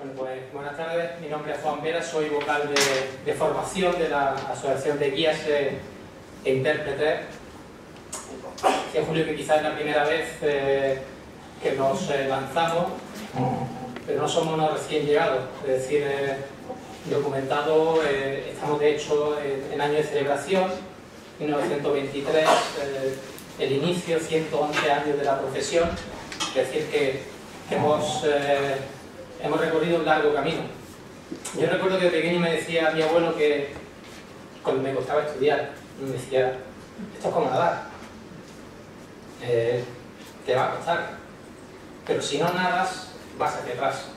Bueno, pues, buenas tardes, mi nombre es Juan Vera, soy vocal de formación de la Asociación de Guías e Intérpretes. Decía Julio que quizás es la primera vez que nos lanzamos, pero no somos unos recién llegados, es decir, documentados, estamos de hecho en año de celebración, 1923, el inicio, 111 años de la profesión, es decir, que hemos recorrido un largo camino. Yo recuerdo que de pequeño me decía mi abuelo que, cuando me costaba estudiar, me decía, esto es como nadar, te va a costar, pero si no nadas, vas hacia atrás.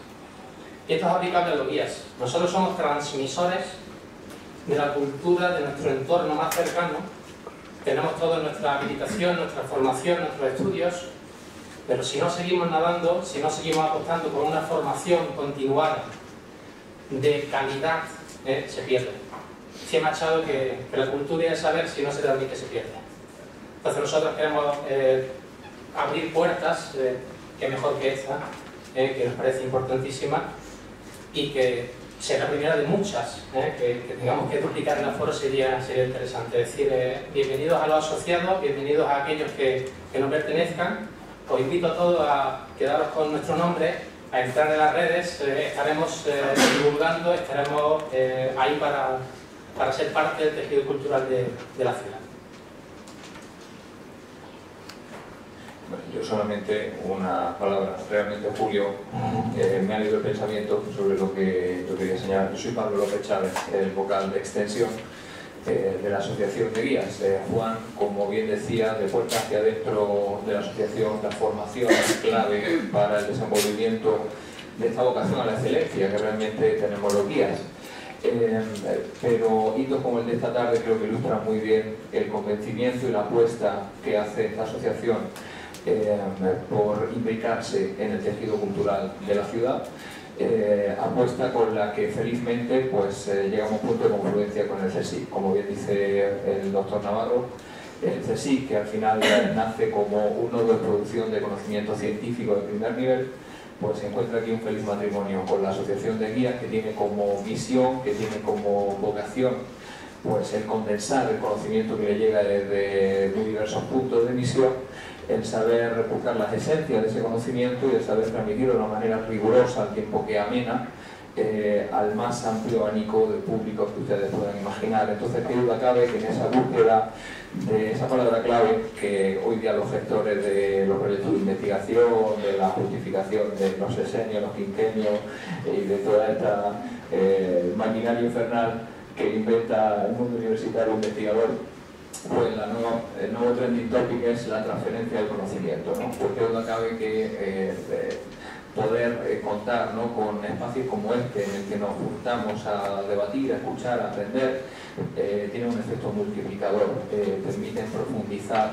Y esto es aplicable a los guías. Nosotros somos transmisores de la cultura de nuestro entorno más cercano, tenemos toda nuestra habilitación, nuestra formación, nuestros estudios, pero si no seguimos nadando, si no seguimos apostando por una formación continuada de calidad, se pierde. Se ha machado que la cultura es saber, si no se transmite, se pierde. Entonces nosotros queremos abrir puertas, que mejor que esta, que nos parece importantísima, y que será la primera de muchas, que tengamos que duplicar en el foro sería interesante. Es decir, bienvenidos a los asociados, bienvenidos a aquellos que no pertenezcan. Os invito a todos a quedaros con nuestro nombre, a entrar en las redes, estaremos divulgando, estaremos ahí para ser parte del tejido cultural de la ciudad. Bueno, yo solamente una palabra. Realmente, Julio, me ha leído el pensamiento sobre lo que yo quería señalar. Yo soy Pablo López Chávez, el vocal de extensión de la Asociación de Guías. Juan, como bien decía, de puerta hacia adentro de la asociación, la formación es clave para el desenvolvimiento de esta vocación a la excelencia que realmente tenemos los guías. Pero hitos como el de esta tarde creo que ilustran muy bien el convencimiento y la apuesta que hace esta asociación por implicarse en el tejido cultural de la ciudad. Apuesta con la que felizmente pues llegamos a un punto de confluencia con el CSIC. Como bien dice el doctor Navarro, el CSIC, que al final nace como un nodo de producción de conocimiento científico de primer nivel, pues se encuentra aquí un feliz matrimonio con la Asociación de Guías, que tiene como misión, que tiene como vocación pues el condensar el conocimiento que le llega desde diversos puntos de misión, el saber buscar las esencias de ese conocimiento y el saber transmitirlo de una manera rigurosa, al tiempo que amena, al más amplio abanico de público que ustedes puedan imaginar. Entonces, qué duda cabe que en esa búsqueda de esa palabra clave que hoy día los gestores de los proyectos de investigación, de la justificación de los sexenios, los quinquenios y de toda esta maquinaria infernal que inventa el mundo universitario investigador, pues el nuevo trending topic es la transferencia del conocimiento, ¿no? Porque donde acabe que poder contar, ¿no?, con espacios como este, en el que nos juntamos a debatir, a escuchar, a aprender, tiene un efecto multiplicador, permiten profundizar,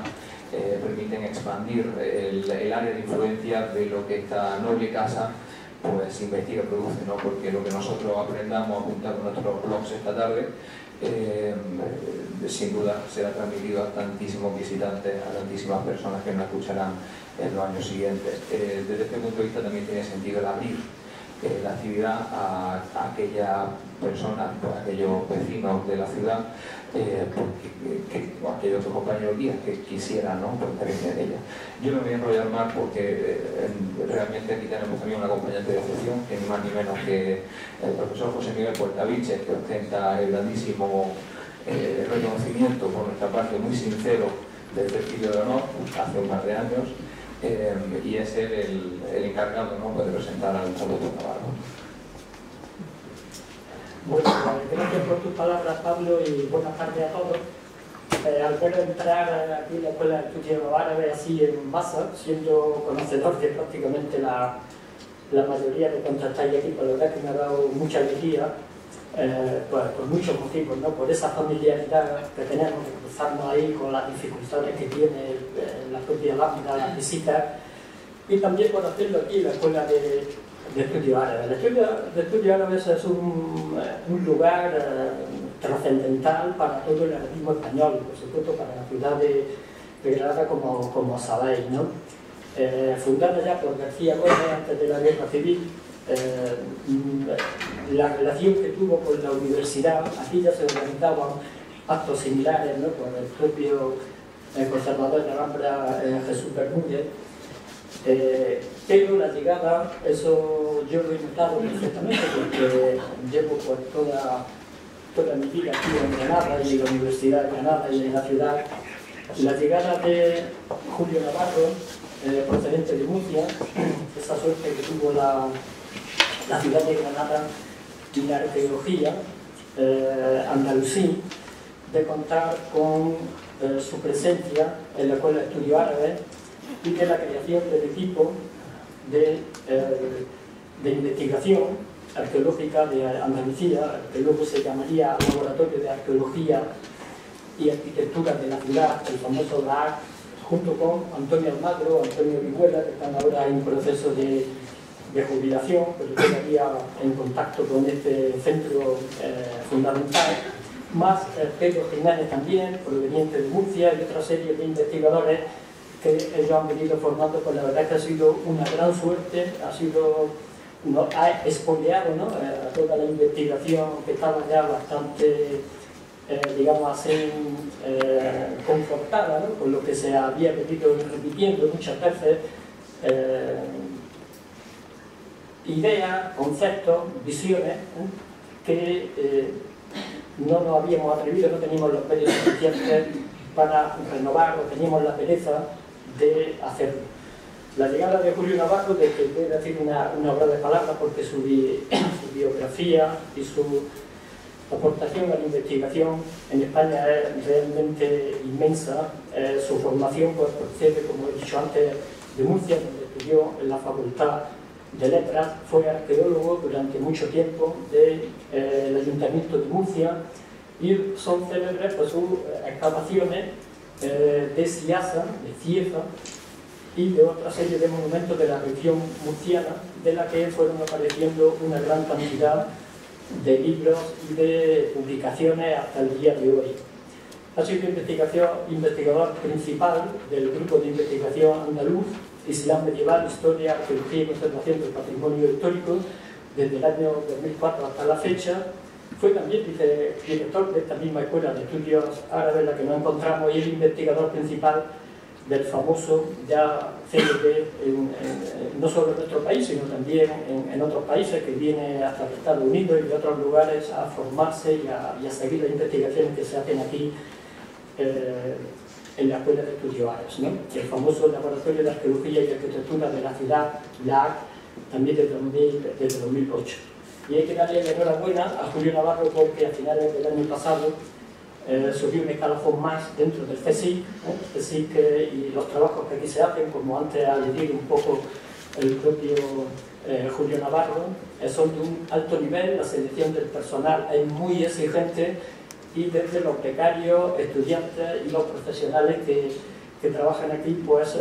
permiten expandir el área de influencia de lo que esta noble casa pues investiga y produce, ¿no? Porque lo que nosotros aprendamos a apuntar con nuestros blogs esta tarde, sin duda será transmitido a tantísimos visitantes, a tantísimas personas que nos escucharán en los años siguientes. Desde este punto de vista también tiene sentido el abrir la actividad a aquellas personas, pues, a aquellos vecinos de la ciudad, o a aquellos otros compañeros guías que quisieran, ¿no?, pertenecer a ella. Yo me voy a enrollar más porque realmente aquí tenemos también un acompañante de excepción, que ni más ni menos que el profesor José Miguel Puerta Vílchez, que ostenta el grandísimo reconocimiento por nuestra parte muy sincero del Cerquillo de Honor hace un par de años. Y es él el encargado, ¿no?, de presentar al doctor Navarro. Bueno, gracias por tus palabras, Pablo, y buenas tardes a todos. Al ver entrar aquí en la Escuela de Estudios Árabes así en masa, siendo conocedor de prácticamente la mayoría de contrastáis aquí, la verdad que me ha dado mucha alegría, por muchos motivos, ¿no?, por esa familiaridad que tenemos de cruzarnos ahí con las dificultades que tiene la propia lámina, las visitas, y también por hacerlo aquí en la Escuela de Estudios Árabes. La Escuela de Estudios Árabes es un lugar trascendental para todo el arabismo español, por supuesto para la ciudad de Granada, como sabéis, ¿no? Fundada ya por García Gómez antes de la Guerra Civil, la relación que tuvo con la universidad. Aquí ya se organizaban actos similares, ¿no?, con el propio conservador de Alhambra, Jesús Bermúdez. Pero la llegada, eso yo lo he notado perfectamente porque llevo por toda mi vida aquí en Granada y en la Universidad de Granada y en la ciudad. La llegada de Julio Navarro, procedente de Murcia, esa suerte que tuvo la ciudad de Granada y la arqueología andalusí, de contar con su presencia en la Escuela de Estudios Árabes y de la creación del equipo de investigación arqueológica de Andalucía, que luego se llamaría Laboratorio de Arqueología y Arquitectura de la Ciudad, el famoso DAAC, junto con Antonio Almagro, Antonio Viguela, que están ahora en proceso de jubilación, pero todavía en contacto con este centro fundamental, más Pedro Jiménez también, proveniente de Murcia, y otra serie de investigadores que ellos han venido formando. Pues la verdad es que ha sido una gran suerte, ha espoleado, ¿no?, a toda la investigación que estaba ya bastante, digamos así, confortada, ¿no?, con lo que se había venido repitiendo muchas veces, ideas, conceptos, visiones, que no nos habíamos atrevido, no teníamos los medios suficientes para renovar, o teníamos la pereza de hacerlo. La llegada de Julio Navarro, de que voy a decir una obra de palabras porque su biografía y su aportación a la investigación en España es realmente inmensa. Su formación, pues, procede, como he dicho antes, de Murcia, donde estudió en la Facultad de Letras, fue arqueólogo durante mucho tiempo del Ayuntamiento de Murcia, y son célebres, pues, sus excavaciones de Siyasa, de Ciefa, y de otra serie de monumentos de la región murciana, de la que fueron apareciendo una gran cantidad de libros y de publicaciones hasta el día de hoy. Ha sido investigador principal del Grupo de Investigación Andaluz, Islam Medieval, Historia, Arqueología y Conservación del Patrimonio Histórico, desde el año 2004 hasta la fecha. Fue también director de esta misma Escuela de Estudios Árabes, la que nos encontramos, y el investigador principal del famoso, ya célebre, no solo en nuestro país, sino también en otros países, que viene hasta Estados Unidos y de otros lugares a formarse y a seguir las investigaciones que se hacen aquí en la Escuela de Estudios Árabes, ¿no? El famoso Laboratorio de Arqueología y Arquitectura de la Ciudad, LAAC, también desde 2008. Y hay que darle la enhorabuena a Julio Navarro porque a finales del año pasado subió un escalafón más dentro del CSIC, ¿no? CSIC y los trabajos que aquí se hacen, como antes ha leído un poco el propio Julio Navarro, son de un alto nivel. La selección del personal es muy exigente, y desde los becarios, estudiantes y los profesionales que trabajan aquí, pues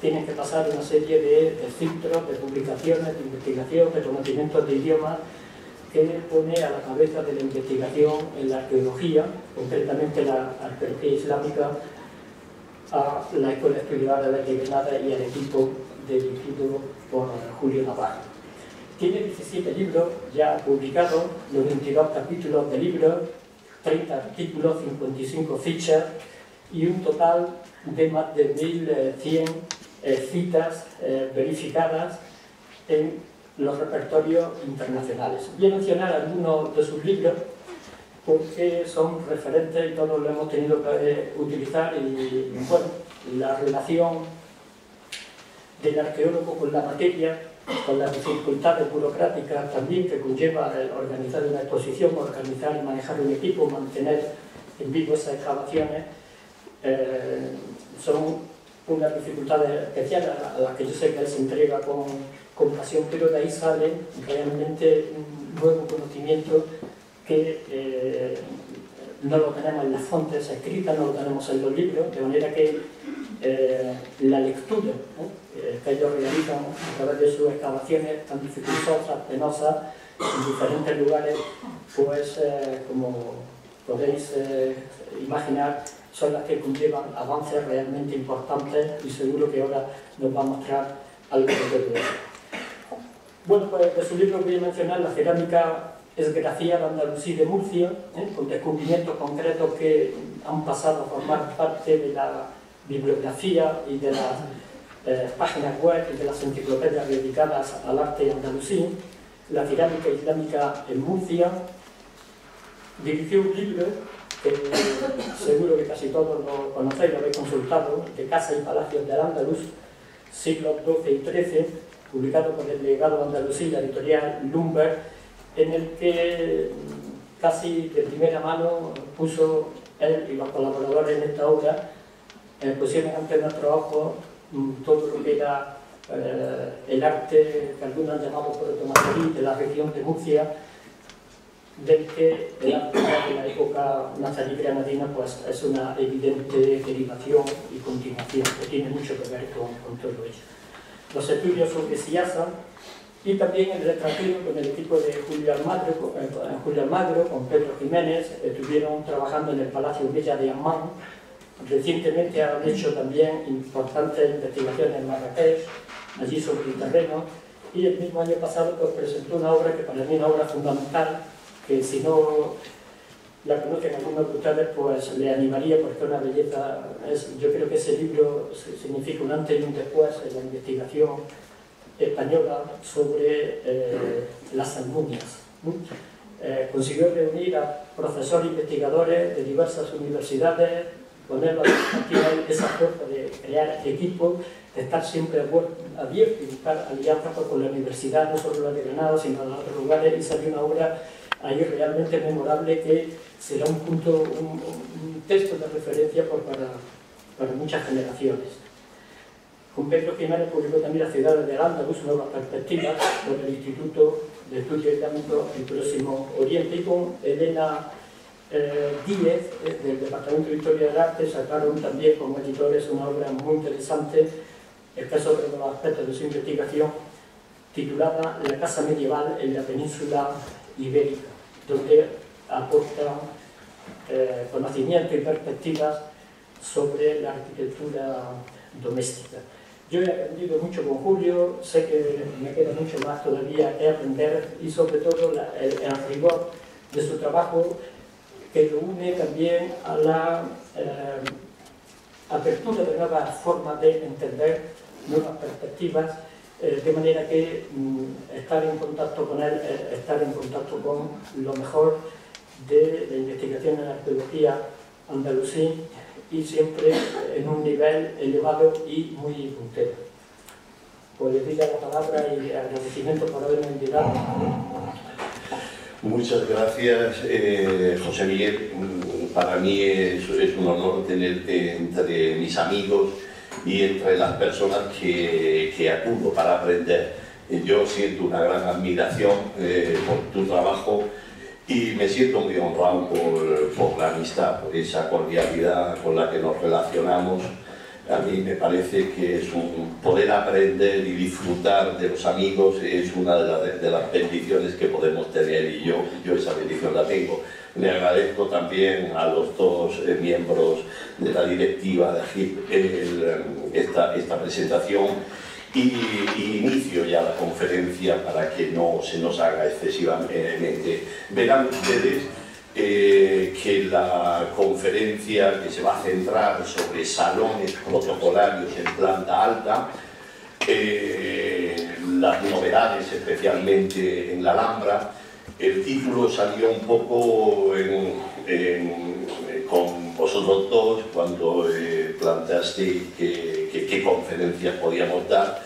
tienen que pasar una serie de filtros, de publicaciones, de investigación, de conocimientos de idiomas, que pone a la cabeza de la investigación en la arqueología, concretamente la arqueología islámica, a la Escuela de Estudios Árabes de Granada y al equipo dirigido por Julio Navarro. Tiene 17 libros ya publicados, 92 capítulos de libros, 30 artículos, 55 fichas y un total de más de 1.100 citas verificadas en los repertorios internacionales. Voy a mencionar algunos de sus libros porque son referentes y todos lo hemos tenido que utilizar, y bueno, la relación del arqueólogo con la materia, con las dificultades burocráticas también que conlleva el organizar una exposición, organizar y manejar un equipo, mantener en vivo esas excavaciones, son unas dificultades especiales a las que yo sé que él se entrega con pasión, pero de ahí sale realmente un nuevo conocimiento que no lo tenemos en las fuentes escritas, no lo tenemos en los libros, de manera que la lectura que ellos realizan a través de sus excavaciones tan dificultosas, penosas, en diferentes lugares, pues como podéis imaginar, son las que conllevan avances realmente importantes, y seguro que ahora nos va a mostrar algo de todo eso. Bueno, pues de su libro voy a mencionar la cerámica esgrafiada andalusí de Murcia, con descubrimientos concretos que han pasado a formar parte de la bibliografía y de las páginas web y de las enciclopedias dedicadas al arte andalusí. La cerámica islámica en Murcia. Dirigió un libro que seguro que casi todos lo conocéis, lo habéis consultado, de Casa y Palacios del Andaluz, siglos XII y XIII, publicado por el legado andalusí, la editorial Lumber, en el que casi de primera mano puso él y los colaboradores en esta obra, pusieron ante nuestros ojos todo lo que era el arte que algunos han llamado protomaterí de la región de Murcia, del que el arte de la época nazarí granadina pues, es una evidente derivación y continuación que tiene mucho que ver con todo ello. Los estudios sobre Siyasa y también en el extranjero con el equipo de Julio Almagro, con Pedro Jiménez, estuvieron trabajando en el Palacio Villa de Amán. Recientemente han hecho también importantes investigaciones en Marrakech, allí sobre el terreno, y el mismo año pasado pues, presentó una obra que para mí es una obra fundamental, que si no la conocen algunos de ustedes, pues le animaría porque una belleza es, yo creo que ese libro significa un antes y un después en la investigación española sobre las salmunias. Consiguió reunir a profesores e investigadores de diversas universidades, poner esa fuerza de crear equipos, de estar siempre abierto y buscar alianzas con la universidad, no solo la de Granada, sino en otros lugares, y salió una obra ahí realmente memorable que será un punto, un texto de referencia para muchas generaciones. Con Pedro Jiménez publicó también La ciudad de Al-Ándalus, Nuevas perspectivas, por el Instituto de Estudios Islámicos del Próximo Oriente, y con Elena Díez, del Departamento de Historia del Arte, sacaron también como editores una obra muy interesante, sobre los aspectos de su investigación, titulada La Casa Medieval en la Península Ibérica, donde aporta conocimiento y perspectivas sobre la arquitectura doméstica. Yo he aprendido mucho con Julio, sé que me queda mucho más todavía que aprender y sobre todo el rigor de su trabajo que lo une también a la apertura de nuevas formas de entender, nuevas perspectivas, de manera que estar en contacto con él, estar en contacto con lo mejor de la investigación en arqueología andalusí y siempre en un nivel elevado y muy puntero. Pues les doy la palabra y agradecimiento por haberme invitado. Muchas gracias, José Miguel. Para mí es un honor tenerte entre mis amigos y entre las personas que acudo para aprender. Yo siento una gran admiración por tu trabajo y me siento muy honrado por la amistad, por esa cordialidad con la que nos relacionamos. A mí me parece que es poder aprender y disfrutar de los amigos es una de las bendiciones que podemos tener y yo esa bendición la tengo. Le agradezco también a los dos miembros de la directiva de AGIP esta presentación y inicio ya la conferencia para que no se nos haga excesivamente. Verán ustedes que la conferencia, que se va a centrar sobre salones protocolarios en planta alta, las novedades especialmente en la Alhambra. El título salió un poco con vosotros dos cuando planteasteis qué conferencias podíamos dar.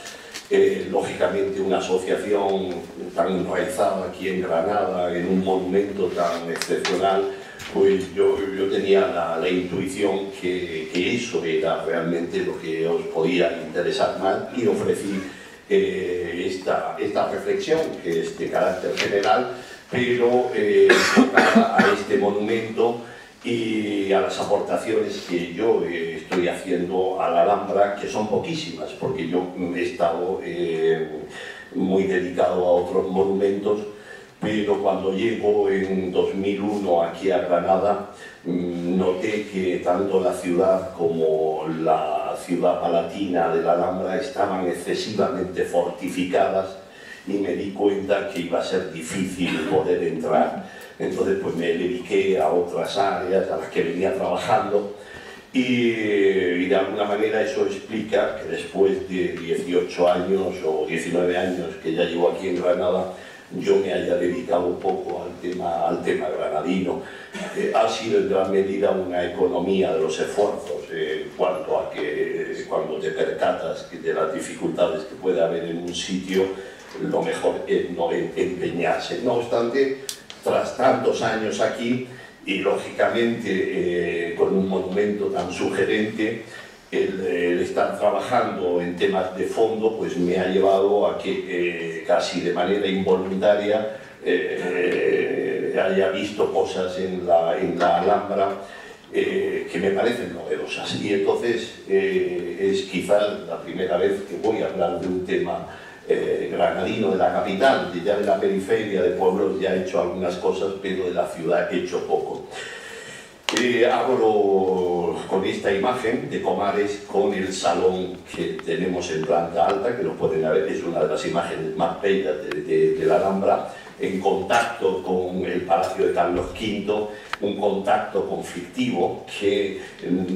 Lógicamente una asociación tan enraizada aquí en Granada, en un monumento tan excepcional, pues yo tenía la intuición que eso era realmente lo que os podía interesar más y ofrecí esta reflexión que es de carácter general, pero enfocada a este monumento y a las aportaciones que yo estoy haciendo a la Alhambra, que son poquísimas, porque yo he estado muy dedicado a otros monumentos, pero cuando llego en 2001 aquí a Granada, noté que tanto la ciudad como la ciudad palatina de la Alhambra estaban excesivamente fortificadas y me di cuenta que iba a ser difícil poder entrar. Entonces pues me dediqué a otras áreas a las que venía trabajando y de alguna manera eso explica que después de 18 años o 19 años que ya llevo aquí en Granada, yo me haya dedicado un poco al tema granadino. Ha sido en gran medida una economía de los esfuerzos en cuanto a que cuando te percatas de las dificultades que puede haber en un sitio, lo mejor es no empeñarse. No obstante, tras tantos años aquí y lógicamente con un monumento tan sugerente, el estar trabajando en temas de fondo pues me ha llevado a que casi de manera involuntaria haya visto cosas en la Alhambra que me parecen novedosas. Y entonces es quizás la primera vez que voy a hablar de un tema granadino, de la capital, ya de la periferia, de pueblos ya he hecho algunas cosas, pero de la ciudad he hecho poco. Abro con esta imagen de Comares con el salón que tenemos en planta alta, que lo pueden ver, es una de las imágenes más bellas de la Alhambra, en contacto con el Palacio de Carlos V, un contacto conflictivo que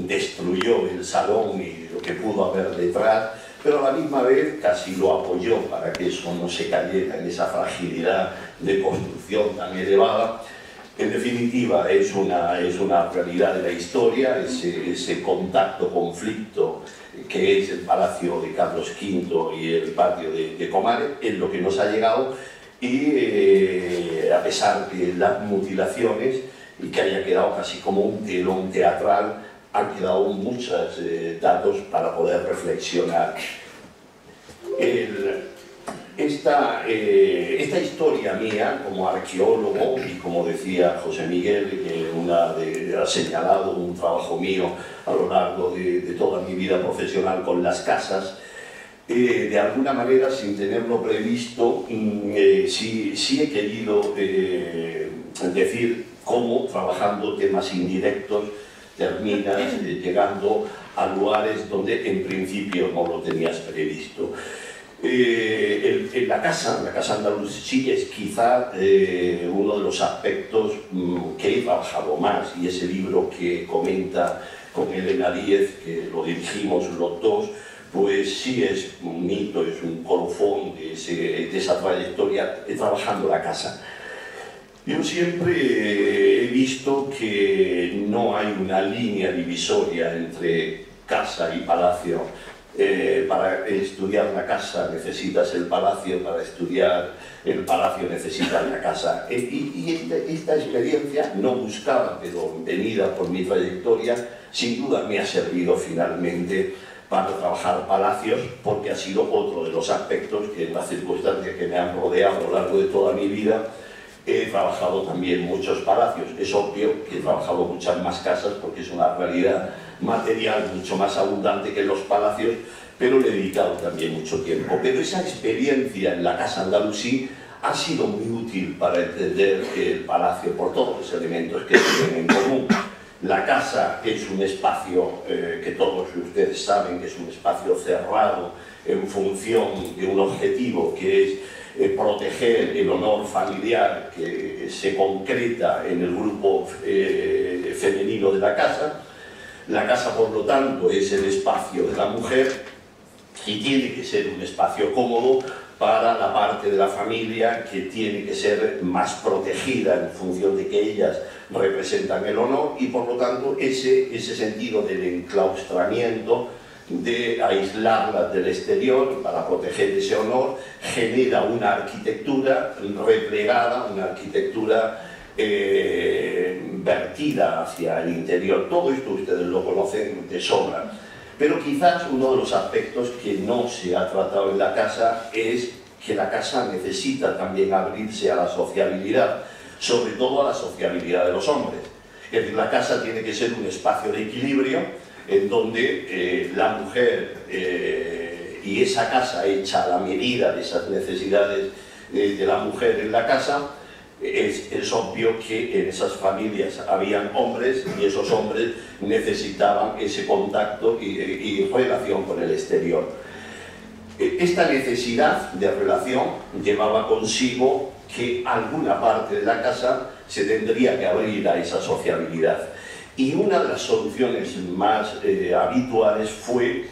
destruyó el salón y lo que pudo haber detrás, pero a la misma vez casi lo apoyó para que eso no se cayera en esa fragilidad de construcción tan elevada. En definitiva, es una realidad de la historia, ese contacto-conflicto que es el Palacio de Carlos V y el Patio de Comares, es lo que nos ha llegado y a pesar de las mutilaciones y que haya quedado casi como un telón teatral, han quedado muchos datos para poder reflexionar. Esta historia mía, como arqueólogo, y como decía José Miguel, que ha señalado un trabajo mío a lo largo de toda mi vida profesional con las casas, de alguna manera, sin tenerlo previsto, sí he querido decir cómo, trabajando temas indirectos, terminas llegando a lugares donde en principio no lo tenías previsto. La casa andalusí es quizá uno de los aspectos que he trabajado más, y ese libro que comenta con Elena Díez, que lo dirigimos los dos, pues sí es un hito, es un colofón de esa trayectoria trabajando la casa. Yo siempre he visto que no hay una línea divisoria entre casa y palacio. Para estudiar la casa necesitas el palacio, para estudiar el palacio necesitas la casa. Y esta experiencia, no buscada, pero venida por mi trayectoria, sin duda me ha servido finalmente para trabajar palacios, porque ha sido otro de los aspectos que en las circunstancias que me han rodeado a lo largo de toda mi vida, he trabajado también muchos palacios. Es obvio que he trabajado muchas más casas porque es una realidad material mucho más abundante que los palacios, pero le he dedicado también mucho tiempo. Pero esa experiencia en la casa andalusí ha sido muy útil para entender el palacio por todos los elementos que tienen en común. La casa es un espacio que todos ustedes saben que es un espacio cerrado en función de un objetivo que es proteger el honor familiar que se concreta en el grupo femenino de la casa. La casa, por lo tanto, es el espacio de la mujer y tiene que ser un espacio cómodo para la parte de la familia que tiene que ser más protegida en función de que ellas representan el honor y, por lo tanto, ese sentido del enclaustramiento, de aislarlas del exterior para proteger ese honor, genera una arquitectura replegada, una arquitectura vertida hacia el interior. Todo esto ustedes lo conocen de sobra, pero quizás uno de los aspectos que no se ha tratado en la casa es que la casa necesita también abrirse a la sociabilidad, sobre todo a la sociabilidad de los hombres. Es decir, la casa tiene que ser un espacio de equilibrio en donde la mujer y esa casa hecha a la medida de esas necesidades de la mujer en la casa, es obvio que en esas familias habían hombres y esos hombres necesitaban ese contacto y relación con el exterior. Esta necesidad de relación llevaba consigo que alguna parte de la casa se tendría que abrir a esa sociabilidad. Y una de las soluciones más habituales fue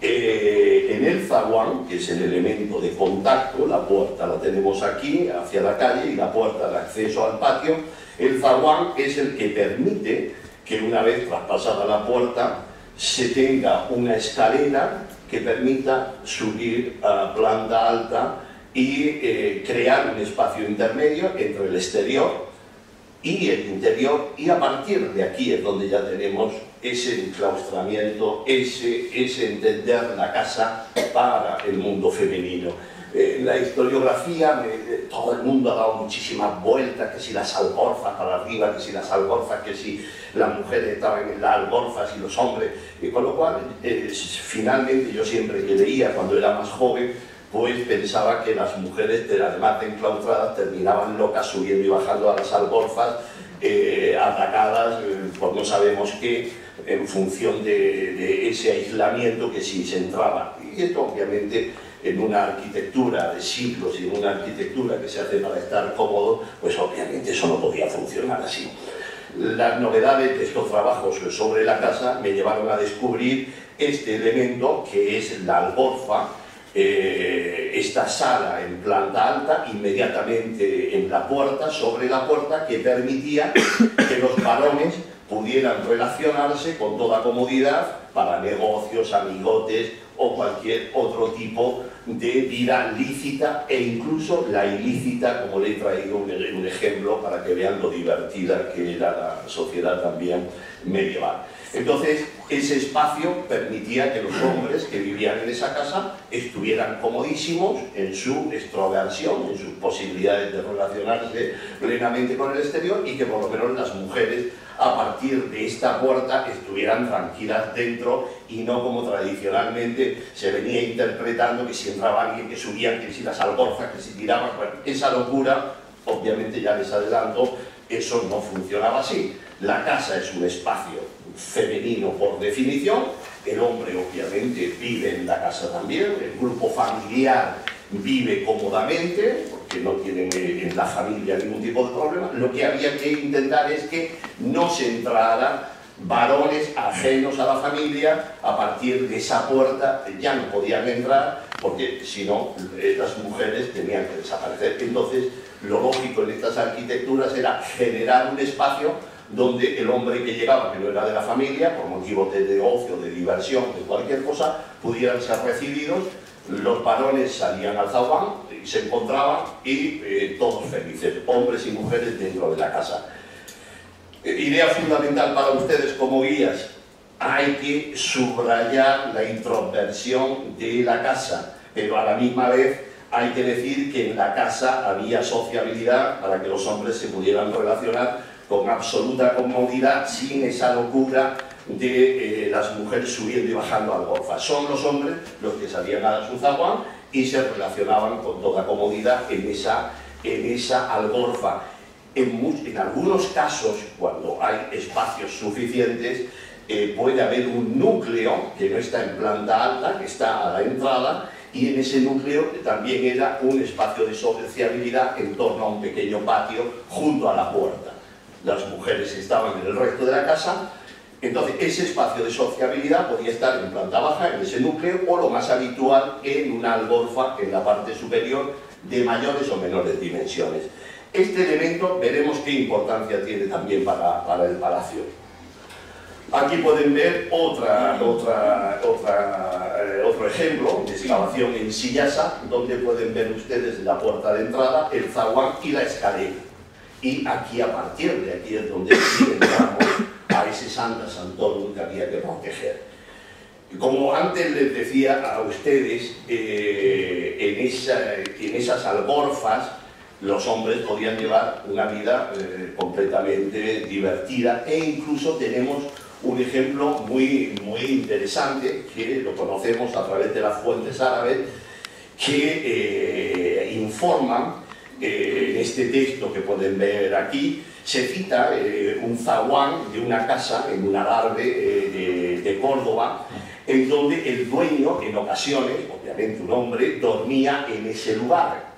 en el zaguán, que es el elemento de contacto, la puerta la tenemos aquí, hacia la calle, y la puerta de acceso al patio. El zaguán es el que permite que una vez traspasada la puerta se tenga una escalera que permita subir a planta alta y crear un espacio intermedio entre el exterior y el interior, y a partir de aquí es donde ya tenemos ese enclaustramiento, ese entender la casa para el mundo femenino. La historiografía, todo el mundo ha dado muchísimas vueltas, que si las algorzas para arriba, que si las algorzas, que si las mujeres estaban en las algorzas y los hombres, y con lo cual finalmente yo siempre que leía cuando era más joven, pues pensaba que las mujeres, además de enclaustradas, terminaban locas subiendo y bajando a las algorzas, atacadas por no sabemos qué, en función de ese aislamiento que sí se entraba. Y esto obviamente en una arquitectura de siglos y en una arquitectura que se hace para estar cómodo, pues obviamente eso no podía funcionar así. Las novedades de estos trabajos sobre la casa me llevaron a descubrir este elemento que es la algorfa, esta sala en planta alta, inmediatamente en la puerta, sobre la puerta, que permitía que los varones pudieran relacionarse con toda comodidad para negocios, amigotes o cualquier otro tipo de vida lícita e incluso la ilícita, como le he traído un ejemplo para que vean lo divertida que era la sociedad también medieval. Entonces, ese espacio permitía que los hombres que vivían en esa casa estuvieran comodísimos en su extroversión, en sus posibilidades de relacionarse plenamente con el exterior, y que por lo menos las mujeres a partir de esta puerta estuvieran tranquilas dentro y no como tradicionalmente se venía interpretando, que si entraba alguien, que subían, que si las algorzas, que si tiraban. Bueno, esa locura, obviamente ya les adelanto, eso no funcionaba así. La casa es un espacio femenino por definición, el hombre obviamente vive en la casa también, el grupo familiar vive cómodamente, porque no tienen en la familia ningún tipo de problema. Lo que había que intentar es que no se entraran varones ajenos a la familia, a partir de esa puerta ya no podían entrar, porque si no, las mujeres tenían que desaparecer. Entonces, lo lógico en estas arquitecturas era generar un espacio donde el hombre que llegaba, que no era de la familia, por motivos de ocio, de diversión, de cualquier cosa, pudieran ser recibidos. Los varones salían al zaguán y se encontraban, y todos felices, hombres y mujeres dentro de la casa. Idea fundamental para ustedes como guías: hay que subrayar la introversión de la casa, pero a la misma vez hay que decir que en la casa había sociabilidad para que los hombres se pudieran relacionar con absoluta comodidad, sin esa locura de las mujeres subiendo y bajando algorfa. Son los hombres los que salían a su zaguán y se relacionaban con toda comodidad en esa algorfa. En algunos casos, cuando hay espacios suficientes, puede haber un núcleo que no está en planta alta, que está a la entrada, y en ese núcleo también era un espacio de sociabilidad en torno a un pequeño patio junto a la puerta. Las mujeres estaban en el resto de la casa, entonces ese espacio de sociabilidad podía estar en planta baja, en ese núcleo, o lo más habitual en una algorfa en la parte superior, de mayores o menores dimensiones. Este elemento veremos qué importancia tiene también para el palacio. Aquí pueden ver otro ejemplo de excavación en Siyasa, donde pueden ver ustedes la puerta de entrada, el zaguán y la escalera. Y aquí, a partir de aquí, es donde entramos a ese Santa Santorum que había que proteger. Como antes les decía a ustedes, en esas algorfas los hombres podían llevar una vida completamente divertida, e incluso tenemos un ejemplo muy interesante que lo conocemos a través de las fuentes árabes que informan. En este texto que pueden ver aquí se cita un zaguán de una casa en un adarve de Córdoba en donde el dueño, en ocasiones, obviamente un hombre, dormía en ese lugar.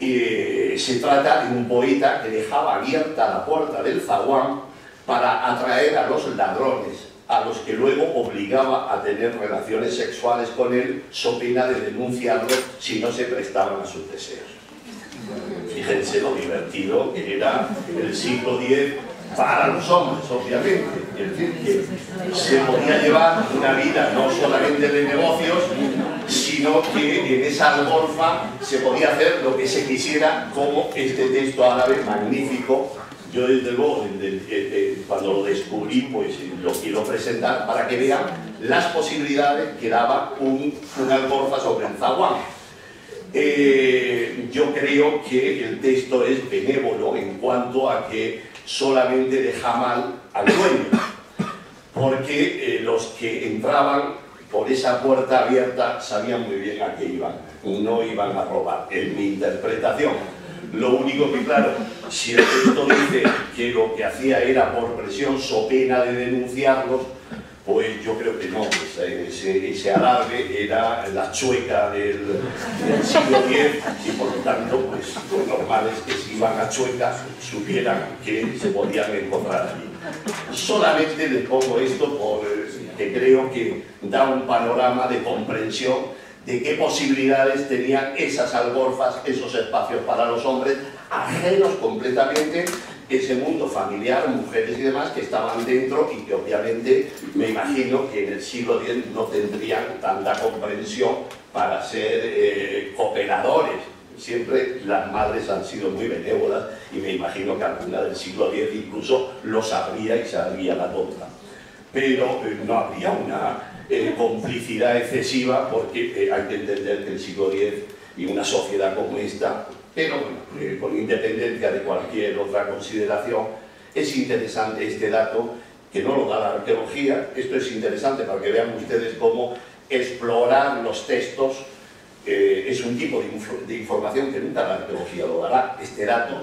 Se trata de un poeta que dejaba abierta la puerta del zaguán para atraer a los ladrones, a los que luego obligaba a tener relaciones sexuales con él, so pena de denunciarlo si no se prestaban a sus deseos. Fíjense lo divertido que era el siglo X para los hombres, obviamente. Es decir, que se podía llevar una vida no solamente de negocios, sino que en esa algorfa se podía hacer lo que se quisiera, como este texto árabe magnífico. Yo desde luego, cuando lo descubrí, pues lo quiero presentar para que vean las posibilidades que daba una algorfa sobre el zaguán. Yo creo que el texto es benévolo en cuanto a que solamente deja mal al dueño, porque los que entraban por esa puerta abierta sabían muy bien a qué iban, no iban a robar, en mi interpretación. Lo único que, claro, si el texto dice que lo que hacía era por presión, so pena de denunciarlos, pues yo creo que no. Ese alarde era la chueca del siglo X, y por lo tanto, pues lo normal es que si iban a chueca supieran que se podían encontrar allí. Solamente les pongo esto porque creo que da un panorama de comprensión de qué posibilidades tenían esas algorfas, esos espacios para los hombres, ajenos completamente ese mundo familiar, mujeres y demás, que estaban dentro y que obviamente me imagino que en el siglo X no tendrían tanta comprensión para ser cooperadores. Siempre las madres han sido muy benévolas y me imagino que alguna del siglo X incluso lo sabría y sabría la tonta. Pero no habría una complicidad excesiva, porque hay que entender que el siglo X y una sociedad como esta, pero bueno, con independencia de cualquier otra consideración, es interesante este dato que no lo da la arqueología. Esto es interesante para que vean ustedes cómo explorar los textos es un tipo de información que nunca la arqueología lo dará. Este dato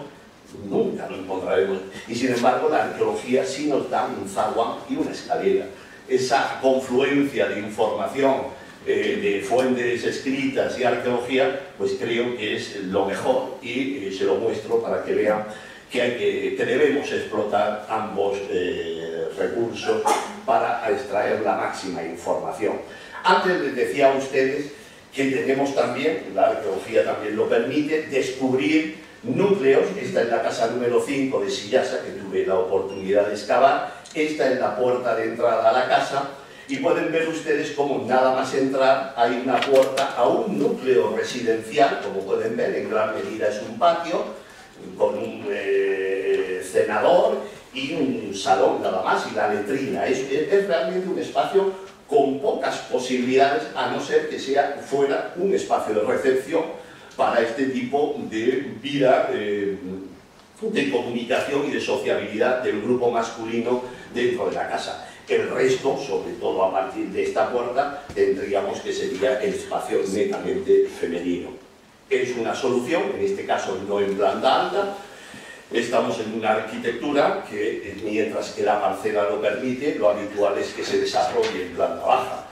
nunca lo encontraremos, y sin embargo la arqueología sí nos da un zaguán y una escalera. Esa confluencia de información de fuentes escritas y arqueología, pues creo que es lo mejor, y se lo muestro para que vean que debemos explotar ambos recursos para extraer la máxima información. Antes les decía a ustedes que tenemos también, la arqueología también lo permite, descubrir núcleos. Esta es la casa número 5 de Siyasa, que tuve la oportunidad de excavar. Esta es la puerta de entrada a la casa, y pueden ver ustedes cómo nada más entrar hay una puerta a un núcleo residencial. Como pueden ver, en gran medida es un patio con un cenador y un salón nada más, y la letrina. Es realmente un espacio con pocas posibilidades, a no ser que fuera un espacio de recepción para este tipo de vida de comunicación y de sociabilidad del grupo masculino dentro de la casa. El resto, sobre todo a partir de esta puerta, tendríamos que sería el espacio netamente femenino. Es una solución, en este caso no en planta alta. Estamos en una arquitectura que, mientras que la parcela lo permite, lo habitual es que se desarrolle en planta baja.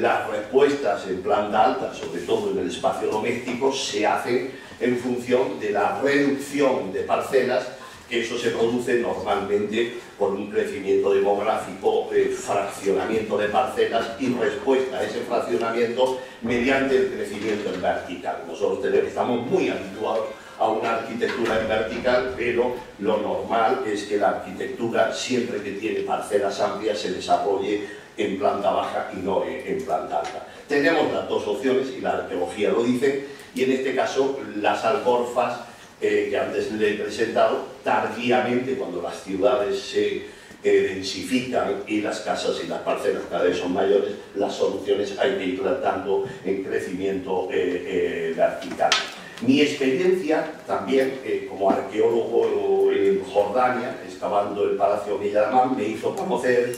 Las respuestas en planta alta, sobre todo en el espacio doméstico, se hacen en función de la reducción de parcelas, que eso se produce normalmente por un crecimiento demográfico, fraccionamiento de parcelas y respuesta a ese fraccionamiento mediante el crecimiento en vertical. Nosotros estamos muy habituados a una arquitectura en vertical, pero lo normal es que la arquitectura, siempre que tiene parcelas amplias, se desarrolle en planta baja y no en planta alta. Tenemos las dos opciones, y la arqueología lo dice, y en este caso las algorfas que antes le he presentado, tardíamente, cuando las ciudades se densifican y las casas y las parcelas cada vez son mayores, las soluciones hay que ir tratando en crecimiento vertical. Mi experiencia también como arqueólogo en Jordania, excavando el Palacio de Yamán, me hizo conocer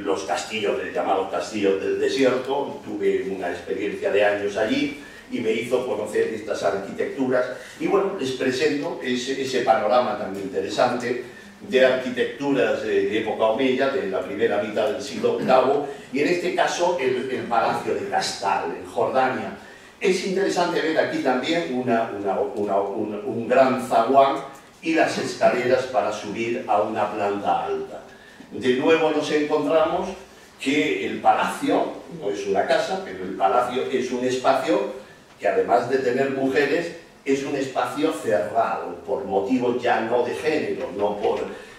los castillos, llamados castillos del desierto. Tuve una experiencia de años allí y me hizo conocer estas arquitecturas, y bueno, les presento ese panorama tan interesante de arquitecturas de época omeya, de la primera mitad del siglo VIII, y en este caso el Palacio de Qastal, en Jordania. Es interesante ver aquí también un gran zaguán y las escaleras para subir a una planta alta. De nuevo nos encontramos que el palacio, no es una casa, pero el palacio es un espacio que además de tener mujeres, es un espacio cerrado, por motivos ya no de género,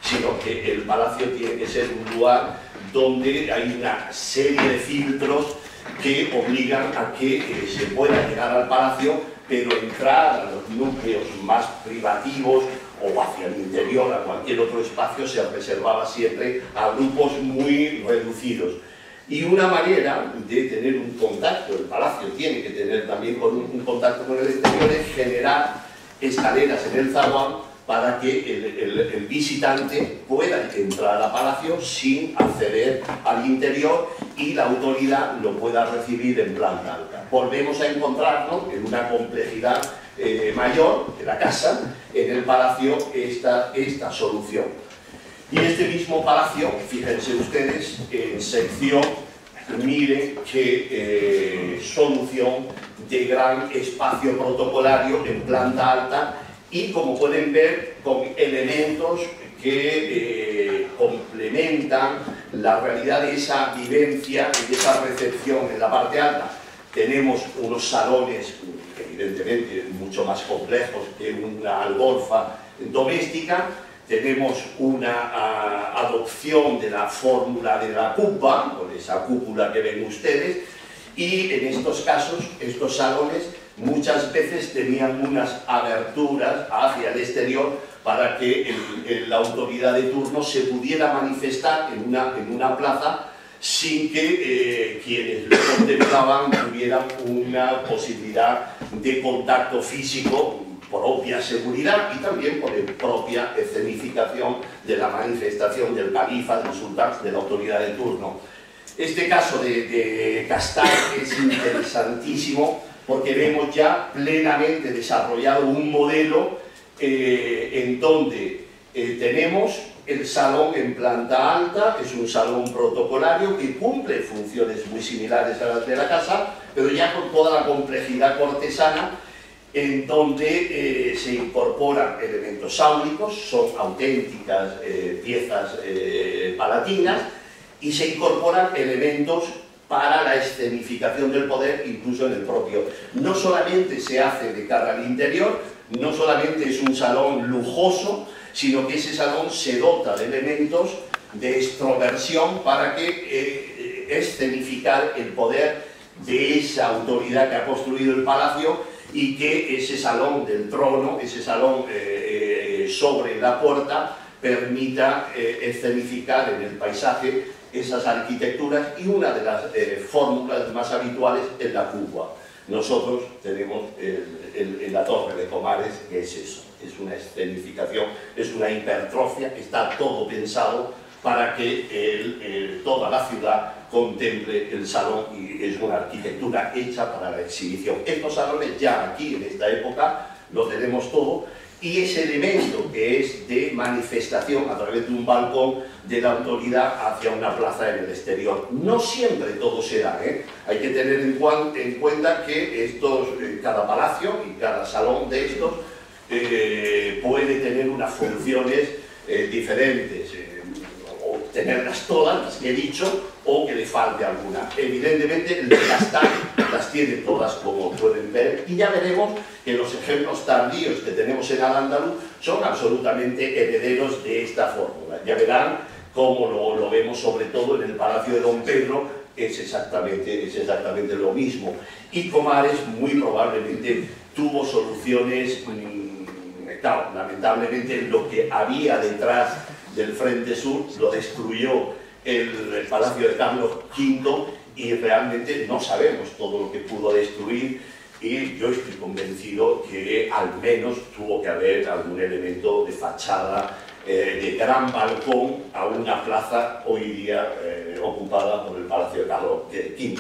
sino que el palacio tiene que ser un lugar donde hay una serie de filtros que obligan a que se pueda llegar al palacio, pero entrar a los núcleos más privativos o hacia el interior, a cualquier otro espacio, se reservaba siempre a grupos muy reducidos. Y una manera de tener un contacto, el palacio tiene que tener también un contacto con el exterior, es generar escaleras en el zaguán para que el visitante pueda entrar al palacio sin acceder al interior y la autoridad lo pueda recibir en planta alta. Volvemos a encontrarnos en una complejidad mayor de la casa, en el palacio, esta solución. Y este mismo palacio, fíjense ustedes, en sección, miren qué solución de gran espacio protocolario en planta alta, y como pueden ver, con elementos que complementan la realidad de esa vivencia y de esa recepción en la parte alta. Tenemos unos salones, evidentemente, mucho más complejos que una algorfa doméstica. Tenemos una adopción de la fórmula de la cúpula, con esa cúpula que ven ustedes, y en estos casos, estos salones, muchas veces tenían unas aberturas hacia el exterior para que la autoridad de turno se pudiera manifestar en una plaza sin que quienes lo contemplaban tuvieran una posibilidad de contacto físico por propia seguridad y también por propia escenificación de la manifestación del califa, del sultán, de la autoridad de turno. Este caso de Qastal es interesantísimo, porque vemos ya plenamente desarrollado un modelo en donde tenemos el salón en planta alta, es un salón protocolario que cumple funciones muy similares a las de la casa, pero ya con toda la complejidad cortesana, en donde se incorporan elementos sáulicos, son auténticas piezas palatinas, y se incorporan elementos para la escenificación del poder, incluso en el propio. No solamente se hace de cara al interior, no solamente es un salón lujoso, sino que ese salón se dota de elementos de extroversión para que escenificar el poder de esa autoridad que ha construido el palacio, y que ese salón del trono, ese salón sobre la puerta, permita escenificar en el paisaje esas arquitecturas, y una de las fórmulas más habituales es la cúpula. Nosotros tenemos la Torre de Comares, que es eso, es una escenificación, es una hipertrofia, está todo pensado para que toda la ciudad contemple el salón, y es una arquitectura hecha para la exhibición. Estos salones ya aquí, en esta época, lo tenemos todo, y ese elemento que es de manifestación a través de un balcón de la autoridad hacia una plaza en el exterior. No siempre todo se da, ¿eh? Hay que tener en cuenta que cada palacio y cada salón de estos puede tener unas funciones diferentes, o tenerlas todas, las que he dicho, o que le falte alguna. Evidentemente, las tiene todas, como pueden ver, y ya veremos que los ejemplos tardíos que tenemos en Al-Ándalus son absolutamente herederos de esta fórmula. Ya verán cómo lo vemos, sobre todo en el Palacio de Don Pedro, es exactamente lo mismo. Y Comares muy probablemente tuvo soluciones, claro, lamentablemente lo que había detrás del Frente Sur lo destruyó el Palacio de Carlos V, y realmente no sabemos todo lo que pudo destruir, y yo estoy convencido que al menos tuvo que haber algún elemento de fachada, de gran balcón a una plaza hoy día ocupada por el Palacio de Carlos V.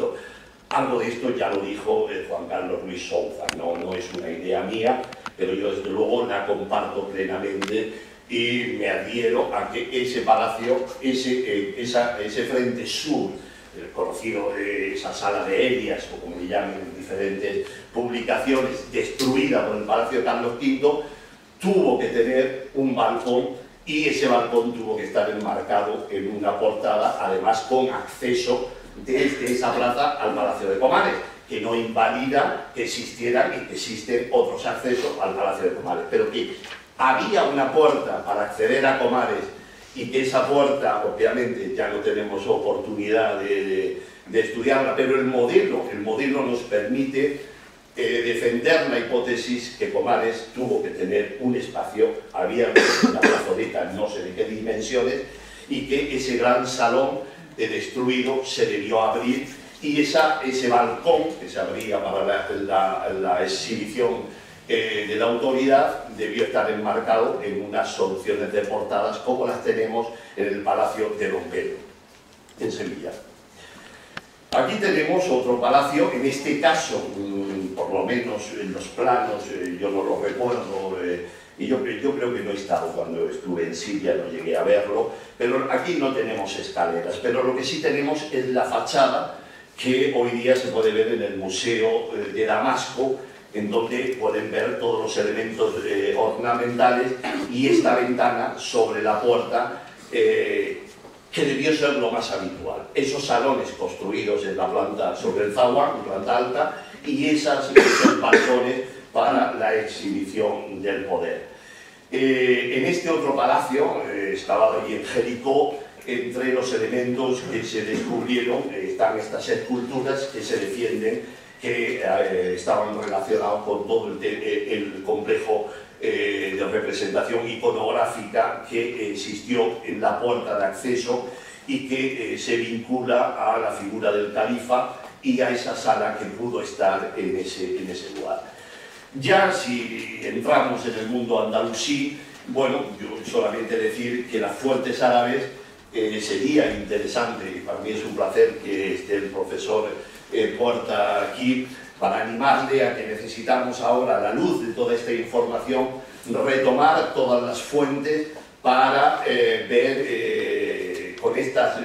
Algo de esto ya lo dijo Juan Carlos Ruiz Souza, no es una idea mía, pero yo desde luego la comparto plenamente, y me adhiero a que ese palacio, ese frente sur, el conocido, esa sala de Helias, o como le llaman en diferentes publicaciones, destruida por el Palacio de Carlos V, tuvo que tener un balcón, y ese balcón tuvo que estar enmarcado en una portada, además con acceso desde esa plaza al Palacio de Comares, que no invalida que existieran y que existen otros accesos al Palacio de Comares, pero que había una puerta para acceder a Comares, y que esa puerta, obviamente, ya no tenemos oportunidad de estudiarla, pero el modelo nos permite defender la hipótesis que Comares tuvo que tener un espacio abierto, una plazoleta, no sé de qué dimensiones, y que ese gran salón destruido se debió abrir, y ese balcón que se abría para la exhibición de la autoridad debió estar enmarcado en unas soluciones de portadas como las tenemos en el Palacio de Don Pedro, en Sevilla. Aquí tenemos otro palacio, en este caso, por lo menos en los planos, yo no lo recuerdo, y yo creo que no he estado cuando estuve en Siria, no llegué a verlo, pero aquí no tenemos escaleras, pero lo que sí tenemos es la fachada que hoy día se puede ver en el Museo de Damasco, en donde pueden ver todos los elementos ornamentales y esta ventana sobre la puerta que debió ser lo más habitual. Esos salones construidos en la planta sobre el zaguán, planta alta, y esos balcones para la exhibición del poder. En este otro palacio, excavado allí en Jericó, entre los elementos que se descubrieron están estas esculturas que se defienden que estaban relacionados con todo el complejo de representación iconográfica que existió en la puerta de acceso y que se vincula a la figura del califa y a esa sala que pudo estar en ese lugar. Ya si entramos en el mundo andalusí, bueno, yo solamente decir que las fuentes árabes sería interesante, y para mí es un placer que esté el profesor Puerta aquí para animarle a que necesitamos ahora, a la luz de toda esta información, retomar todas las fuentes para ver con estas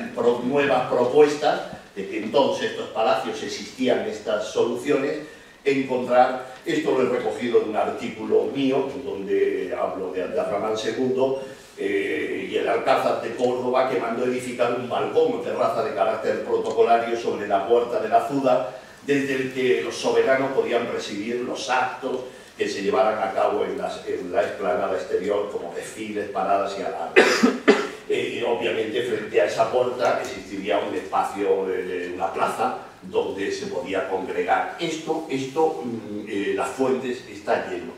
nuevas propuestas de que en todos estos palacios existían estas soluciones, encontrar, esto lo he recogido en un artículo mío donde hablo de Abderramán II y el Alcázar de Córdoba, que mandó edificar un balcón o terraza de carácter protocolario sobre la puerta de la ciudad, desde el que los soberanos podían recibir los actos que se llevaran a cabo en la explanada exterior, como desfiles, paradas y alarmas. Obviamente frente a esa puerta existiría un espacio, una plaza, donde se podía congregar. Las fuentes están llenas.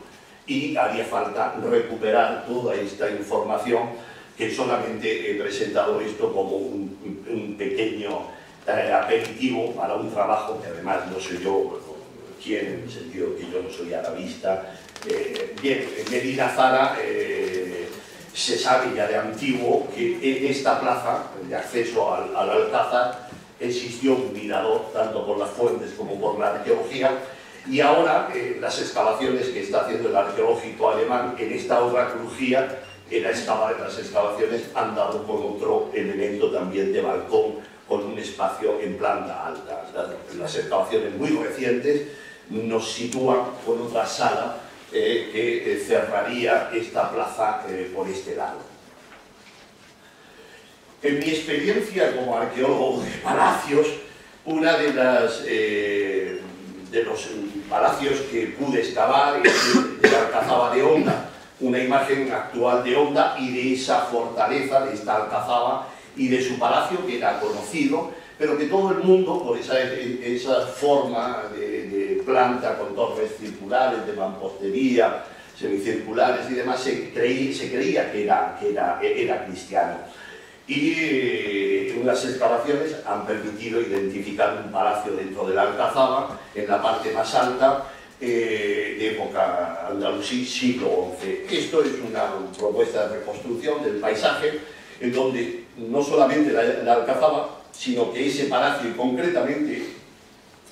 Y haría falta recuperar toda esta información, que solamente he presentado esto como un pequeño aperitivo para un trabajo que además no soy yo quien, en el sentido que yo no soy arabista. Bien, en Medina Azahara se sabe ya de antiguo que en esta plaza de acceso al Alcázar existió un mirador, tanto por las fuentes como por la arqueología. Y ahora las excavaciones que está haciendo el arqueológico alemán en esta otra crujía, las excavaciones han dado con otro elemento también de balcón, con un espacio en planta alta. Las excavaciones muy recientes nos sitúan con otra sala que cerraría esta plaza por este lado. En mi experiencia como arqueólogo de palacios, una de las de los palacios que pude excavar es la Alcazaba de Onda, una imagen actual de Onda y de esa fortaleza, de esta Alcazaba y de su palacio, que era conocido, pero que todo el mundo, por esa forma de planta con torres circulares, de mampostería, semicirculares y demás, se creía que era cristiano. Y unas excavaciones han permitido identificar un palacio dentro de la Alcazaba, en la parte más alta, de época andalusí, siglo XI. Esto es una propuesta de reconstrucción del paisaje, en donde no solamente la Alcazaba, sino que ese palacio y concretamente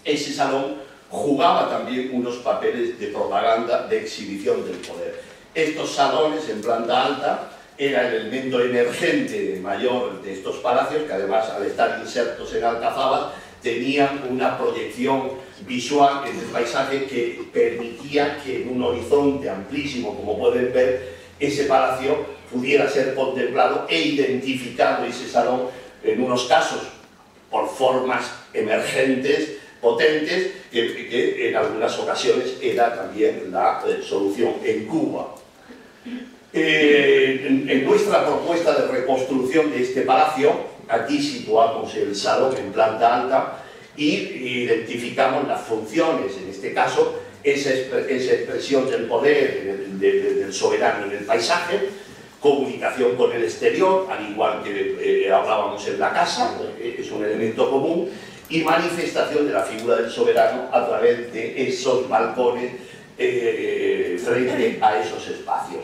ese salón jugaba también unos papeles de propaganda, de exhibición del poder. Estos salones en planta alta era el elemento emergente mayor de estos palacios, que además al estar insertos en alcazabas tenían una proyección visual en el paisaje que permitía que en un horizonte amplísimo, como pueden ver, ese palacio pudiera ser contemplado e identificado ese salón, en unos casos por formas emergentes, potentes, que en algunas ocasiones era también la solución en Cuba. En nuestra propuesta de reconstrucción de este palacio, aquí situamos el salón en planta alta y identificamos las funciones, en este caso, esa expresión del poder del soberano en el paisaje, comunicación con el exterior, al igual que hablábamos en la casa, es un elemento común, y manifestación de la figura del soberano a través de esos balcones frente a esos espacios.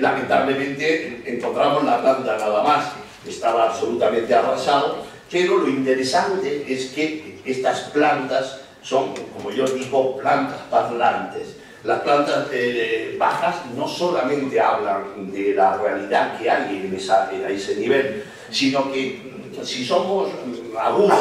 Lamentablemente encontramos la planta nada más, estaba absolutamente arrasado, pero lo interesante es que estas plantas son, como yo digo, plantas parlantes. Las plantas bajas no solamente hablan de la realidad que hay en ese nivel, sino que si somos agudos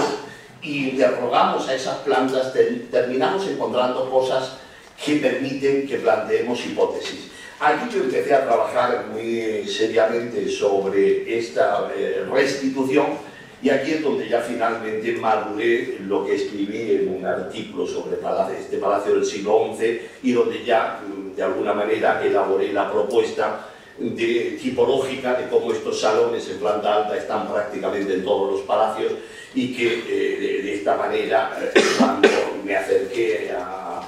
y interrogamos a esas plantas, terminamos encontrando cosas que permiten que planteemos hipótesis. Aquí yo empecé a trabajar muy seriamente sobre esta restitución, y aquí es donde ya finalmente maduré lo que escribí en un artículo sobre este palacio del siglo XI, y donde ya de alguna manera elaboré la propuesta tipológica de cómo estos salones en planta alta están prácticamente en todos los palacios, y que de esta manera, cuando me acerqué a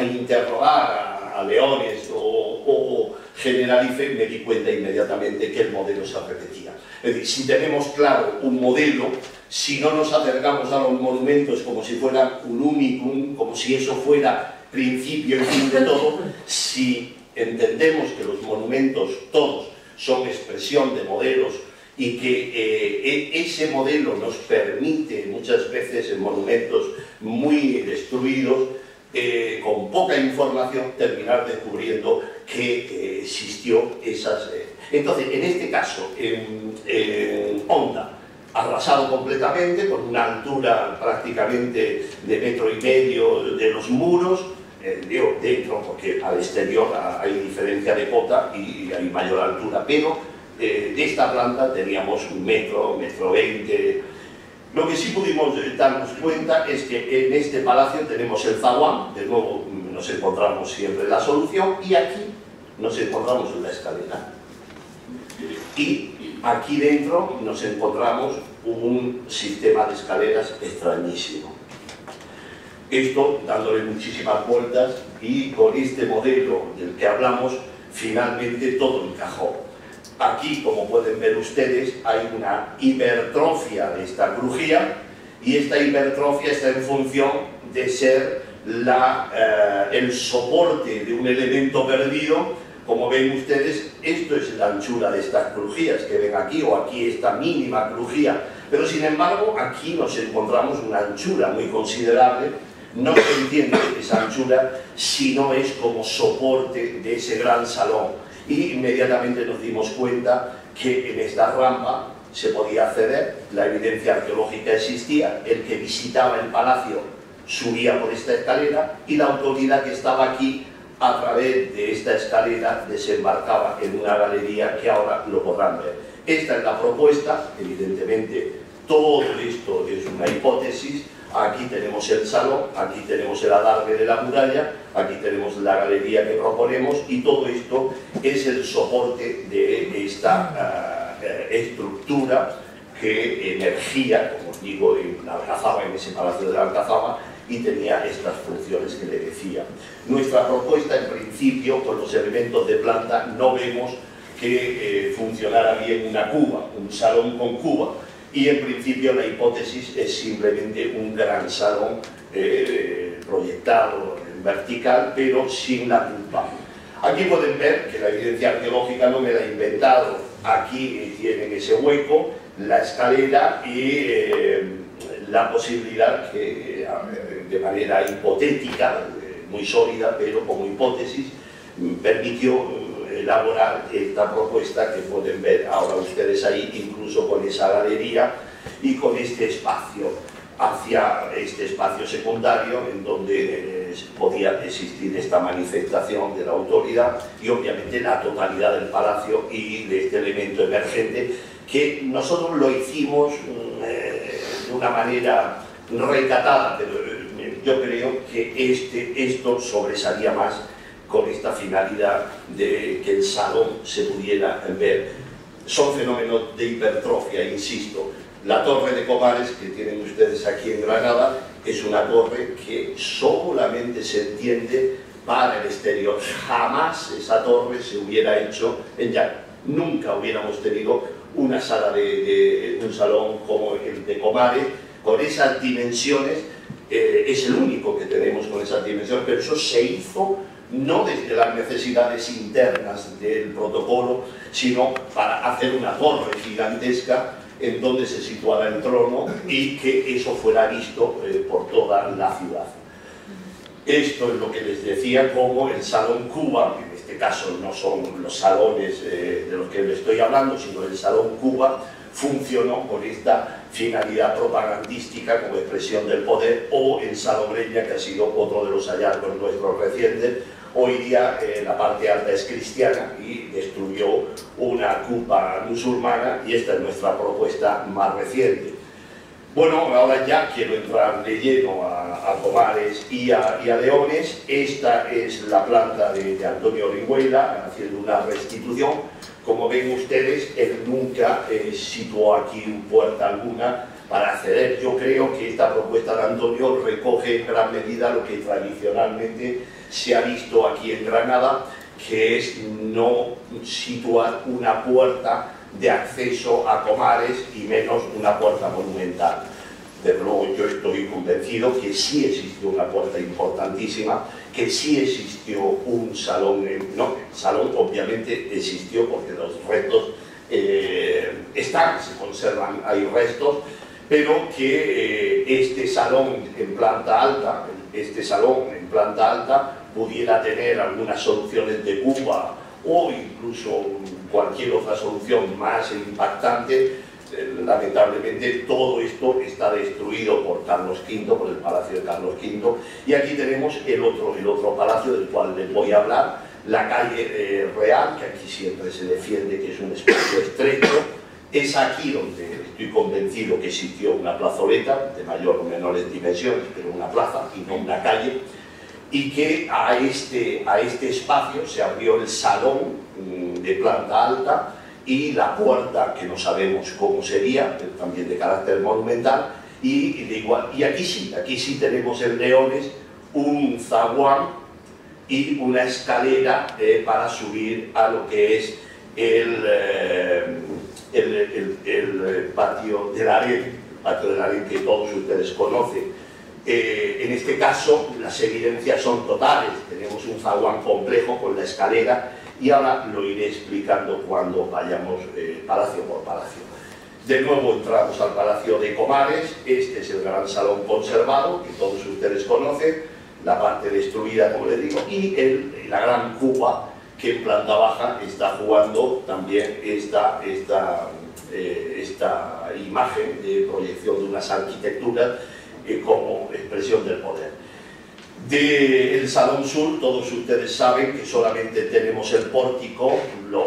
interrogar a Leones o Generalife, me di cuenta inmediatamente que el modelo se repetía. Es decir, si tenemos claro un modelo, si no nos acercamos a los monumentos como si fuera un unicum, como si eso fuera principio y fin de todo, si entendemos que los monumentos todos son expresión de modelos y que ese modelo nos permite muchas veces en monumentos muy destruidos, con poca información, terminar descubriendo que existió esas... Entonces, en este caso, en Onda, arrasado completamente, con una altura prácticamente de 1,5 metros de los muros, dentro, porque al exterior hay diferencia de cota y hay mayor altura, pero de esta planta teníamos 1 metro, 1,20 metros. Lo que sí pudimos darnos cuenta es que en este palacio tenemos el zaguán, de nuevo nos encontramos siempre la solución, y aquí nos encontramos en la escalera. Y aquí dentro nos encontramos un sistema de escaleras extrañísimo. Esto dándole muchísimas vueltas, y con este modelo del que hablamos, finalmente todo encajó. Aquí, como pueden ver ustedes, hay una hipertrofia de esta crujía, y esta hipertrofia está en función de ser el soporte de un elemento perdido. Como ven ustedes, esto es la anchura de estas crujías que ven aquí, o aquí esta mínima crujía, pero sin embargo aquí nos encontramos una anchura muy considerable. No se entiende esa anchura si no es como soporte de ese gran salón. Y inmediatamente nos dimos cuenta que en esta rampa se podía acceder, la evidencia arqueológica existía, el que visitaba el palacio subía por esta escalera, y la autoridad que estaba aquí, a través de esta escalera, desembarcaba en una galería que ahora lo podrán ver. Esta es la propuesta, evidentemente todo esto es una hipótesis. Aquí tenemos el salón, aquí tenemos el adarve de la muralla, aquí tenemos la galería que proponemos, y todo esto es el soporte de esta estructura que emergía, como os digo, en alcazaba, en ese palacio de la alcazaba, y tenía estas funciones que le decía. Nuestra propuesta, en principio, con los elementos de planta, no vemos que funcionara bien una cuba, un salón con cuba. Y en principio la hipótesis es simplemente un gran salón proyectado en vertical, pero sin la culpa. Aquí pueden ver que la evidencia arqueológica no me la he inventado. Aquí tienen ese hueco, la escalera y la posibilidad que, de manera hipotética, muy sólida, pero como hipótesis, permitió elaborar esta propuesta que pueden ver ahora ustedes ahí, incluso con esa galería y con este espacio, hacia este espacio secundario en donde podía existir esta manifestación de la autoridad y obviamente la totalidad del palacio y de este elemento emergente que nosotros lo hicimos de una manera recatada, pero yo creo que esto sobresalía más con esta finalidad de que el salón se pudiera ver. Son fenómenos de hipertrofia, insisto. La Torre de Comares que tienen ustedes aquí en Granada es una torre que solamente se entiende para el exterior. Jamás esa torre se hubiera hecho en llano. Nunca hubiéramos tenido una sala de un salón como el de Comares con esas dimensiones. Es el único que tenemos con esas dimensiones, pero eso se hizo no desde las necesidades internas del protocolo, sino para hacer una torre gigantesca en donde se situara el trono y que eso fuera visto por toda la ciudad. Esto es lo que les decía como el Salón Cuba, en este caso no son los salones de los que les estoy hablando, sino el Salón Cuba, funcionó con esta finalidad propagandística como expresión del poder, o en Salobreña, que ha sido otro de los hallazgos nuestros recientes. Hoy día la parte alta es cristiana y destruyó una cúpula musulmana, y esta es nuestra propuesta más reciente. Bueno, ahora ya quiero entrar de lleno a Comares y a Leones. Esta es la planta de Antonio Riguela, haciendo una restitución. Como ven ustedes, él nunca situó aquí puerta alguna para acceder. Yo creo que esta propuesta de Antonio recoge en gran medida lo que tradicionalmente se ha visto aquí en Granada, que es no situar una puerta de acceso a Comares y menos una puerta monumental. Desde luego yo estoy convencido que sí existió una puerta importantísima, que sí existió un salón, no, el salón obviamente existió porque los restos están, se conservan, hay restos, pero que este salón en planta alta pudiera tener algunas soluciones de Cuba o incluso cualquier otra solución más impactante. Lamentablemente todo esto está destruido por Carlos V, por el Palacio de Carlos V, y aquí tenemos el otro palacio del cual les voy a hablar, la calle Real, que aquí siempre se defiende que es un espacio estrecho. Es aquí donde estoy convencido que existió una plazoleta de mayor o menores dimensiones, pero una plaza y no una calle, y que a este espacio se abrió el salón de planta alta y la puerta, que no sabemos cómo sería, también de carácter monumental, y aquí sí tenemos en Leones un zaguán y una escalera para subir a lo que es el patio del Arendt, que todos ustedes conocen. En este caso las evidencias son totales, tenemos un zaguán complejo con la escalera, y ahora lo iré explicando cuando vayamos palacio por palacio. De nuevo entramos al Palacio de Comares. Este es el gran salón conservado que todos ustedes conocen, la parte destruida como les digo, y la gran cuba que en planta baja está jugando también esta imagen de proyección de unas arquitecturas como expresión del poder. Del Salón Sur, todos ustedes saben que solamente tenemos el pórtico, los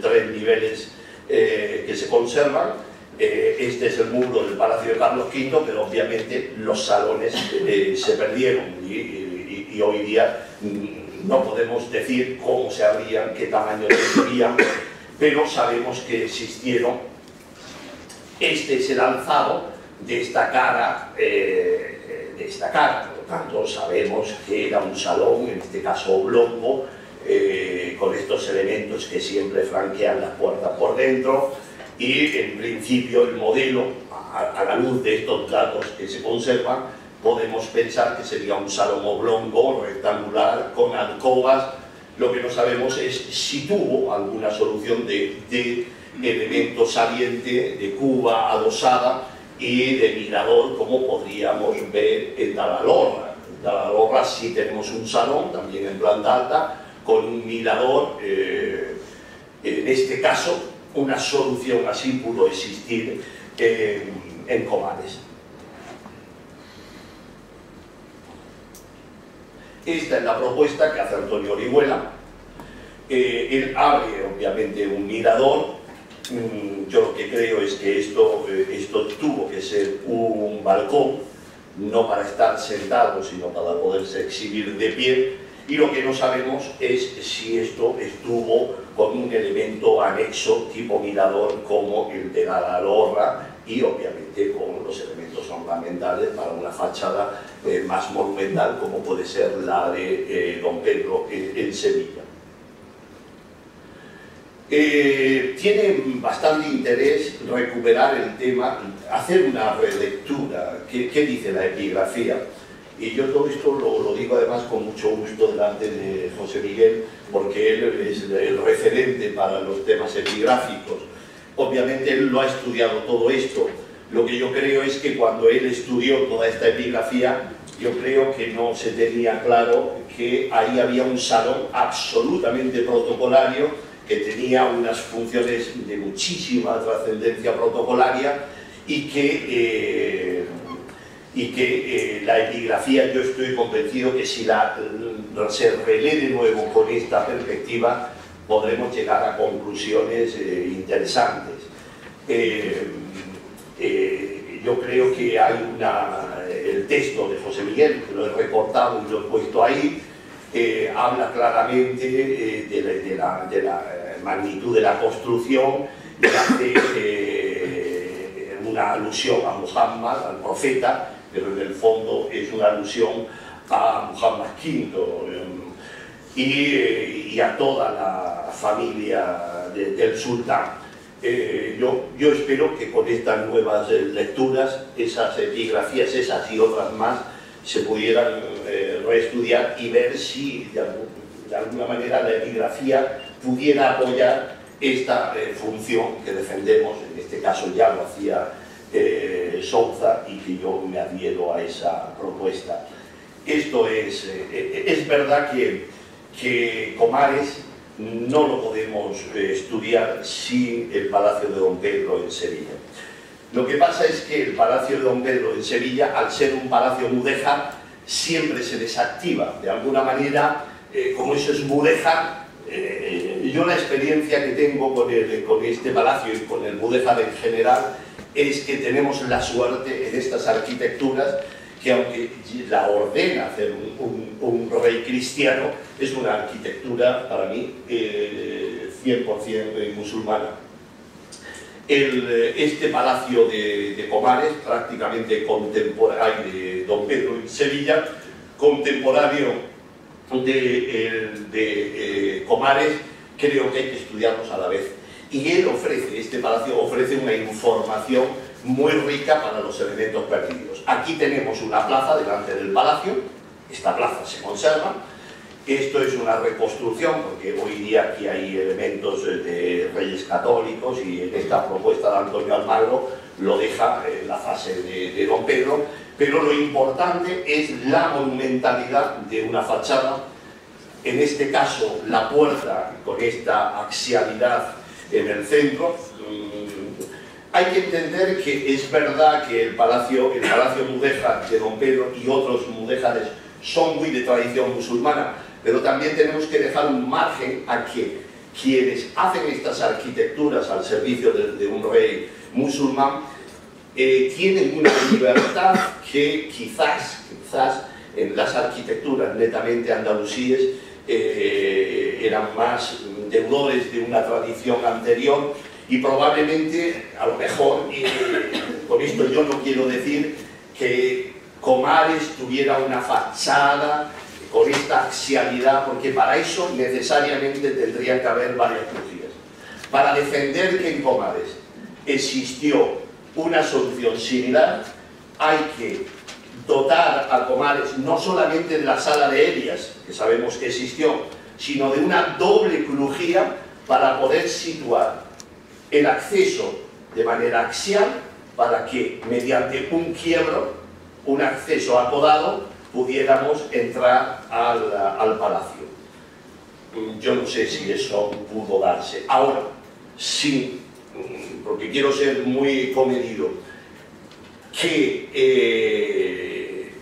tres niveles que se conservan. Este es el muro del Palacio de Carlos V, pero obviamente los salones se perdieron y hoy día no podemos decir cómo se abrían, qué tamaño tendrían, pero sabemos que existieron. Este es el alzado de esta cara, por lo tanto sabemos que era un salón, en este caso oblongo, con estos elementos que siempre franquean las puertas por dentro, y en principio el modelo, a la luz de estos datos que se conservan, podemos pensar que sería un salón oblongo, rectangular, con alcobas. Lo que no sabemos es si tuvo alguna solución de elemento saliente de Cuba adosada y de mirador, como podríamos ver en Dar al-Horra. En Dar al-Horra sí tenemos un salón, también en planta alta, con un mirador en este caso, una solución así pudo existir en Comares. Esta es la propuesta que hace Antonio Riguela. Él abre, obviamente, un mirador. Yo lo que creo es que esto tuvo que ser un balcón, no para estar sentado, sino para poderse exhibir de pie. Y lo que no sabemos es si esto estuvo con un elemento anexo tipo mirador como el de Dar al-Horra y obviamente con los elementos ornamentales para una fachada más monumental como puede ser la de Don Pedro en Sevilla. Tiene bastante interés recuperar el tema, hacer una relectura. ¿Qué dice la epigrafía? Y yo todo esto lo digo además con mucho gusto delante de José Miguel, porque él es el referente para los temas epigráficos. Obviamente él lo ha estudiado todo esto. Lo que yo creo es que cuando él estudió toda esta epigrafía, yo creo que no se tenía claro que ahí había un salón absolutamente protocolario, que tenía unas funciones de muchísima trascendencia protocolaria y que la epigrafía, yo estoy convencido que si se relee de nuevo con esta perspectiva podremos llegar a conclusiones interesantes. Yo creo que hay el texto de José Miguel, que lo he recortado y lo he puesto ahí, habla claramente de la magnitud de la construcción, y hace una alusión a Muhammad, al profeta, pero en el fondo es una alusión a Muhammad V y a toda la familia del sultán. Yo espero que con estas nuevas lecturas, esas epigrafías, esas y otras más, se pudieran reestudiar y ver si de alguna manera la epigrafía pudiera apoyar esta función que defendemos. En este caso ya lo hacía Souza y que yo me adhiero a esa propuesta. Esto es verdad que Comares no lo podemos estudiar sin el Palacio de Don Pedro en Sevilla. Lo que pasa es que el Palacio de Don Pedro en Sevilla, al ser un palacio mudéjar, siempre se desactiva. De alguna manera, como eso es mudéjar, yo la experiencia que tengo con este palacio y con el mudéjar en general es que tenemos la suerte en estas arquitecturas que, aunque la ordena hacer un rey cristiano, es una arquitectura para mí 100% musulmana. Este palacio de Comares, prácticamente contemporáneo de Don Pedro en Sevilla, contemporáneo de Comares, creo que hay que estudiarlos a la vez. Y este palacio ofrece una información muy rica para los elementos perdidos. Aquí tenemos una plaza delante del palacio, esta plaza se conserva. Esto es una reconstrucción, porque hoy día aquí hay elementos de reyes católicos y en esta propuesta de Antonio Almagro lo deja en la fase de Don Pedro, pero lo importante es la monumentalidad de una fachada, en este caso la puerta con esta axialidad en el centro. Hay que entender que es verdad que el palacio mudéjar de Don Pedro y otros mudéjares son muy de tradición musulmana, pero también tenemos que dejar un margen a que quienes hacen estas arquitecturas al servicio de un rey musulmán tienen una libertad que quizás en las arquitecturas netamente andalusíes eran más deudores de una tradición anterior y probablemente, a lo mejor, con esto yo no quiero decir que Comares tuviera una fachada con esta axialidad, porque para eso necesariamente tendría que haber varias crujías. Para defender que en Comares existió una solución similar, hay que dotar a Comares no solamente de la sala de Helias, que sabemos que existió, sino de una doble crujía para poder situar el acceso de manera axial para que, mediante un quiebro, un acceso acodado, pudiéramos entrar al palacio. yo no sé si eso pudo darse. Ahora, sí, porque quiero ser muy comedido, que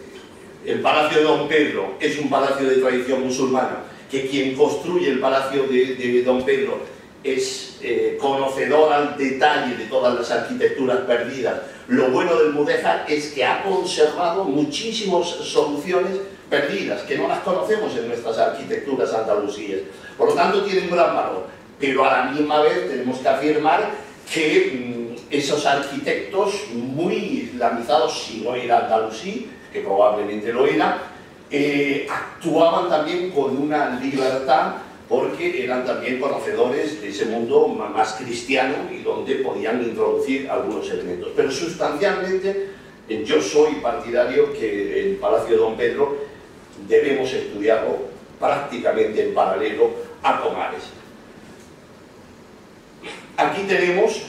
el Palacio de Don Pedro es un palacio de tradición musulmana, que quien construye el Palacio de Don Pedro es conocedor al detalle de todas las arquitecturas perdidas. Lo bueno del Mudéjar es que ha conservado muchísimas soluciones perdidas, que no las conocemos en nuestras arquitecturas andalusíes. Por lo tanto, tiene un gran valor, pero a la misma vez tenemos que afirmar que esos arquitectos muy islamizados, si no era andalusí, que probablemente lo era, actuaban también con una libertad porque eran también conocedores de ese mundo más cristiano y donde podían introducir algunos elementos. Pero sustancialmente yo soy partidario que el Palacio de Don Pedro debemos estudiarlo prácticamente en paralelo a Comares. Aquí tenemos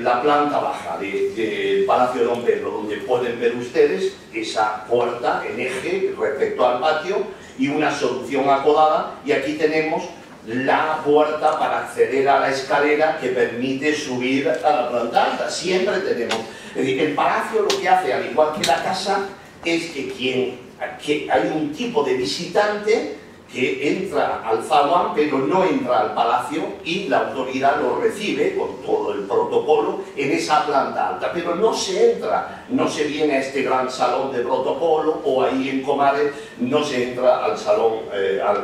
la planta baja del Palacio de Don Pedro, donde pueden ver ustedes esa puerta en eje respecto al patio y una solución acodada, y aquí tenemos la puerta para acceder a la escalera que permite subir a la planta alta. Siempre tenemos, es decir, el palacio lo que hace, al igual que la casa, es que, hay un tipo de visitante que entra al zaguán pero no entra al palacio, y la autoridad lo recibe con todo el protocolo en esa planta alta, pero no se entra, no se viene a este gran salón de protocolo, o ahí en Comares no se entra al salón, a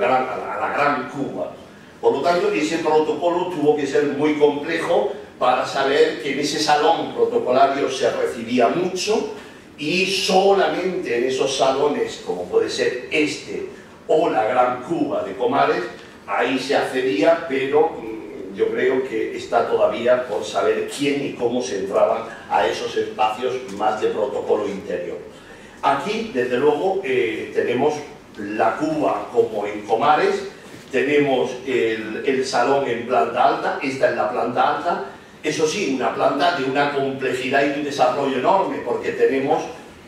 la gran Cuba. Por lo tanto, ese protocolo tuvo que ser muy complejo para saber que en ese salón protocolario se recibía mucho, y solamente en esos salones, como puede ser este o la Gran Cuba de Comares, ahí se accedía, pero yo creo que está todavía por saber quién y cómo se entraban a esos espacios más de protocolo interior. Aquí, desde luego, tenemos la Cuba como en Comares, tenemos el salón en planta alta, esta es la planta alta, eso sí, una planta de una complejidad y un desarrollo enorme, porque tenemos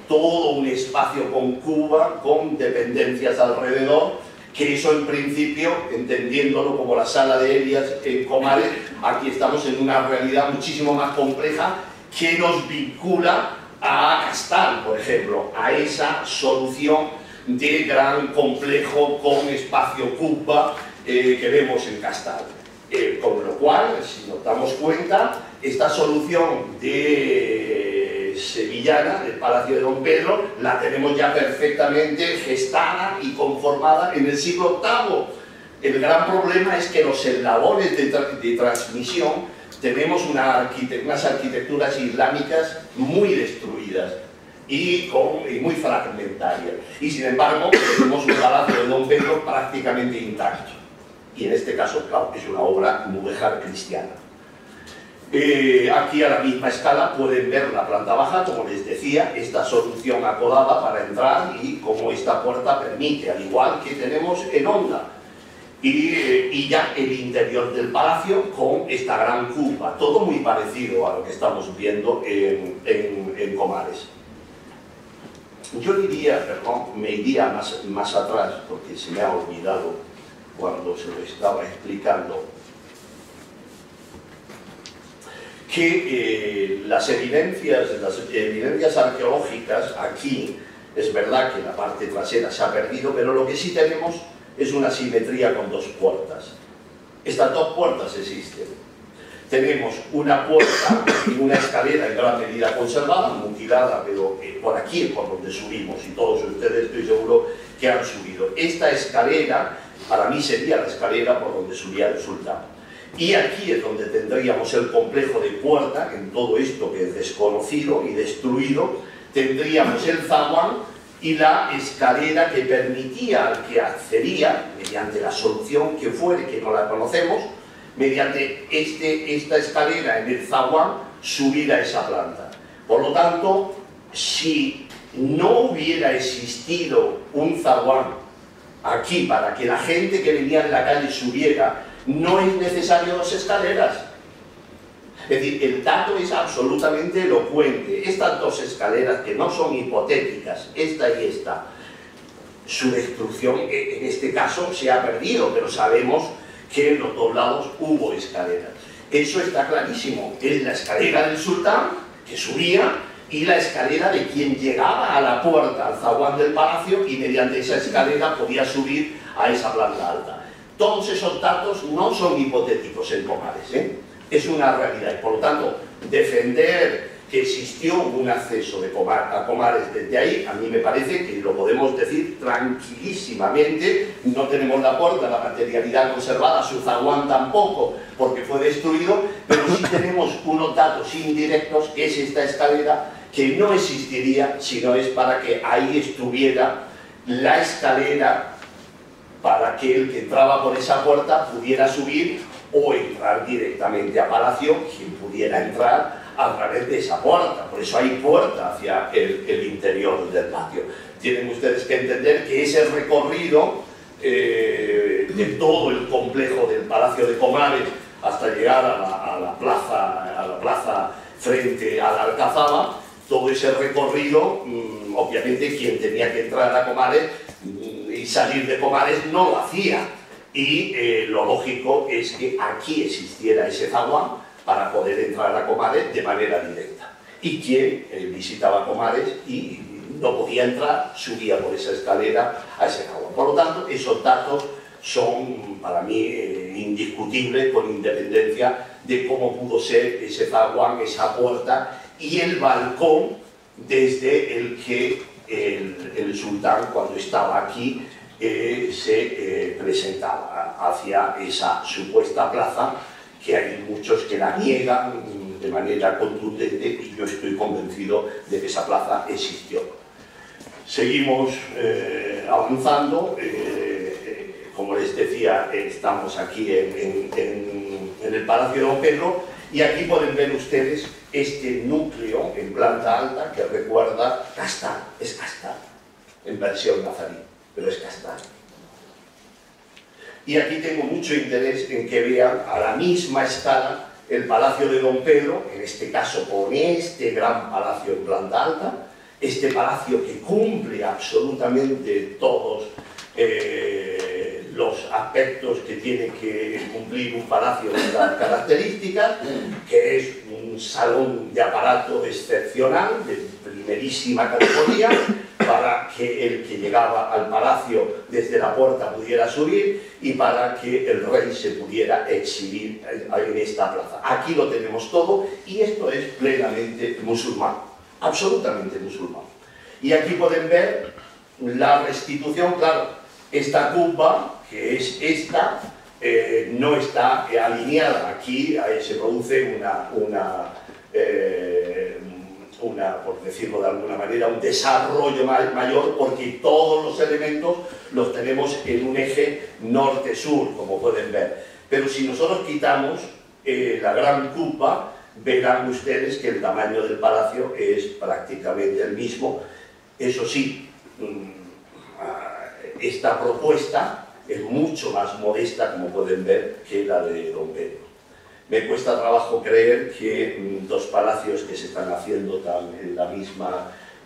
todo un espacio con Cuba, con dependencias alrededor, que eso en principio, entendiéndolo como la sala de Elias en Comares, aquí estamos en una realidad muchísimo más compleja que nos vincula a Qastal, por ejemplo, a esa solución de gran complejo con espacio Cuba que vemos en Qastal. Con lo cual, si nos damos cuenta, esta solución de sevillana, del Palacio de Don Pedro, la tenemos ya perfectamente gestada y conformada en el siglo VIII. El gran problema es que los eslabones de transmisión tenemos unas arquitecturas islámicas muy destruidas y muy fragmentarias. Y sin embargo, tenemos un Palacio de Don Pedro prácticamente intacto. Y en este caso, claro, es una obra mudéjar cristiana. Aquí a la misma escala pueden ver la planta baja, como les decía, esta solución acodada para entrar y como esta puerta permite, al igual que tenemos en Onda. Y ya el interior del palacio con esta gran curva, todo muy parecido a lo que estamos viendo en Comares. Yo diría, perdón, me iría más atrás porque se me ha olvidado cuando se lo estaba explicando, que las evidencias arqueológicas aquí, es verdad que la parte trasera se ha perdido, pero lo que sí tenemos es una simetría con dos puertas. Estas dos puertas existen. Tenemos una puerta y una escalera en gran medida conservada, mutilada, pero por aquí es por donde subimos, y todos ustedes estoy seguro que han subido. Esta escalera, para mí sería la escalera por donde subía el sultán. Y aquí es donde tendríamos el complejo de puerta, en todo esto que es desconocido y destruido, tendríamos el zaguán y la escalera que permitía al que accedía, mediante la solución que fuere, que no la conocemos, mediante esta escalera en el zaguán, subir a esa planta. Por lo tanto, si no hubiera existido un zaguán aquí para que la gente que venía en la calle subiera, no es necesario dos escaleras. Es decir, el dato es absolutamente elocuente. Estas dos escaleras, que no son hipotéticas, esta y esta, su destrucción en este caso se ha perdido, pero sabemos que en los doblados hubo escalera. Eso está clarísimo, es la escalera del sultán que subía y la escalera de quien llegaba a la puerta, al zaguán del palacio, y mediante esa escalera podía subir a esa planta alta. Todos esos datos no son hipotéticos en Comares, ¿eh? Es una realidad y por lo tanto defender que existió un acceso de Comares desde ahí, a mí me parece que lo podemos decir tranquilísimamente. No tenemos la puerta, la materialidad conservada, su zaguán tampoco, porque fue destruido, pero sí tenemos unos datos indirectos, que es esta escalera, que no existiría si no es para que ahí estuviera la escalera para que el que entraba por esa puerta pudiera subir o entrar directamente a palacio, quien pudiera entrar a través de esa puerta. Por eso hay puerta hacia el interior del patio. Tienen ustedes que entender que ese recorrido de todo el complejo del Palacio de Comares hasta llegar a la plaza frente a la Alcazaba, todo ese recorrido, obviamente quien tenía que entrar a Comares y salir de Comares no lo hacía, y lo lógico es que aquí existiera ese zaguán para poder entrar a Comares de manera directa. Y quien visitaba Comares y no podía entrar, subía por esa escalera a ese zaguán. Por lo tanto, esos datos son para mí indiscutibles, con independencia de cómo pudo ser ese zaguán, esa puerta y el balcón desde el que el sultán, cuando estaba aquí, se presentaba hacia esa supuesta plaza, que hay muchos que la niegan de manera contundente, y yo estoy convencido de que esa plaza existió. Seguimos avanzando. Como les decía, estamos aquí en el Palacio de Don Pedro, y aquí pueden ver ustedes este núcleo en planta alta que recuerda Qastal. Es Qastal en versión nazarí, pero es Qastal. Y aquí tengo mucho interés en que vean a la misma escala el Palacio de Don Pedro, en este caso con este gran palacio en planta alta, este palacio que cumple absolutamente todos los aspectos que tiene que cumplir un palacio de estas características, que es un salón de aparato excepcional, de primerísima categoría, para que el que llegaba al palacio desde la puerta pudiera subir y para que el rey se pudiera exhibir en esta plaza. Aquí lo tenemos todo, y esto es plenamente musulmán, absolutamente musulmán. Y aquí pueden ver la restitución, claro, esta cumba, que es esta, no está alineada. Aquí se produce una, por decirlo de alguna manera, un desarrollo mayor, porque todos los elementos los tenemos en un eje norte-sur, como pueden ver. Pero si nosotros quitamos la gran cumba, verán ustedes que el tamaño del palacio es prácticamente el mismo. Eso sí, esta propuesta es mucho más modesta, como pueden ver, que la de Don Pedro. Me cuesta trabajo creer que dos palacios que se están haciendo en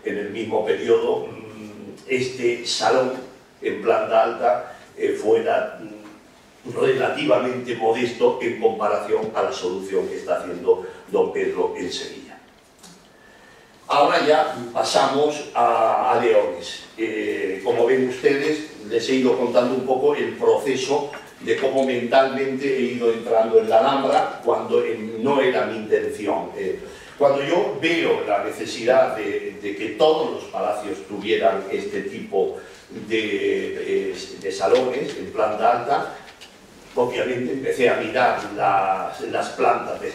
el mismo periodo, este salón en planta alta fuera relativamente modesto en comparación a la solución que está haciendo Don Pedro en Sevilla. Ahora ya pasamos a Leones. Como ven ustedes, les he ido contando un poco el proceso de cómo mentalmente he ido entrando en la Alhambra, cuando no era mi intención. Cuando yo veo la necesidad de que todos los palacios tuvieran este tipo de salones en planta alta, obviamente empecé a mirar las plantas de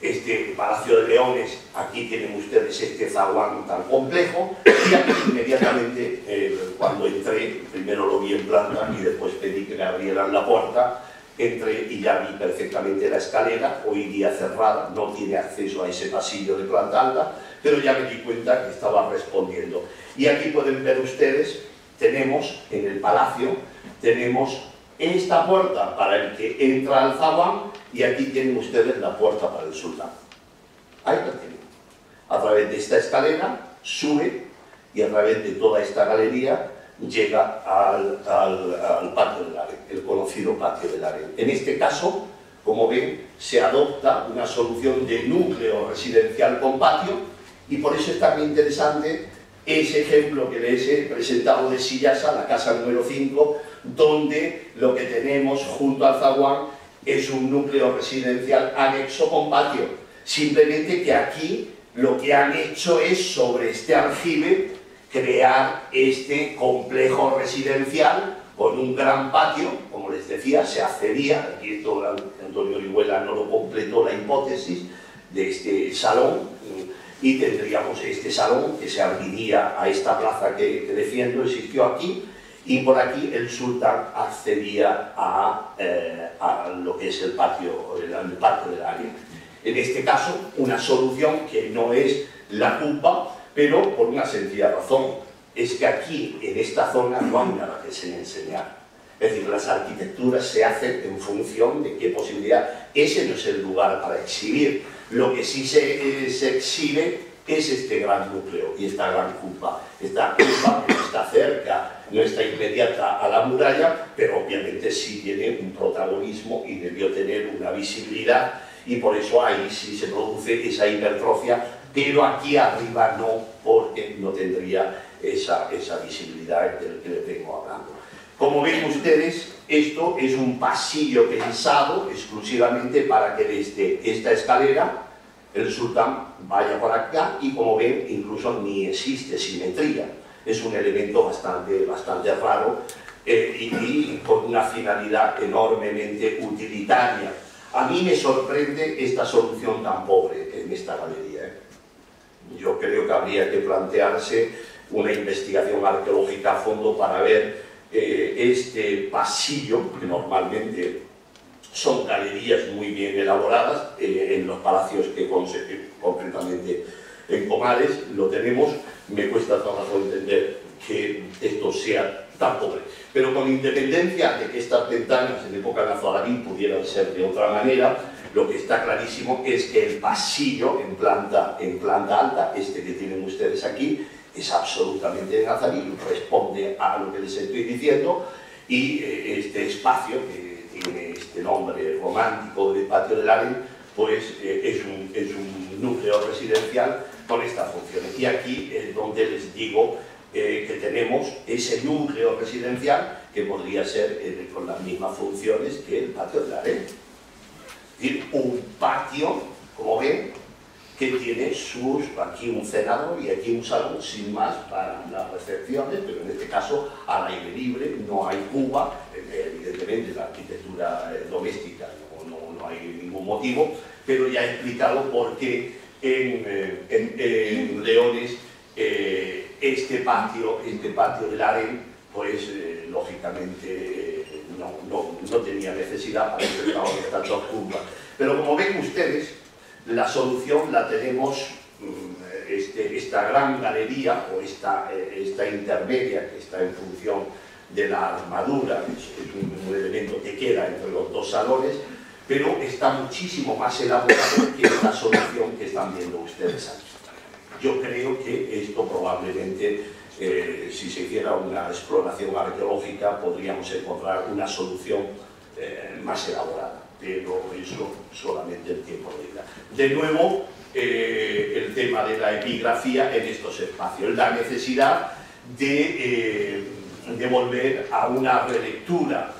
este Palacio de Leones. Aquí tienen ustedes este zaguán tan complejo, y aquí inmediatamente cuando entré, primero lo vi en planta y después pedí que me abrieran la puerta, entré y ya vi perfectamente la escalera, hoy día cerrada, no tiene acceso a ese pasillo de planta alta, pero ya me di cuenta que estaba respondiendo. Y aquí pueden ver ustedes, tenemos en el palacio, tenemos esta puerta para el que entra al zaguán, y aquí tienen ustedes la puerta para el sultán. Ahí la tienen. A través de esta escalera sube, y a través de toda esta galería llega al Patio del Arendt, el conocido Patio del Arendt. En este caso, como ven, se adopta una solución de núcleo residencial con patio, y por eso es tan interesante ese ejemplo que les he presentado de Siyasa, la casa número 5, donde lo que tenemos junto al zaguán es un núcleo residencial anexo con patio. Simplemente que aquí lo que han hecho es, sobre este aljibe, crear este complejo residencial con un gran patio. Como les decía, se accedía, aquí esto Antonio Riguela no lo completó la hipótesis de este salón, y tendríamos este salón que se abriría a esta plaza que defiendo, existió aquí, y por aquí el sultán accedía a lo que es el patio del área. En este caso, una solución que no es la tumba, pero por una sencilla razón, es que aquí, en esta zona, no hay nada que se enseñar. Es decir, las arquitecturas se hacen en función de qué posibilidad. Ese no es el lugar para exhibir. Lo que sí se exhibe es este gran núcleo y esta gran cúpula. Esta cúpula no está cerca, no está inmediata a la muralla, pero obviamente sí tiene un protagonismo y debió tener una visibilidad, y por eso ahí sí se produce esa hipertrofia, pero aquí arriba no, porque no tendría esa visibilidad del que le tengo hablando. Como ven ustedes, esto es un pasillo pensado exclusivamente para que desde esta escalera el sultán vaya por acá, y como ven, incluso ni existe simetría. Es un elemento bastante raro y con una finalidad enormemente utilitaria. A mí me sorprende esta solución tan pobre en esta galería, ¿eh? Yo creo que habría que plantearse una investigación arqueológica a fondo para ver este pasillo, que normalmente son galerías muy bien elaboradas en los palacios que concretamente en Comares lo tenemos. Me cuesta trabajo entender que esto sea tan pobre, pero con independencia de que estas ventanas en época nazarí pudieran ser de otra manera, lo que está clarísimo es que el pasillo en planta alta, este que tienen ustedes aquí, es absolutamente nazarí, responde a lo que les estoy diciendo, y este espacio que tiene este nombre romántico de Patio del Arendt, pues es un núcleo residencial con estas funciones. Y aquí es donde les digo que tenemos ese núcleo residencial que podría ser con las mismas funciones que el Patio del Arendt. Es decir, un patio, como ven, que tiene aquí un cenador y aquí un salón, sin más, para las recepciones, pero en este caso al aire libre, no hay cuba, evidentemente la arquitectura doméstica no hay ningún motivo, pero ya he explicado por qué en Leones este patio del Arendt, pues lógicamente no tenía necesidad para de estas dos curvas. Pero como ven ustedes, la solución la tenemos, esta gran galería o esta intermedia que está en función de la armadura, es un elemento que queda entre los dos salones, pero está muchísimo más elaborado que esta solución que están viendo ustedes aquí. Yo creo que esto probablemente, si se hiciera una exploración arqueológica, podríamos encontrar una solución más elaborada, pero eso solamente el tiempo lo dirá. De nuevo, el tema de la epigrafía en estos espacios, la necesidad de volver a una relectura.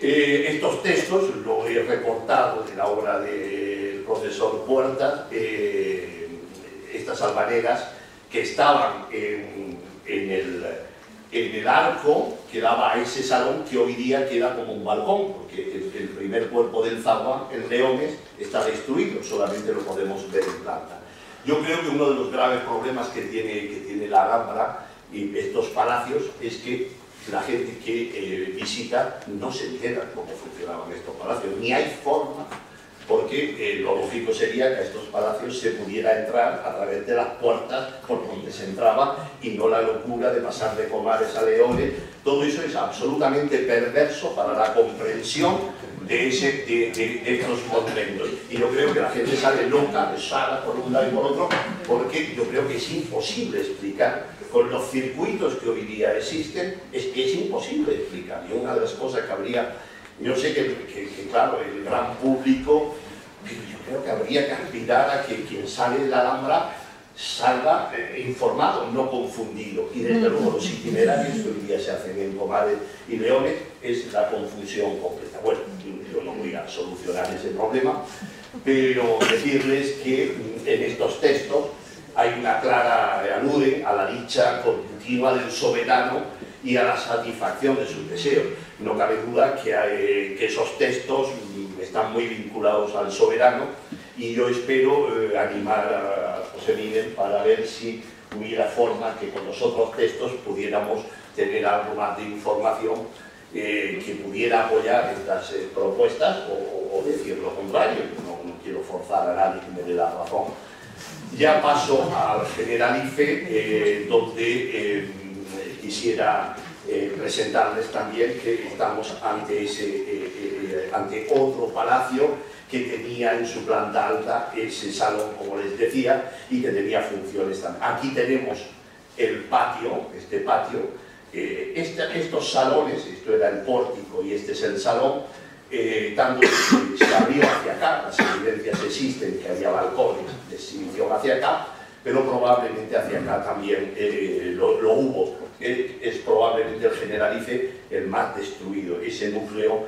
Estos textos los he recortado de la obra del profesor Puertas, estas albaneras que estaban en el arco que daba a ese salón, que hoy día queda como un balcón, porque el primer cuerpo del zaguán, el Leones, está destruido, solamente lo podemos ver en planta. Yo creo que uno de los graves problemas que tiene la Alhambra y estos palacios es que la gente que visita no se entera cómo funcionaban estos palacios, ni hay forma, porque lo lógico sería que a estos palacios se pudiera entrar a través de las puertas por donde se entraba, y no la locura de pasar de Comares a Leones. Todo eso es absolutamente perverso para la comprensión de estos conceptos. Y yo creo que la gente sale loca, pesada por un lado y por otro, porque yo creo que es imposible explicar, con los circuitos que hoy día existen, es que es imposible explicar. Y una de las cosas que habría, yo sé que claro, el gran público, yo creo que habría que aspirar a que quien sale de la Alhambra salga informado, no confundido. Y desde luego los itinerarios que hoy día se hacen en Comares y Leones es la confusión completa. Bueno, yo no voy a solucionar ese problema, pero decirles que en estos textos hay una clara alude a la dicha continua del soberano y a la satisfacción de sus deseos. No cabe duda que esos textos están muy vinculados al soberano, y yo espero animar a José Miguel para ver si hubiera forma que con los otros textos pudiéramos tener algo más de información que pudiera apoyar estas propuestas o decir lo contrario. No quiero forzar a nadie que me dé la razón. Ya paso al Generalife, donde quisiera presentarles también que estamos ante, ante otro palacio que tenía en su planta alta ese salón, como les decía, y que tenía funciones también. Aquí tenemos el patio, este patio, estos salones, esto era el pórtico y este es el salón, tanto que se abrió hacia acá, las evidencias existen, que había balcones de exhibición hacia acá, pero probablemente hacia acá también lo hubo. Es probablemente el Generalife el más destruido. Ese núcleo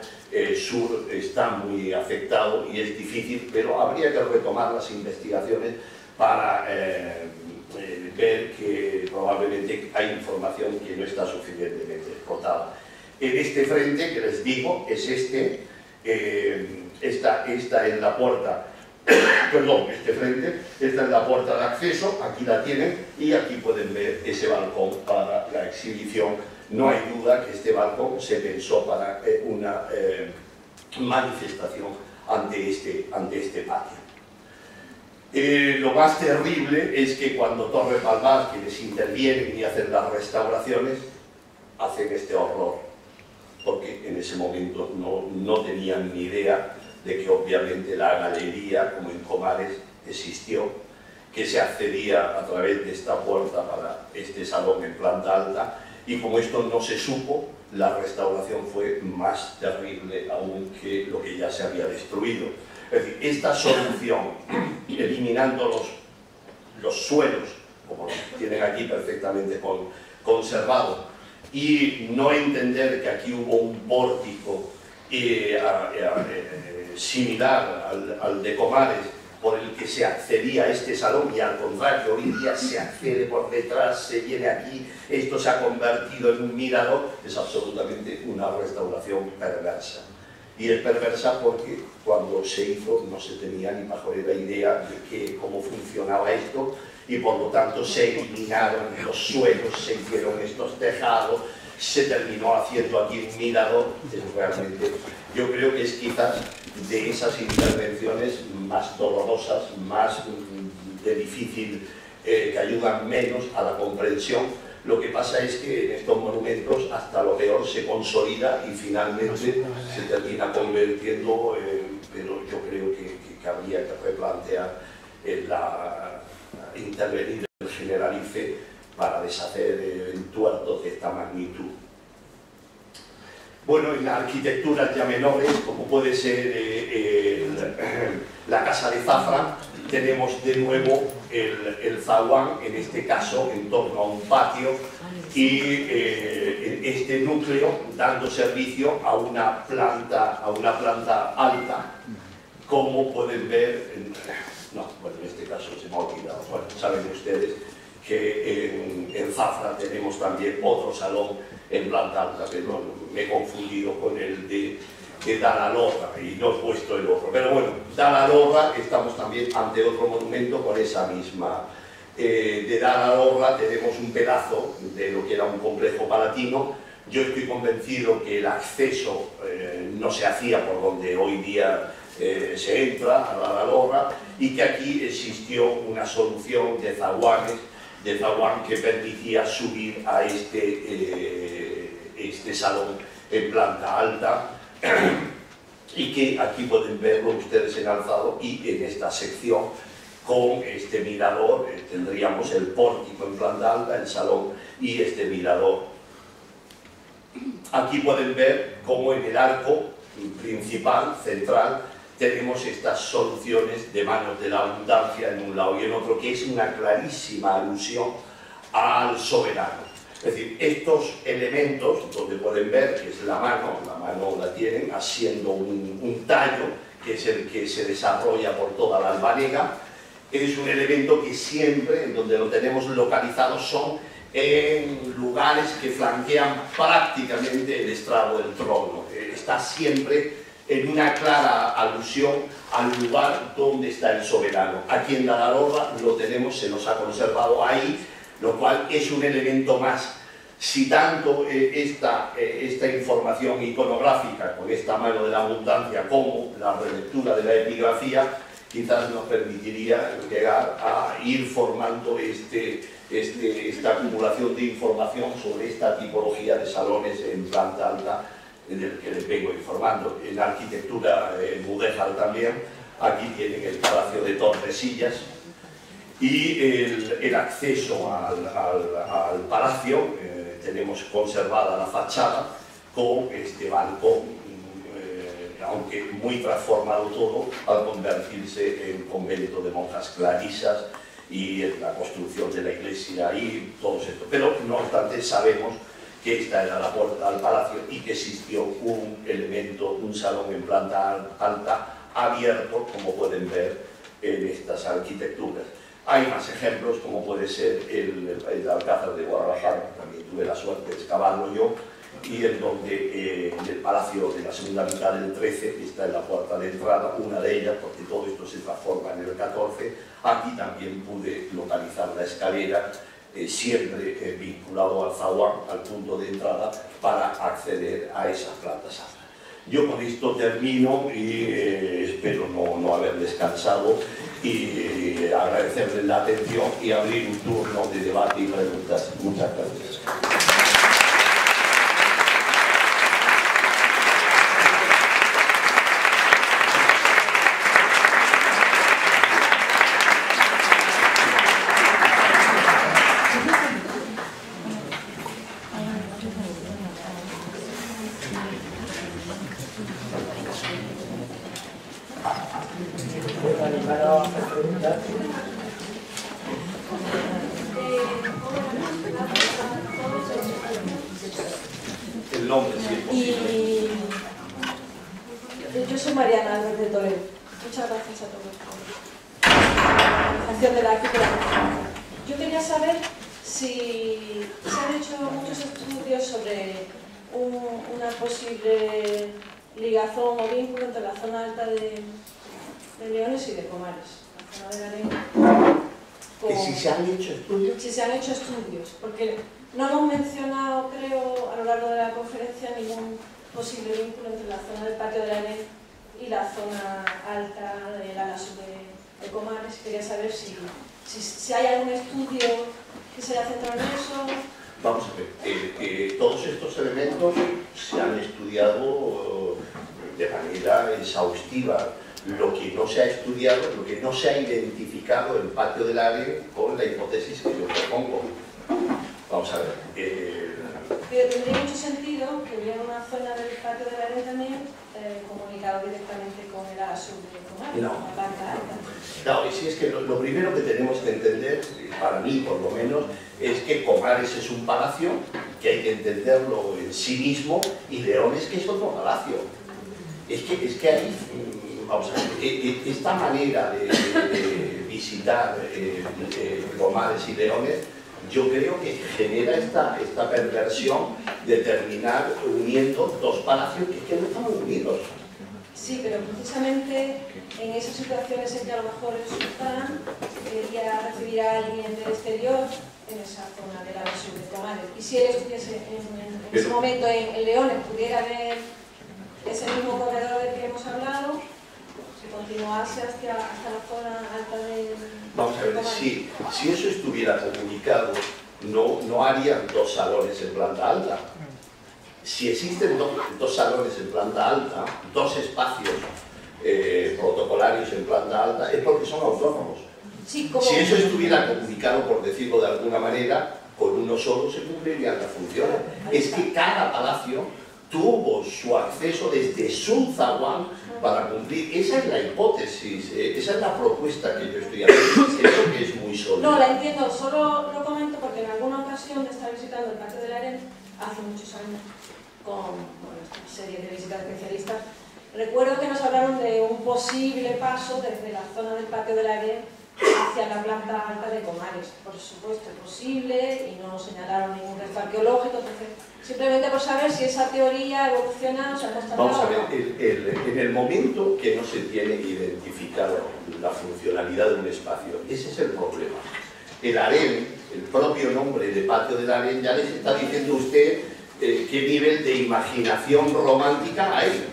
sur está muy afectado y es difícil, pero habría que retomar las investigaciones para ver que probablemente hay información que no está suficientemente explotada. En este frente, que les digo, es este, esta es la puerta, perdón, este frente, esta es la puerta de acceso, aquí la tienen y aquí pueden ver ese balcón para la exhibición. No hay duda que este balcón se pensó para una manifestación ante este patio. Lo más terrible es que cuando Torre Palmas, quienes intervienen y hacen las restauraciones, hacen este horror, porque en ese momento no tenían ni idea de que obviamente la galería, como en Comares, existió, que se accedía a través de esta puerta para este salón en planta alta, y como esto no se supo, la restauración fue más terrible aún que lo que ya se había destruido. Es decir, esta solución, eliminando los suelos, como los tienen aquí perfectamente conservados, y no entender que aquí hubo un pórtico similar al de Comares, por el que se accedía a este salón, y al contrario, hoy día se accede por detrás, se viene aquí, esto se ha convertido en un mirador, es absolutamente una restauración perversa. Y es perversa porque cuando se hizo no se tenía ni majorera idea de cómo funcionaba esto, y por lo tanto se eliminaron los suelos, se hicieron estos tejados, se terminó haciendo aquí un mirador. Realmente, yo creo que es quizás de esas intervenciones más dolorosas, más de difícil, que ayudan menos a la comprensión. Lo que pasa es que en estos monumentos hasta lo peor se consolida y finalmente se termina convirtiendo, pero yo creo que habría que replantear intervenir en el Generalife para deshacer entuertos de esta magnitud. Bueno, en arquitecturas ya menores, como puede ser la Casa de Zafra, tenemos de nuevo el zaguán, en este caso en torno a un patio, y este núcleo dando servicio a una planta alta, como pueden ver. No, bueno, en este caso se me ha olvidado. Bueno, saben ustedes que en Zafra tenemos también otro salón en planta alta, pero me he confundido con el de Dar al-Horra y no he puesto el otro. Pero bueno, Dar al-Horra, estamos también ante otro monumento con esa misma. De Dar al-Horra tenemos un pedazo de lo que era un complejo palatino. Yo estoy convencido que el acceso no se hacía por donde hoy día se entra, a Dar al-Horra, y que aquí existió una solución de zaguanes, de zaguán, que permitía subir a este salón en planta alta y que aquí pueden verlo ustedes en alzado, y en esta sección con este mirador tendríamos el pórtico en planta alta, el salón y este mirador. Aquí pueden ver cómo en el arco principal, central, tenemos estas soluciones de manos de la abundancia en un lado y en otro, que es una clarísima alusión al soberano. Es decir, estos elementos donde pueden ver que es la mano la tienen haciendo un tallo, que es el que se desarrolla por toda la albanega, es un elemento que siempre, en donde lo tenemos localizado, son en lugares que flanquean prácticamente el estrado del trono. Está siempre en una clara alusión al lugar donde está el soberano. Aquí en Dar al-Horra lo tenemos, se nos ha conservado ahí, lo cual es un elemento más. Si tanto esta información iconográfica con esta mano de la abundancia como la relectura de la epigrafía quizás nos permitiría llegar a ir formando esta acumulación de información sobre esta tipología de salones en planta alta del que les vengo informando. En la arquitectura mudéjar también, aquí tienen el Palacio de Tordesillas, y el acceso al palacio, tenemos conservada la fachada con este balcón, aunque muy transformado todo al convertirse en convento de monjas clarisas y en la construcción de la iglesia y todo esto. Pero no obstante sabemos que esta era la puerta al palacio y que existió un salón en planta alta abierto, como pueden ver en estas arquitecturas. Hay más ejemplos, como puede ser el Alcázar de Guadalajara, que también tuve la suerte de excavarlo yo, y en donde en el palacio de la segunda mitad del 13 está en la puerta de entrada, una de ellas, porque todo esto se transforma en el 14. Aquí también pude localizar la escalera, siempre vinculado al zaguán, al punto de entrada, para acceder a esas plantas altas. Yo con esto termino y espero no haber descansado, y agradecerles la atención y abrir un turno de debate y preguntas. Muchas gracias. Porque no hemos mencionado, creo, a lo largo de la conferencia ningún posible vínculo entre la zona del Patio del Arendt y la zona alta del ala sur de Comares. Quería saber si hay algún estudio que se haya centrado en eso. Vamos a ver, todos estos elementos se han estudiado de manera exhaustiva. Lo que no se ha estudiado, lo que no se ha identificado el Patio del Arendt con la hipótesis que yo propongo. Vamos a ver. Pero tendría mucho sentido que hubiera una zona del Patio del Arendt también comunicado directamente con el ala sur de Comares, con la planta alta. Claro, y si es que lo primero que tenemos que entender, para mí por lo menos, es que Comares es un palacio, que hay que entenderlo en sí mismo, y Leones que es otro palacio. Es que ahí, vamos a ver, esta manera de visitar Comares y Leones, yo creo que genera esta perversión de terminar uniendo dos palacios que no están unidos. Sí, pero precisamente en esas situaciones en que a lo mejor el sultán quería recibir a alguien del exterior en esa zona del ala sur de Comares. Y si él estuviese en ese momento en Leones, pudiera ver ese mismo corredor del que hemos hablado, si continuase hasta la zona alta de... Vamos a ver, si eso estuviera comunicado, no harían dos salones en planta alta. Si existen dos salones en planta alta, dos espacios protocolarios en planta alta, es porque son autónomos. Sí, si eso estuviera comunicado, por decirlo de alguna manera, con uno solo se cumplirían las funciones. Es que cada palacio tuvo su acceso desde su zaguán para cumplir. Esa es la hipótesis, esa es la propuesta que yo estoy haciendo. Creo que es muy sólida. No, la entiendo, solo lo comento porque en alguna ocasión de estar visitando el Patio del Arendt, hace muchos años, con una serie de visitas especialistas, recuerdo que nos hablaron de un posible paso desde la zona del Patio del Arendt hacia la planta alta de Comares. Por supuesto, es posible y no señalaron ningún resto arqueológico, entonces, simplemente por saber si esa teoría evoluciona o se ha constatado. Vamos a ver, en el momento que no se tiene identificado la funcionalidad de un espacio, ese es el problema. El harén, el propio nombre de Patio del Harén, ya les está diciendo usted qué nivel de imaginación romántica hay.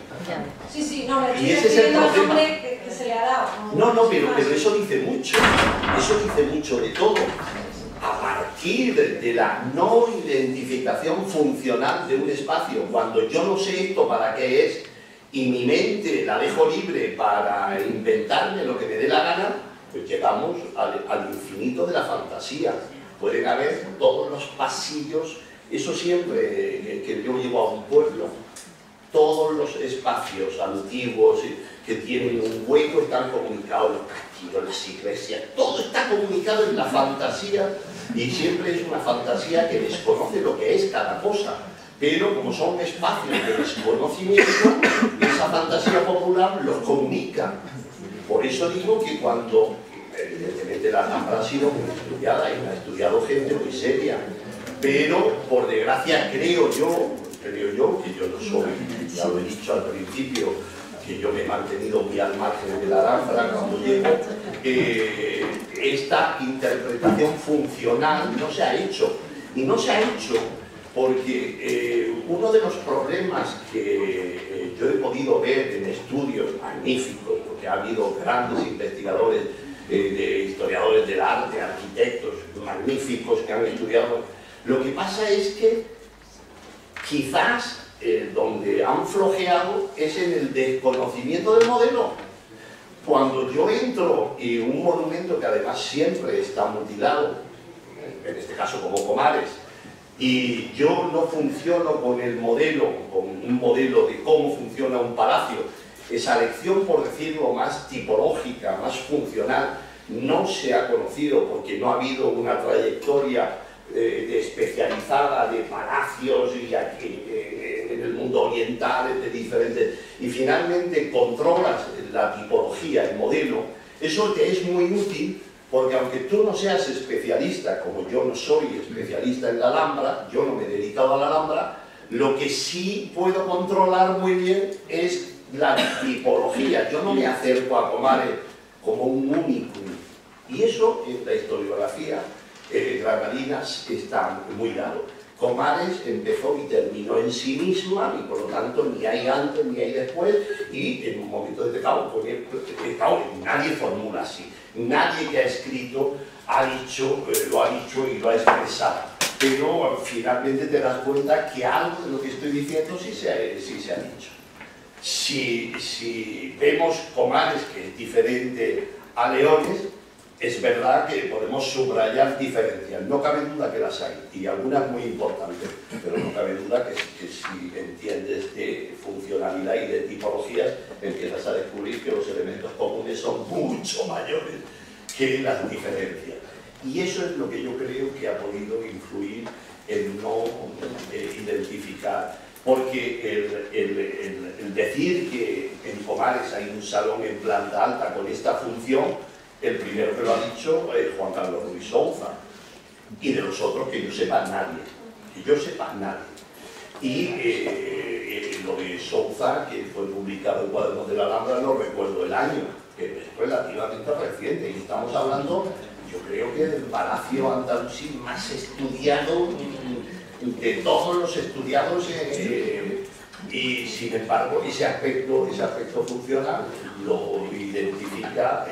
Sí, sí, no, me y ese es el problema. Que se le ha dado. No, no, pero eso dice mucho. Eso dice mucho de todo. A partir de la no identificación funcional de un espacio, cuando yo no sé esto para qué es y mi mente la dejo libre para inventarme lo que me dé la gana, pues llegamos al infinito de la fantasía. Pueden haber todos los pasillos, eso siempre que yo llevo a un pueblo, todos los espacios antiguos que tienen un hueco están comunicados, los castillos, las iglesias, todo está comunicado en la fantasía y siempre es una fantasía que desconoce lo que es cada cosa, pero como son espacios de desconocimiento, esa fantasía popular los comunica. Por eso digo que cuando, evidentemente la Alhambra ha sido muy estudiada y la ha estudiado gente muy seria, pero por desgracia creo yo, que yo no soy, ya lo he dicho al principio, que yo me he mantenido muy al margen de la Alhambra cuando llego, esta interpretación funcional no se ha hecho. Y no se ha hecho porque uno de los problemas que yo he podido ver en estudios magníficos, porque ha habido grandes investigadores, historiadores del arte, arquitectos magníficos que han estudiado, lo que pasa es que quizás donde han flojeado es en el desconocimiento del modelo. Cuando yo entro en un monumento que además siempre está mutilado, en este caso como Comares, y yo no funciono con el modelo, con un modelo de cómo funciona un palacio, esa lección, por decirlo, más tipológica, más funcional, no se ha conocido porque no ha habido una trayectoria especializada de palacios y aquí, en el mundo oriental, de diferentes, y finalmente controlas la tipología, el modelo. Eso te es muy útil porque aunque tú no seas especialista, como yo no soy especialista en la Alhambra, yo no me he dedicado a la Alhambra, lo que sí puedo controlar muy bien es la tipología. Yo no me acerco a Comares como un único, y eso en la historiografía granadinas están muy dado. Comares empezó y terminó en sí misma y por lo tanto ni hay antes ni hay después, y en un momento de caos, nadie formula así, nadie que ha escrito ha dicho, lo ha dicho y lo ha expresado, pero finalmente te das cuenta que algo de lo que estoy diciendo sí se ha dicho. Si vemos Comares, que es diferente a Leones, es verdad que podemos subrayar diferencias, no cabe duda que las hay, y algunas muy importantes, pero no cabe duda que si entiendes de funcionalidad y de tipologías, empiezas a descubrir que los elementos comunes son mucho mayores que las diferencias. Y eso es lo que yo creo que ha podido influir en no identificar, porque el decir que en Comares hay un salón en planta alta con esta función, el primero que lo ha dicho es Juan Carlos Ruiz Souza, y de los otros que yo sepa nadie, Y lo de Souza, que fue publicado en Cuadernos de la Alhambra, no recuerdo el año, que es relativamente reciente, y estamos hablando, yo creo que del palacio andalusí más estudiado de todos los estudiados, y sin embargo ese aspecto funcional lo identifica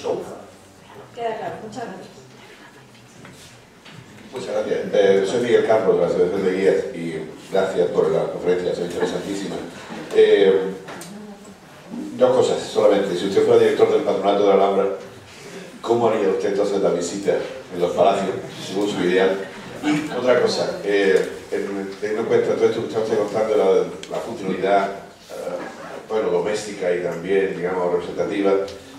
Souza. Queda claro, muchas gracias. Muchas gracias. Soy Miguel Carlos de la Asociación de Guías y gracias por la conferencia, ha sido interesantísima. Dos cosas solamente. Si usted fuera director del Patronato de la Alhambra, ¿cómo haría usted entonces la visita en los palacios, según su ideal? Y otra cosa, teniendo en cuenta todo esto que estamos contando, la funcionalidad bueno, doméstica y también, digamos, representativa,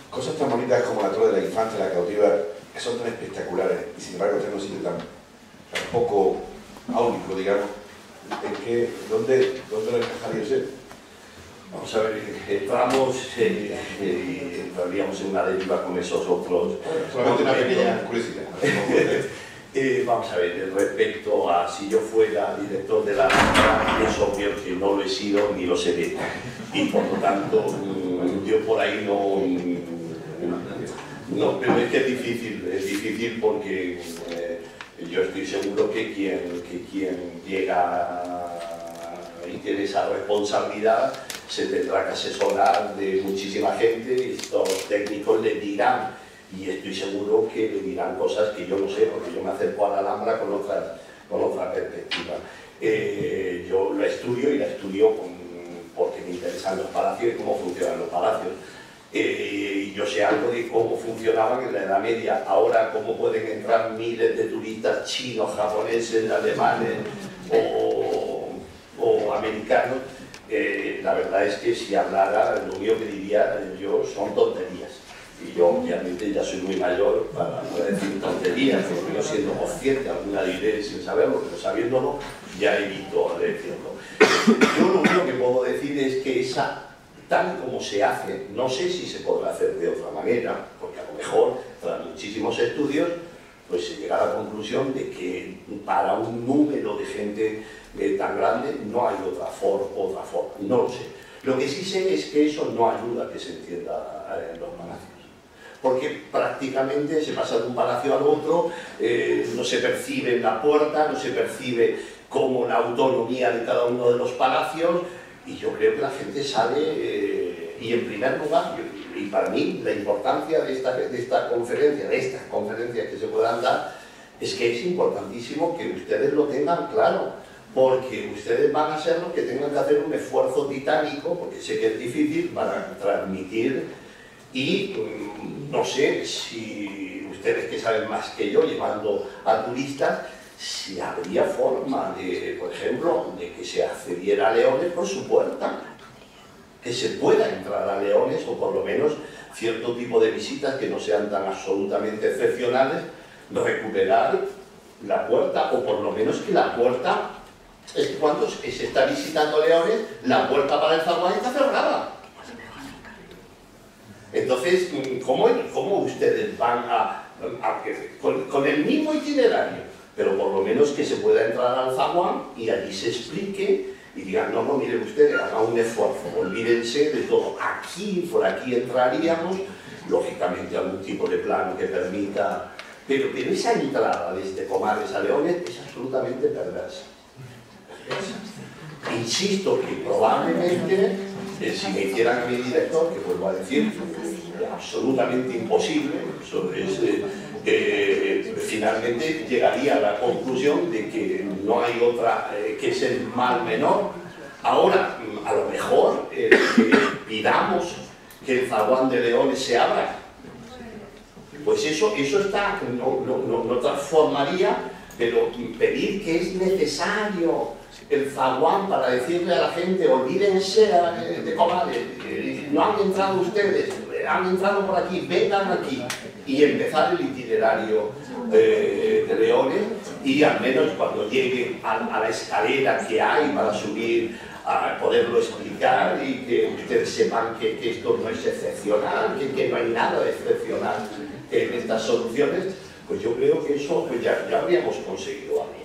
cosas tan bonitas como la Torre de la Infancia, la Cautiva, que son tan espectaculares y sin embargo tenemos un sitio tan poco áurico, digamos, en que, ¿dónde lo encajaría usted? Vamos a ver, estamos, habríamos en una deriva con esos otros... Solamente una pequeña curiosidad. Vamos a ver, respecto a si yo fuera director de la Alhambra, es obvio que no lo he sido ni lo seré. Y por lo tanto, yo por ahí no, pero es que es difícil porque yo estoy seguro que quien llega y tiene esa responsabilidad se tendrá que asesorar de muchísima gente, estos técnicos le dirán, y estoy seguro que le dirán cosas que yo no sé, porque yo me acerco a la Alhambra con otra perspectiva. Yo la estudio y la estudio porque me interesan los palacios y cómo funcionan los palacios. Yo sé algo de cómo funcionaban en la Edad Media, ahora cómo pueden entrar miles de turistas chinos, japoneses, alemanes o americanos. La verdad es que si hablara, lo mío que diría yo son tonterías. Y yo obviamente ya soy muy mayor para no decir tonterías, porque yo siendo consciente, alguna diré sin saberlo, pero sabiéndolo ya evito decirlo. Yo lo único que puedo decir es que esa, tal como se hace, no sé si se podrá hacer de otra manera, porque a lo mejor tras muchísimos estudios pues se llega a la conclusión de que para un número de gente tan grande no hay otra forma, no lo sé. Lo que sí sé es que eso no ayuda a que se entienda los palacios, porque prácticamente se pasa de un palacio al otro, no se percibe la puerta, no se percibe como la autonomía de cada uno de los palacios, y yo creo que la gente sabe, y en primer lugar, y para mí la importancia de estas conferencias que se puedan dar, es que es importantísimo que ustedes lo tengan claro, porque ustedes van a ser los que tengan que hacer un esfuerzo titánico, porque sé que es difícil, para transmitir, y no sé si ustedes que saben más que yo, llevando a turistas, si habría forma de, por ejemplo, de que se accediera a Leones por su puerta, que se pueda entrar a Leones o por lo menos cierto tipo de visitas que no sean tan absolutamente excepcionales, recuperar la puerta o por lo menos que la puerta, cuando se está visitando Leones, la puerta para el zaguán está cerrada. Entonces, ¿cómo ustedes van con el mismo itinerario? Pero por lo menos que se pueda entrar al zaguán y allí se explique y digan, no, no, miren ustedes, hagan un esfuerzo, olvídense de todo, aquí, por aquí entraríamos, lógicamente algún tipo de plano que permita, pero esa entrada desde Comares a Leones es absolutamente perversa. Insisto que probablemente, si me hicieran a mi director, que vuelvo a decir, es absolutamente imposible, sobre ese... finalmente llegaría a la conclusión de que no hay otra, que es el mal menor. Ahora, a lo mejor pidamos que el zaguán de Leones se abra, pues eso está, no transformaría, pero pedir que es necesario el zaguán para decirle a la gente, olvídense de Comares, no han entrado ustedes, han entrado por aquí, vengan aquí, y empezar el itinerario de Leones, y al menos cuando lleguen a la escalera que hay para subir, a poderlo explicar y que ustedes sepan que esto no es excepcional, que no hay nada excepcional en estas soluciones, pues yo creo que eso pues ya habríamos conseguido algo.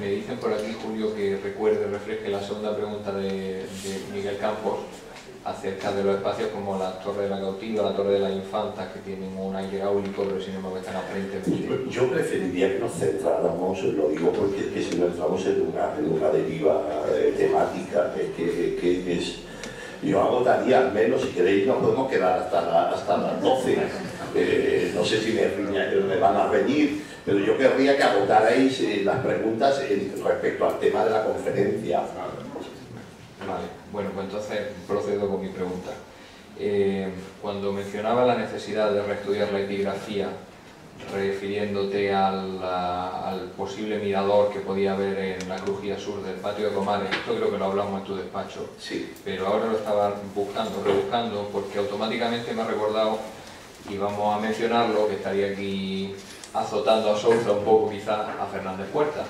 Me dicen por aquí, Julio, que recuerde, refleje la segunda pregunta de Miguel Campos acerca de los espacios como la Torre de la Cautiva, la Torre de las Infantas, que tienen un aire hidráulico, pero sin embargo están aparentemente... Yo preferiría que nos centráramos, lo digo porque es que si nos entramos en una deriva temática, yo agotaría al menos, si queréis nos podemos quedar hasta las 12. No sé si me van a reñir, pero yo querría que agotarais las preguntas respecto al tema de la conferencia. Vale, bueno, pues entonces procedo con mi pregunta. Cuando mencionaba la necesidad de reestudiar la epigrafía, refiriéndote al posible mirador que podía haber en la crujía sur del patio de Comares, esto creo que lo hablamos en tu despacho, sí, pero ahora lo estaba rebuscando, porque automáticamente me ha recordado, y vamos a mencionarlo, que estaría aquí azotando a Souza un poco quizás, a Fernández Puertas.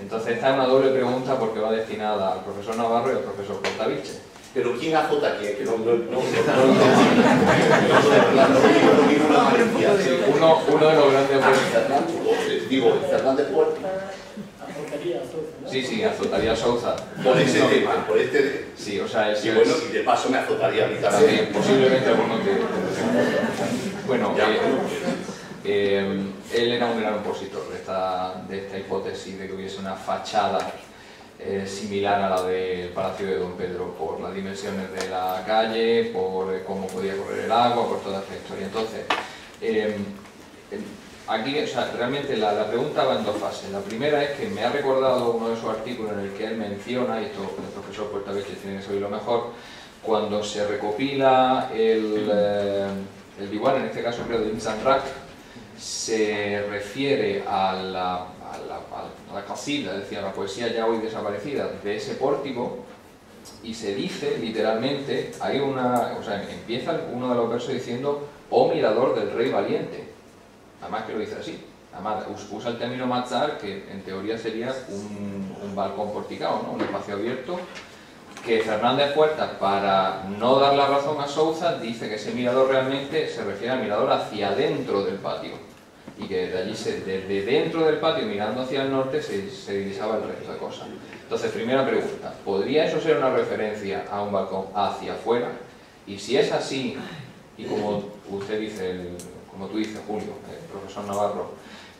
Entonces esta es una doble pregunta porque va destinada al profesor Navarro y al profesor Puerta Vílchez. Pero ¿quién azota aquí? Que uno de los grandes Fernández, digo, Fernández Puerta. Azotaría a Souza. Sí, sí, azotaría a Souza. Por ese tema, por este. Sí, o sea, y bueno, y de paso me azotaría a mí también. Posiblemente alguno que. Bueno, él era un gran opositor de esta hipótesis de que hubiese una fachada similar a la del Palacio de Don Pedro, por las dimensiones de la calle, por cómo podía correr el agua, por toda esta historia. Entonces, aquí, o sea, realmente la pregunta va en dos fases. La primera es que me ha recordado uno de esos artículos en el que él menciona, y esto el profesor Puerta Vílchez tiene que saberlo mejor, cuando se recopila el diwan, en este caso creo de Imsan Rak, se refiere a la qasida, es decir, a la poesía ya hoy desaparecida, de ese pórtico, y se dice literalmente, empieza uno de los versos diciendo «Oh mirador del rey valiente», además que lo dice así, además usa el término mazar, que en teoría sería un balcón porticado, ¿no? Un espacio abierto, que Fernández Puertas, para no dar la razón a Souza, dice que ese mirador realmente se refiere al mirador hacia adentro del patio, y que desde allí, desde dentro del patio, mirando hacia el norte, se divisaba el resto de cosas. Entonces, primera pregunta, ¿podría eso ser una referencia a un balcón hacia afuera? Y si es así, y como tú dices, Julio, el profesor Navarro,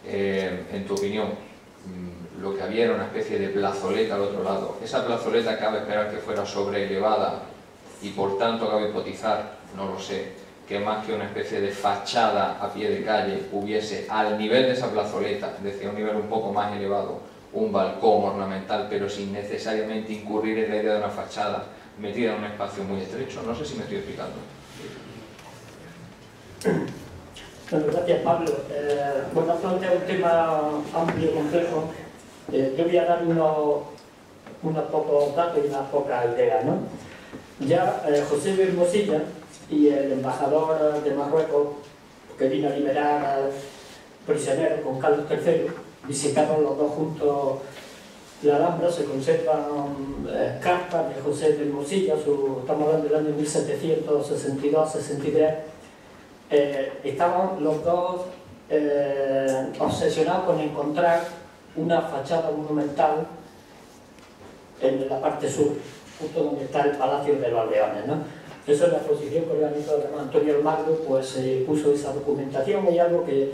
en tu opinión, lo que había era una especie de plazoleta al otro lado. Esa plazoleta cabe esperar que fuera sobreelevada y por tanto cabe hipotizar, no lo sé, que más que una especie de fachada a pie de calle hubiese al nivel de esa plazoleta, es decir, a un nivel un poco más elevado, un balcón ornamental, pero sin necesariamente incurrir en la idea de una fachada metida en un espacio muy estrecho. No sé si me estoy explicando. Bueno, gracias, Pablo. Bueno, plantea un tema amplio y complejo. Yo voy a dar unos pocos datos y unas pocas ideas, ¿no? Ya José de Hermosilla y el embajador de Marruecos, que vino a liberar al prisionero con Carlos III, visitaron los dos juntos la Alhambra. Se conservan cartas de José de Hermosilla, estamos hablando del año 1762-63. Estaban los dos obsesionados con encontrar una fachada monumental en la parte sur, justo donde está el Palacio de los Leones, ¿no? Eso es la posición que organizó Antonio Almagro, pues se puso esa documentación y algo que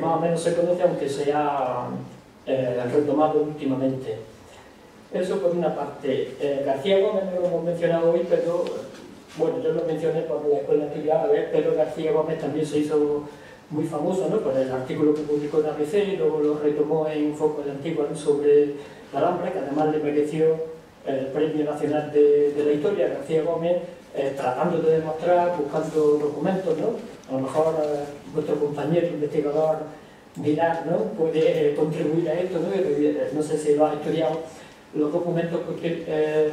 más o menos se conoce, aunque se ha retomado últimamente. Eso por una parte. García Gómez no lo hemos mencionado hoy, pero bueno, yo lo mencioné por la Escuela de Estudios Árabes, pero García Gómez también se hizo muy famoso, ¿no?, por el artículo que publicó en ABC y luego lo retomó en Foco de Antigua, ¿no?, sobre la Alhambra, que además le mereció el Premio Nacional de la Historia. García Gómez, tratando de demostrar, buscando documentos, ¿no? A lo mejor vuestro compañero investigador Vilar, ¿no?, puede contribuir a esto, ¿no? No sé si lo ha estudiado. Los documentos que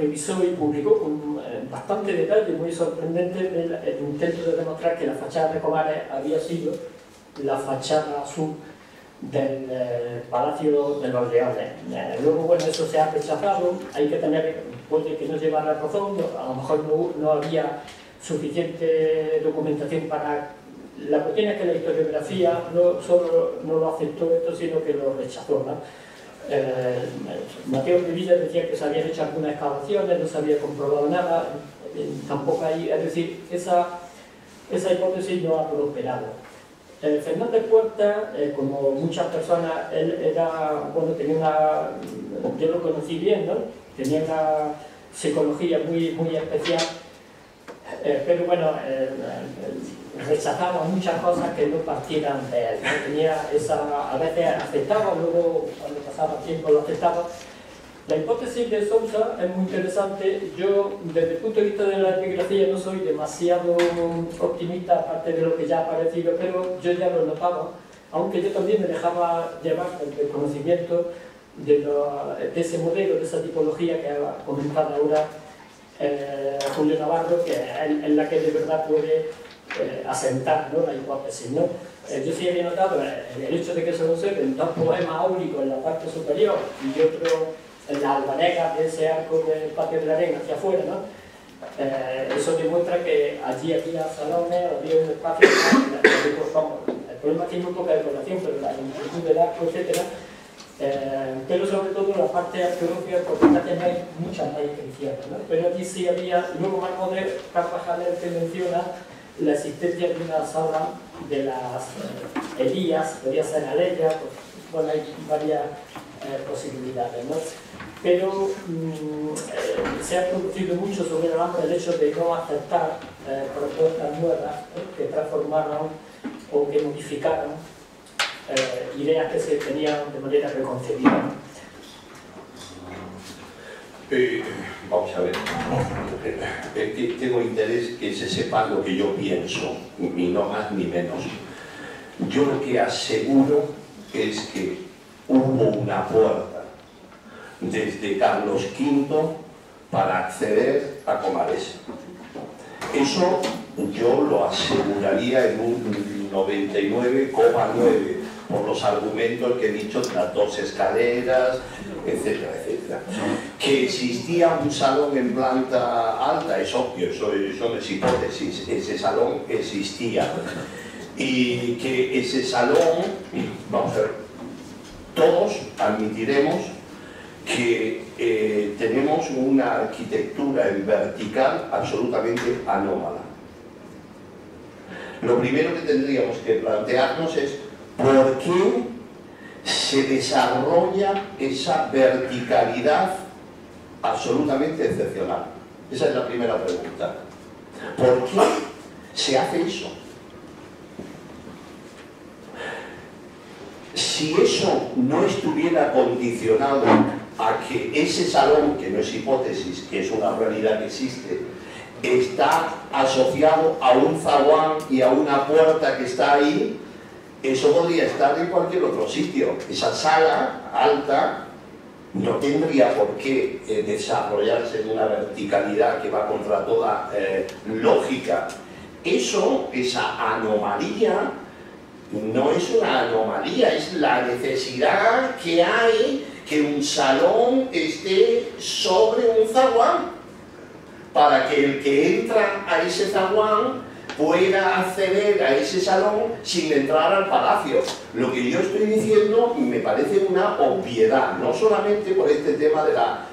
revisó y publicó con bastante detalle, muy sorprendente, el intento de demostrar que la fachada de Comares había sido la fachada sur del Palacio de los Leones. Luego, bueno, eso se ha rechazado, hay que tener, puede que no llevara razón, a lo mejor no había suficiente documentación para... La cuestión es que la historiografía no solo no lo aceptó esto, sino que lo rechazó, ¿no? Mateo Rivilla decía que se habían hecho algunas excavaciones, no se había comprobado nada, tampoco hay, es decir, esa hipótesis no ha prosperado. Fernández Puerta, como muchas personas, él era, bueno, tenía una, yo lo conocí bien, ¿no? Tenía una psicología muy especial, pero bueno, rechazaba muchas cosas que no partieran de él, ¿no? Tenía esa, a veces aceptaba, luego cuando pasaba tiempo lo aceptaba. La hipótesis de Souza es muy interesante. Yo, desde el punto de vista de la epigrafía, no soy demasiado optimista, aparte de lo que ya ha aparecido, pero yo ya lo notaba, aunque yo también me dejaba llevar el conocimiento de ese modelo, de esa tipología que ha comentado ahora Julio Navarro, que es en la que de verdad puede asentar, ¿no?, la hipótesis, ¿no? Yo sí había notado el hecho de que se conserven dos poemas áuricos en la parte superior y otro en la albaneca de ese arco del Patio del Arendt hacia afuera, ¿no? Eso demuestra que allí había salones, había un espacio, el problema tiene un poco de decoración, pero la longitud del arco, etc. Pero sobre todo la parte arqueológica, porque también hay muchas más inscripciones, ¿no? Pero aquí sí había, luego va a poder Carvajal que menciona la existencia de una sala de las Elías, podía ser Aleya, pues, bueno, hay varias posibilidades, ¿no? Pero se ha producido mucho sobre el Alhambra el hecho de no aceptar propuestas nuevas, ¿no?, que transformaron o que modificaron ideas que se tenían de manera preconcebida. Vamos a ver, tengo interés que se sepa lo que yo pienso, ni no más ni menos. Yo lo que aseguro es que hubo una puerta desde Carlos V para acceder a Comares. Eso yo lo aseguraría en un 99,9% por los argumentos que he dicho, las dos escaleras, etcétera, etcétera. Que existía un salón en planta alta, es obvio, eso no es hipótesis, ese salón existía. Y que ese salón, vamos a ver, todos admitiremos que tenemos una arquitectura en vertical absolutamente anómala. Lo primero que tendríamos que plantearnos es ¿por qué se desarrolla esa verticalidad absolutamente excepcional? Esa es la primera pregunta. ¿Por qué se hace eso? Si eso no estuviera condicionado a que ese salón, que no es hipótesis, que es una realidad que existe, está asociado a un zaguán y a una puerta que está ahí, eso podría estar en cualquier otro sitio. Esa sala alta no tendría por qué desarrollarse en una verticalidad que va contra toda lógica. Eso, esa anomalía, no es una anomalía, es la necesidad que hay que un salón esté sobre un zaguán para que el que entra a ese zaguán pueda acceder a ese salón sin entrar al palacio. Lo que yo estoy diciendo me parece una obviedad, no solamente por este tema de la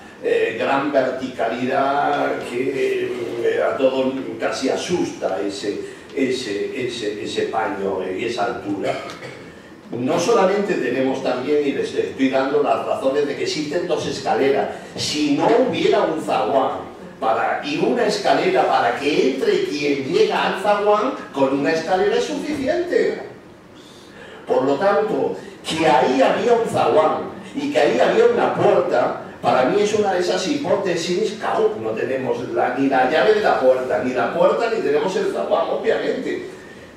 gran verticalidad que a todos casi asusta ese paño y esa altura. No solamente tenemos también, y les estoy dando las razones de que existen dos escaleras, si no hubiera un zaguán y una escalera para que entre quien llega al zaguán, con una escalera es suficiente. Por lo tanto, que ahí había un zaguán y que ahí había una puerta, para mí es una de esas hipótesis, claro, no tenemos ni la llave de la puerta, ni tenemos el zaguán, obviamente,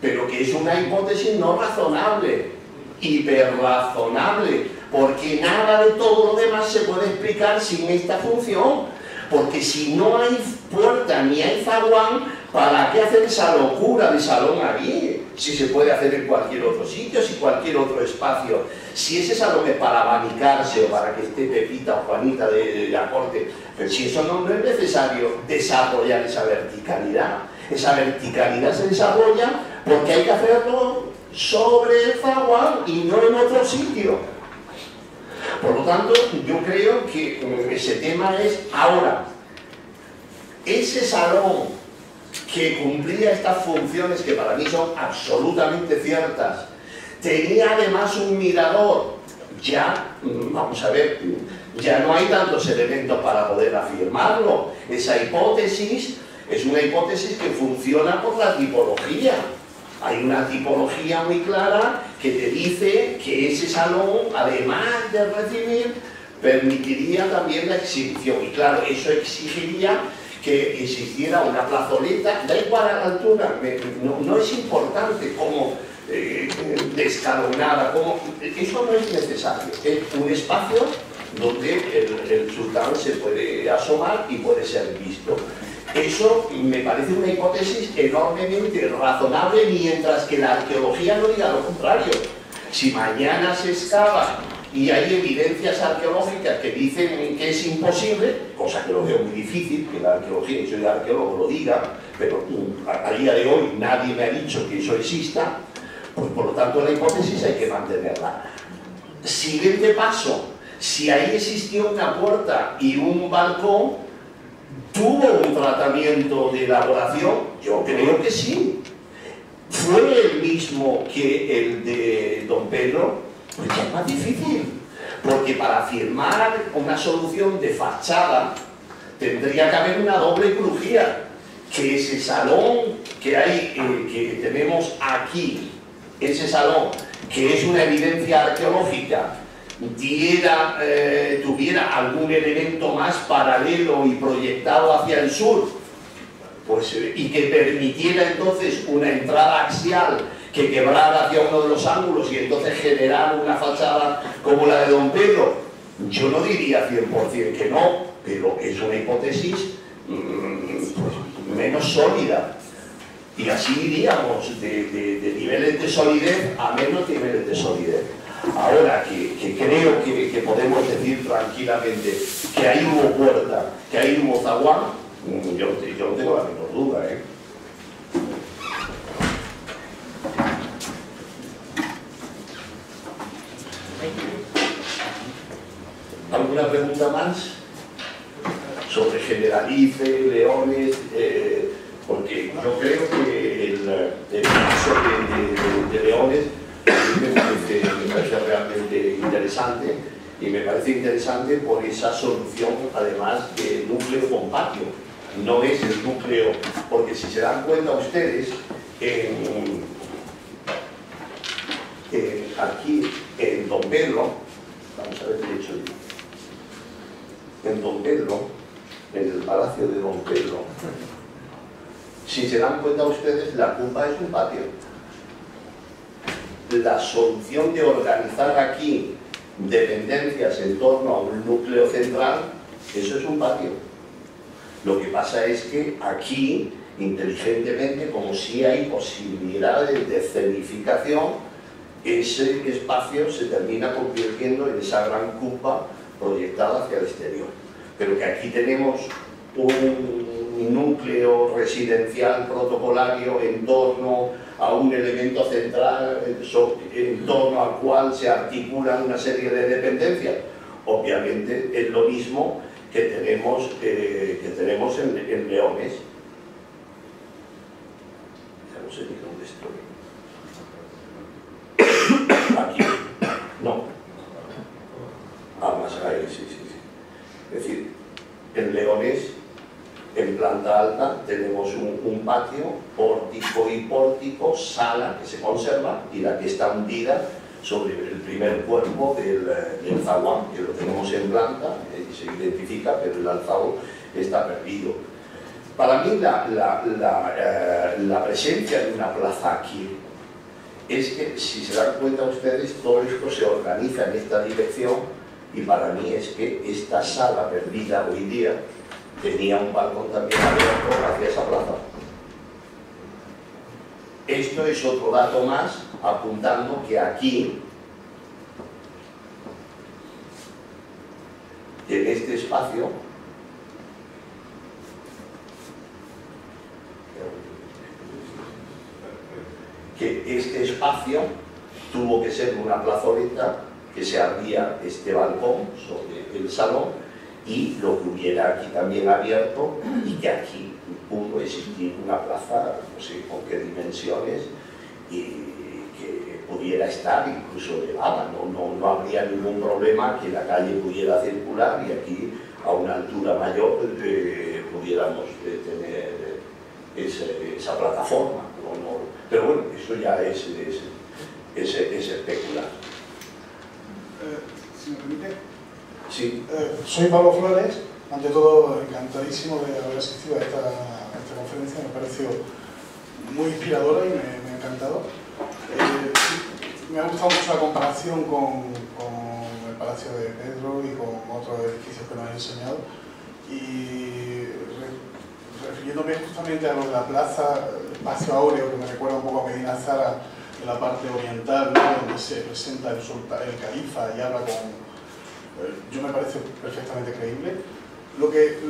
pero que es una hipótesis no razonable, hiperrazonable, porque nada de todo lo demás se puede explicar sin esta función. Porque si no hay puerta ni hay zaguán, ¿para qué hacer esa locura de salón allí? Si se puede hacer en cualquier otro sitio, si cualquier otro espacio. Si ese salón es para abanicarse o para que esté Pepita o Juanita de la corte, pero si eso no es necesario desarrollar esa verticalidad. Esa verticalidad se desarrolla porque hay que hacerlo sobre el zaguán y no en otro sitio. Por lo tanto, yo creo que ese tema es ahora. Ese salón que cumplía estas funciones, que para mí son absolutamente ciertas, tenía además un mirador. Ya, vamos a ver, ya no hay tantos elementos para poder afirmarlo. Esa hipótesis es una hipótesis que funciona por la tipología. Hay una tipología muy clara que te dice que ese salón, además de recibir, permitiría también la exhibición. Y claro, eso exigiría que existiera una plazoleta, da igual a la altura, no es importante cómo descalonada, eso no es necesario. Es un espacio donde el sultán se puede asomar y puede ser visto. Eso me parece una hipótesis enormemente razonable, mientras que la arqueología no diga lo contrario. Si mañana se excava y hay evidencias arqueológicas que dicen que es imposible, cosa que lo veo muy difícil, que la arqueología, y soy arqueólogo, lo diga, pero a día de hoy nadie me ha dicho que eso exista, pues por lo tanto la hipótesis hay que mantenerla. Siguiente paso, si ahí existió una puerta y un balcón, ¿tuvo un tratamiento de elaboración? Yo creo que sí. ¿Fue el mismo que el de Don Pedro? Pues ya es más difícil, porque para firmar una solución de fachada tendría que haber una doble crujía, que ese salón que hay, que tenemos aquí, ese salón que es una evidencia arqueológica, tuviera algún elemento más paralelo y proyectado hacia el sur, pues, y que permitiera entonces una entrada axial que quebrara hacia uno de los ángulos y entonces generar una fachada como la de Don Pedro, yo no diría 100% que no, pero es una hipótesis pues, menos sólida. Y así iríamos de niveles de solidez a menos niveles de solidez. Ahora que creo que podemos decir tranquilamente que ahí hubo puerta, que ahí hubo zaguán, yo no tengo la menor duda, ¿eh? ¿Alguna pregunta más? Sobre Generalife, Leones, porque yo creo que el caso de Leones me parece realmente interesante, y me parece interesante por esa solución además de núcleo con patio. No es el núcleo, porque si se dan cuenta ustedes, aquí en Don Pedro, vamos a ver qué he hecho yo, en Don Pedro, en el Palacio de Don Pedro, si se dan cuenta ustedes, la cumba es un patio. La solución de organizar aquí dependencias en torno a un núcleo central, eso es un patio. Lo que pasa es que aquí, inteligentemente, como sí hay posibilidades de escenificación, ese espacio se termina convirtiendo en esa gran cumba proyectada hacia el exterior. Pero que aquí tenemos un núcleo residencial protocolario en torno a un elemento central en torno al cual se articulan una serie de dependencias. Obviamente es lo mismo que tenemos en Leones. Ya no sé ni dónde estoy. Aquí. No. Ah, más ahí, sí. Es decir, en Leones, en planta alta tenemos un patio, pórtico y pórtico, sala que se conserva y la que está hundida sobre el primer cuerpo del zaguán, que lo tenemos en planta, se identifica, pero el alzado está perdido. Para mí la presencia de una plaza aquí es que, si se dan cuenta ustedes, todo esto se organiza en esta dirección, y para mí es que esta sala perdida hoy día tenía un balcón también abierto hacia esa plaza. Esto es otro dato más, apuntando que aquí, en este espacio, tuvo que ser una plazoleta que se abría este balcón sobre el salón, y lo que hubiera aquí también abierto, y que aquí pudo existir una plaza, no sé con qué dimensiones, y que pudiera estar incluso elevada, no habría ningún problema que la calle pudiera circular y aquí a una altura mayor pudiéramos tener esa plataforma. Pero bueno, eso ya es especular. ¿Si me permite? Sí. Soy Pablo Flores, ante todo encantadísimo de haber asistido a esta conferencia, me pareció muy inspiradora y me ha encantado. Me ha gustado mucho la comparación con el Palacio de Pedro y con otros edificios que nos han enseñado, y refiriéndome justamente a lo de la plaza, el espacio áureo que me recuerda un poco a Medina Azahara en la parte oriental, ¿no?, donde se presenta el califa y habla con... Yo me parece perfectamente creíble.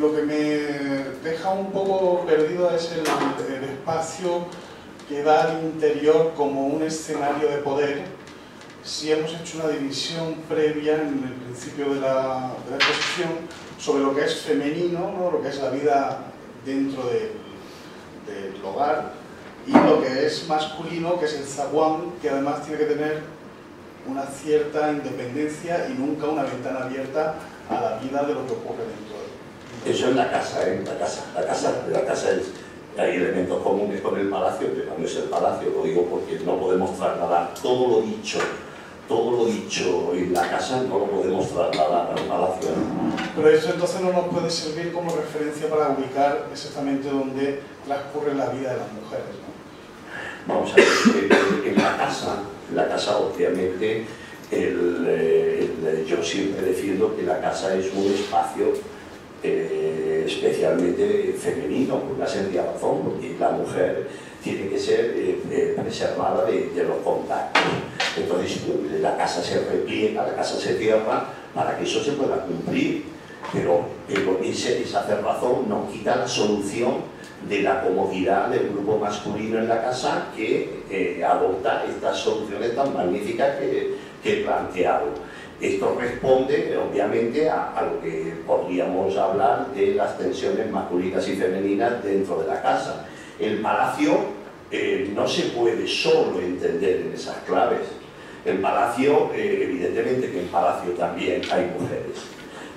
Lo que me deja un poco perdido es el espacio que da al interior como un escenario de poder, si hemos hecho una división previa en el principio de la exposición sobre lo que es femenino, ¿no?, lo que es la vida dentro del hogar, y lo que es masculino, que es el zaguán, que además tiene que tener una cierta independencia y nunca una ventana abierta a la vida de lo que ocurre dentro. Eso es la casa, ¿eh? La casa es... Hay elementos comunes con el palacio, pero no es el palacio, lo digo porque no podemos trasladar todo lo dicho en la casa, no lo podemos trasladar al palacio. Pero eso entonces no nos puede servir como referencia para ubicar exactamente dónde transcurre la vida de las mujeres, ¿no? Vamos a ver, en la casa obviamente, yo siempre defiendo que la casa es un espacio especialmente femenino, por una sencilla razón, porque la mujer tiene que ser preservada de los contactos. Entonces la casa se repliega, la casa se cierra para que eso se pueda cumplir, pero esa cerrazón no quita la solución de la comodidad del grupo masculino en la casa, que adopta estas soluciones tan magníficas que he planteado. Esto responde obviamente a lo que podríamos hablar de las tensiones masculinas y femeninas dentro de la casa. El palacio no se puede solo entender en esas claves. El palacio, evidentemente que en palacio también hay mujeres,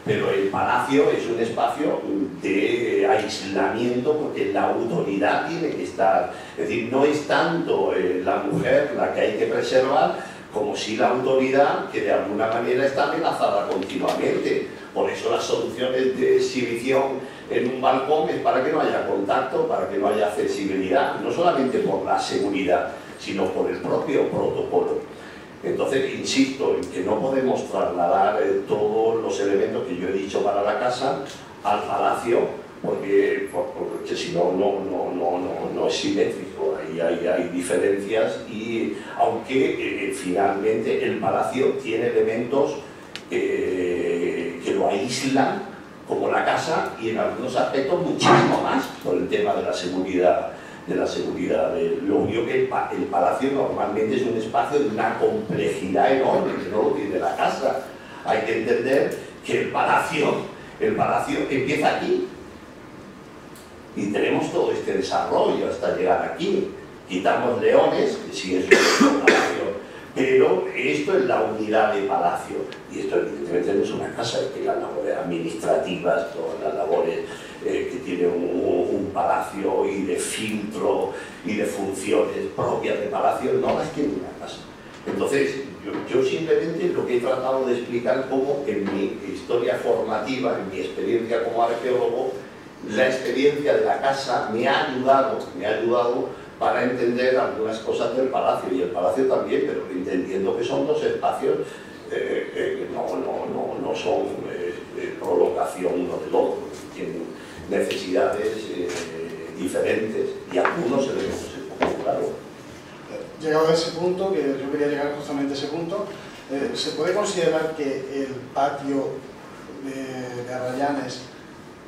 pero el palacio es un espacio de aislamiento porque la autoridad tiene que estar, es decir, no es tanto la mujer la que hay que preservar como si la autoridad, que de alguna manera está amenazada continuamente. Por eso las soluciones de exhibición en un balcón es para que no haya contacto, para que no haya accesibilidad, no solamente por la seguridad, sino por el propio protocolo. Entonces, insisto en que no podemos trasladar todos los elementos que yo he dicho para la casa al palacio, porque si no, no es simétrico. Hay diferencias, y aunque finalmente el palacio tiene elementos que lo aíslan, como la casa, y en algunos aspectos muchísimo más, por el tema de la seguridad. Lo único que el palacio normalmente es un espacio de una complejidad enorme, que no lo tiene la casa. Hay que entender que el palacio empieza aquí, y tenemos todo este desarrollo hasta llegar aquí. Quitamos leones, que sí es un palacio, pero esto es la unidad de palacio, y esto evidentemente no es una casa, es que las labores administrativas, todas las labores que tiene un palacio, y de filtro y de funciones propias de palacio, no las tiene una casa. Entonces yo simplemente lo que he tratado de explicar, como en mi historia formativa, en mi experiencia como arqueólogo, la experiencia de la casa me ha ayudado para entender algunas cosas del palacio, y el palacio también, pero entendiendo que son dos espacios que no son prolongación uno del otro, tienen necesidades diferentes, y algunos elementos en particular. Llegado a ese punto, que yo quería llegar justamente a ese punto, ¿se puede considerar que el patio de Arrayanes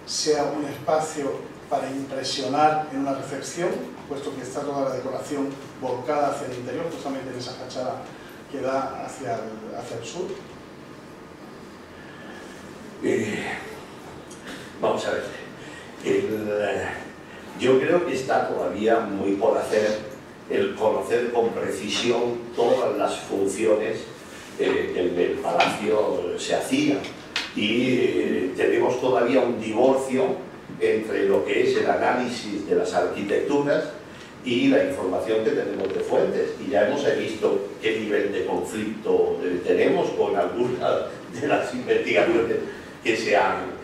sea un espacio para impresionar en una recepción, puesto que está toda la decoración volcada hacia el interior, justamente en esa fachada que da hacia el sur. Vamos a ver, yo creo que está todavía muy por hacer el conocer con precisión todas las funciones que en el palacio se hacían, y tenemos todavía un divorcio entre lo que es el análisis de las arquitecturas y la información que tenemos de fuentes, y ya hemos visto qué nivel de conflicto tenemos con algunas de las investigaciones que se han...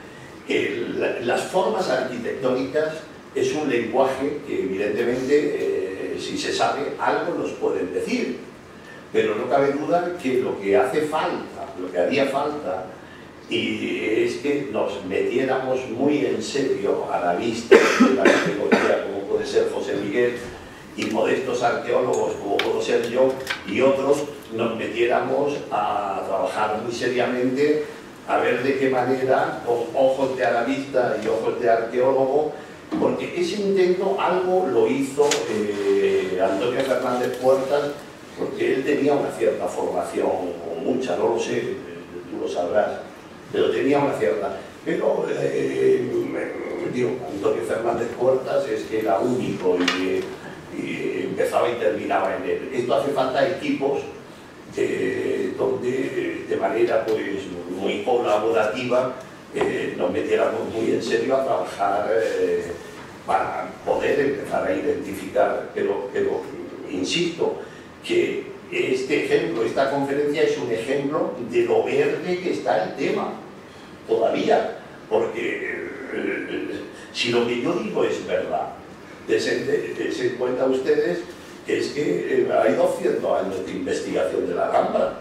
Las formas arquitectónicas es un lenguaje que evidentemente, si se sabe, algo nos pueden decir, pero no cabe duda que lo que hace falta, lo que haría falta, y es que nos metiéramos muy en serio a la vista de la arqueología, como puede ser José Miguel, y modestos arqueólogos como puedo ser yo y otros, nos metiéramos a trabajar muy seriamente a ver de qué manera, con ojos de arabista y ojos de arqueólogo, porque ese intento algo lo hizo Antonio Fernández Puertas, porque él tenía una cierta formación, o mucha, no lo sé, tú lo sabrás, pero tenía una cierta. Pero digo, Antonio Fernández Puertas es que era único y empezaba y terminaba en él. Esto hace falta equipos donde de manera pues muy colaborativa nos metiéramos muy en serio a trabajar para poder empezar a identificar, pero insisto que este ejemplo, esta conferencia es un ejemplo de lo verde que está el tema todavía, porque si lo que yo digo es verdad, dense en cuenta ustedes que es que hay 200 años de investigación de la Alhambra,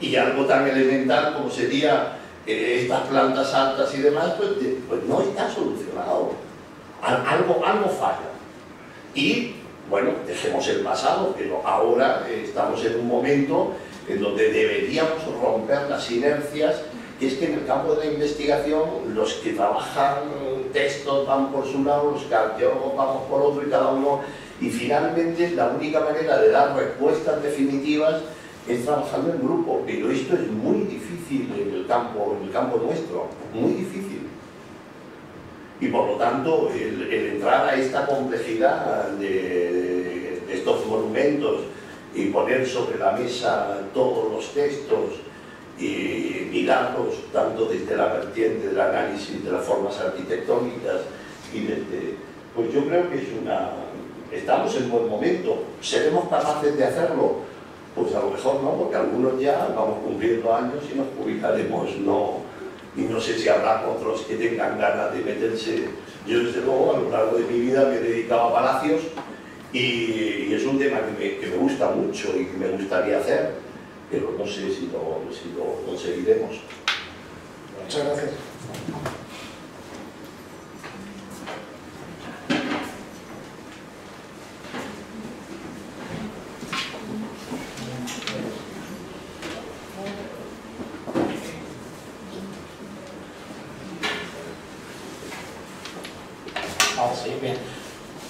y algo tan elemental como sería estas plantas altas y demás, pues no está solucionado, algo falla. Y bueno, dejemos el pasado, pero ahora estamos en un momento en donde deberíamos romper las inercias, y es que en el campo de la investigación los que trabajan textos van por su lado, los arqueólogos vamos por otro, y cada uno, y finalmente la única manera de dar respuestas definitivas es trabajando en grupo, pero esto es muy difícil en el campo nuestro, muy difícil, y por lo tanto el entrar a esta complejidad de estos monumentos y poner sobre la mesa todos los textos y mirarlos tanto desde la vertiente del análisis de las formas arquitectónicas y desde, pues yo creo que es una... Estamos en buen momento. ¿Seremos capaces de hacerlo? Pues a lo mejor no, porque algunos ya vamos cumpliendo años y nos publicaremos, no. Y no sé si habrá otros que tengan ganas de meterse. Yo desde luego a lo largo de mi vida me he dedicado a palacios y es un tema que me gusta mucho y que me gustaría hacer, pero no sé si lo conseguiremos. Muchas gracias.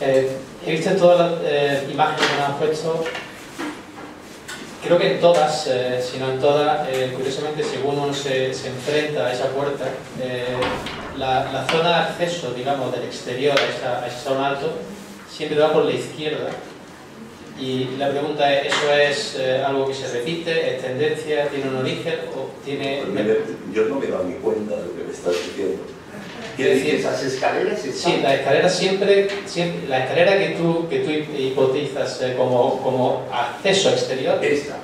He visto en todas las imágenes que nos han puesto, creo que en todas, si no en todas, curiosamente según uno se enfrenta a esa puerta, la zona de acceso, digamos, del exterior a ese salón alto, siempre va por la izquierda. Y la pregunta es, ¿eso es algo que se repite? ¿Es tendencia? ¿Tiene un origen? O tiene... Yo no me he dado ni cuenta de lo que me estás diciendo. ¿Quiere decir esas escaleras? Sí, las escaleras siempre, la escalera que tú hipotizas como acceso exterior. Esta.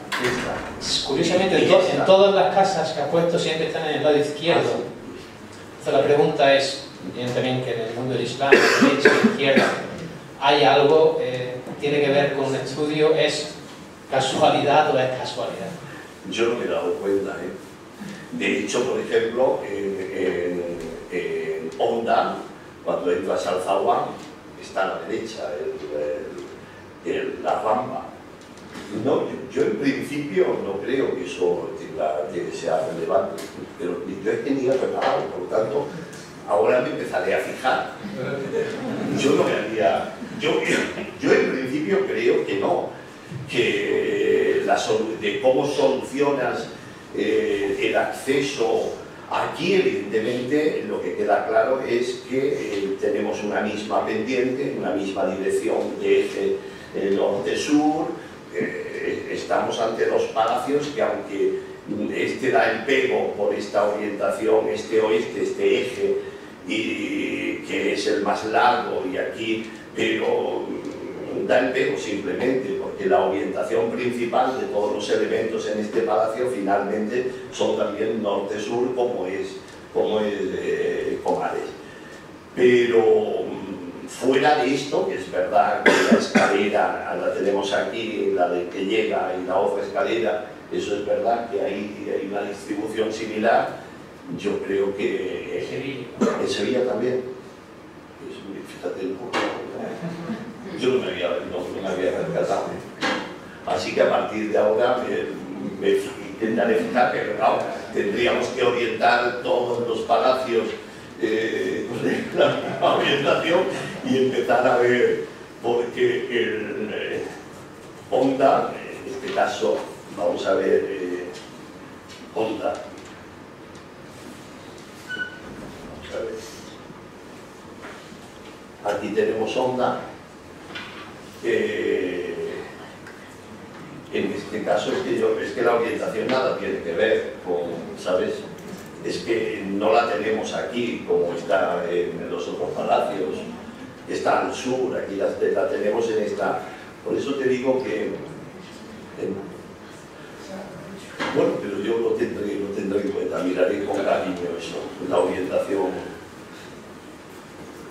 Curiosamente, en todas las casas que has puesto siempre están en el lado izquierdo. Entonces la pregunta es, evidentemente, que en el mundo del Islam, de derecha y izquierda, hay algo que tiene que ver con un estudio, ¿es casualidad o es casualidad? Yo no me he dado cuenta, De hecho, por ejemplo, en Onda, cuando entras al zaguán, está a la derecha la rampa. No, yo en principio no creo que eso sea relevante, pero yo es que ni he reparado, por lo tanto, ahora me empezaré a fijar. Yo en principio creo que no, que de cómo solucionas el acceso. Aquí, evidentemente, lo que queda claro es que tenemos una misma pendiente, una misma dirección de norte-sur. Estamos ante dos palacios que, aunque este da el pego por esta orientación, este-oeste, este eje, y que es el más largo, y aquí, pero da el pego simplemente porque la orientación principal de todos los elementos en este palacio finalmente son también norte-sur, como es Comares. Pero fuera de esto, que es verdad que la escalera la tenemos aquí, la de que llega y la otra escalera, eso es verdad que hay una distribución similar, yo creo que en Sevilla también. Fíjate el punto. Yo no me había rescatado. Así que a partir de ahora me intentaré fijar, pero claro, tendríamos que orientar todos los palacios con la misma orientación y empezar a ver, porque el Honda, en este caso, vamos a ver Honda. Vamos a ver. Aquí tenemos Honda. En este caso es que la orientación nada tiene que ver con, ¿sabes? Es que no la tenemos aquí como está en los otros palacios, está al sur, aquí la tenemos en esta. Por eso te digo que bueno, pero yo lo tendré en cuenta, miraré con cariño eso, la orientación.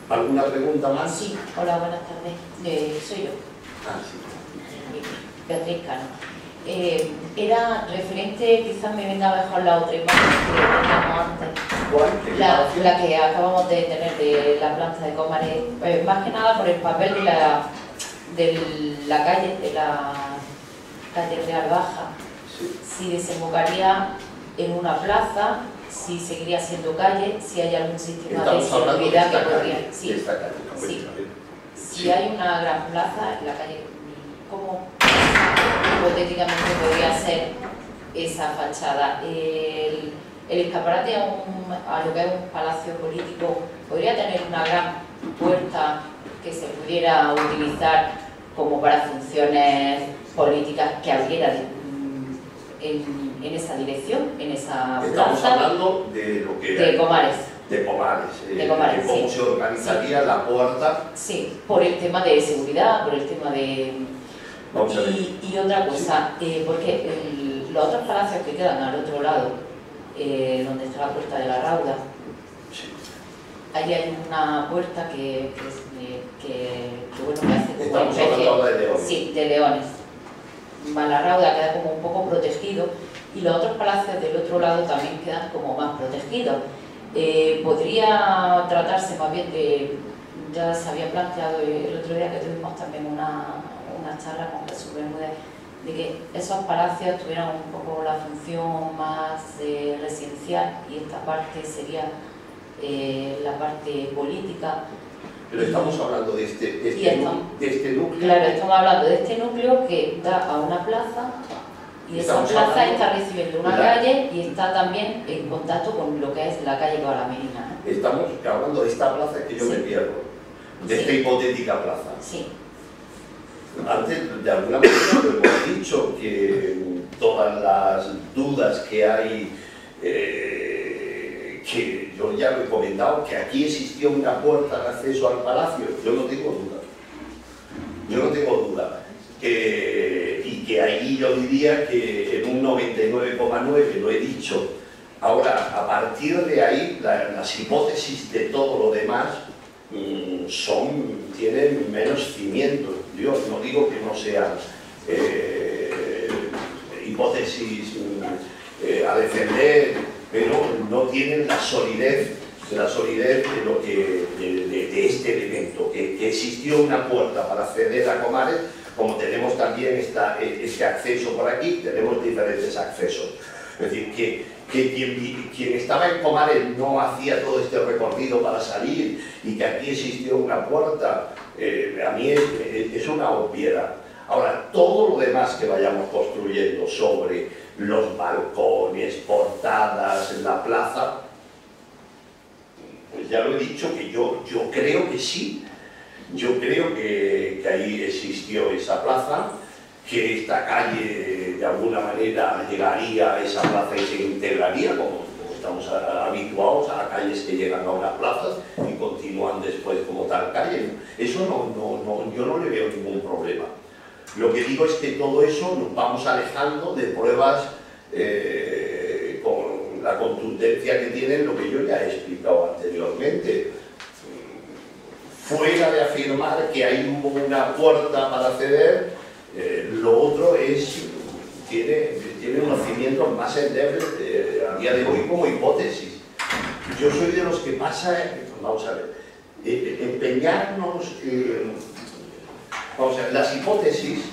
¿Alguna pregunta más? Sí, hola, buenas tardes. Soy yo. Ah, sí. Beatriz Cano. Era referente, quizás me venga mejor la otra imagen que teníamos antes. ¿Cuál? La que acabamos de tener de la planta de Comares. Más que nada por el papel de la calle Real Baja. Sí. Si desembocaría en una plaza, si seguiría siendo calle, si hay algún sistema de seguridad que podría... Sí, sí. Si hay una gran plaza en la calle, ¿cómo hipotéticamente podría ser esa fachada? El escaparate a lo que es un palacio político podría tener una gran puerta que se pudiera utilizar como para funciones políticas que abriera en esa dirección, en esa plaza. Estamos hablando de lo que... De Comares. De Comares. De Comares, cómo sí se organizaría sí la puerta. Sí, por el tema de seguridad, por el tema de... Vamos a ver. Y otra cosa, sí, porque los otros palacios que quedan al otro lado, donde está la Puerta de la Rauda, sí, allí hay una puerta que bueno, que hace como estamos hablando de leones. Sí, de leones. Malarrauda queda como un poco protegido y los otros palacios del otro lado también quedan como más protegidos. Podría tratarse más bien de, ya se había planteado el otro día que tuvimos también una charla con Jesús Bermúdez, de que esos palacios tuvieran un poco la función más residencial y esta parte sería la parte política. Pero estamos hablando de este núcleo. Claro, estamos hablando de este núcleo que da a una plaza y esa plaza está recibiendo una calle y está también en contacto con lo que es la calle Coalamerina. Estamos hablando de esta plaza que yo sí me pierdo, de sí esta hipotética plaza. Sí. Antes, de alguna manera, hemos dicho que todas las dudas que hay... que yo ya lo he comentado, que aquí existió una puerta de acceso al palacio, yo no tengo duda, y que ahí yo diría que en un 99,9 lo he dicho. Ahora, a partir de ahí, las hipótesis de todo lo demás tienen menos cimientos. Yo no digo que no sean hipótesis a defender, pero no tienen la solidez de lo que de este elemento, que existió una puerta para acceder a Comares, como tenemos también este acceso por aquí, tenemos diferentes accesos. Es decir, que quien estaba en Comares no hacía todo este recorrido para salir y que aquí existió una puerta, a mí es una obviedad. Ahora, todo lo demás que vayamos construyendo sobre los balcones, portadas, la plaza, pues ya lo he dicho que yo creo que sí. Yo creo que ahí existió esa plaza, que esta calle de alguna manera llegaría a esa plaza y se integraría, como estamos habituados a calles que llegan a unas plazas y continúan después como tal calle. Eso yo no le veo ningún problema. Lo que digo es que todo eso nos vamos alejando de pruebas con la contundencia que tienen lo que yo ya he explicado anteriormente. Fuera de afirmar que hay una puerta para acceder, lo otro es, tiene unos cimientos más endebles a día de hoy como hipótesis. Yo soy de los que pasa, vamos a ver, empeñarnos... las hipótesis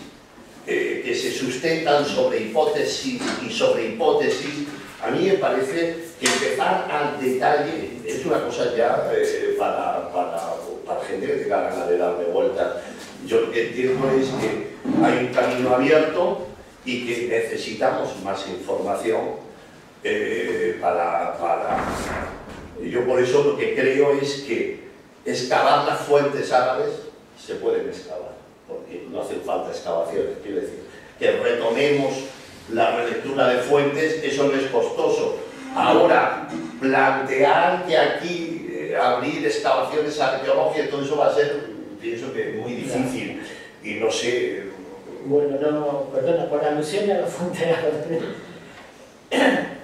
que se sustentan sobre hipótesis y sobre hipótesis, a mí me parece que empezar al detalle es una cosa ya para gente que tenga ganas de darle vueltas. Yo lo que entiendo es que hay un camino abierto y que necesitamos más información Yo por eso lo que creo es que excavar las fuentes árabes se pueden excavar, porque no hacen falta excavaciones, quiero decir, que retomemos la relectura de fuentes, eso no es costoso. Ahora, plantear que aquí abrir excavaciones arqueológicas, todo eso va a ser, pienso que muy difícil, y no sé... Bueno, no, perdona, por alusión a la fuente árabe,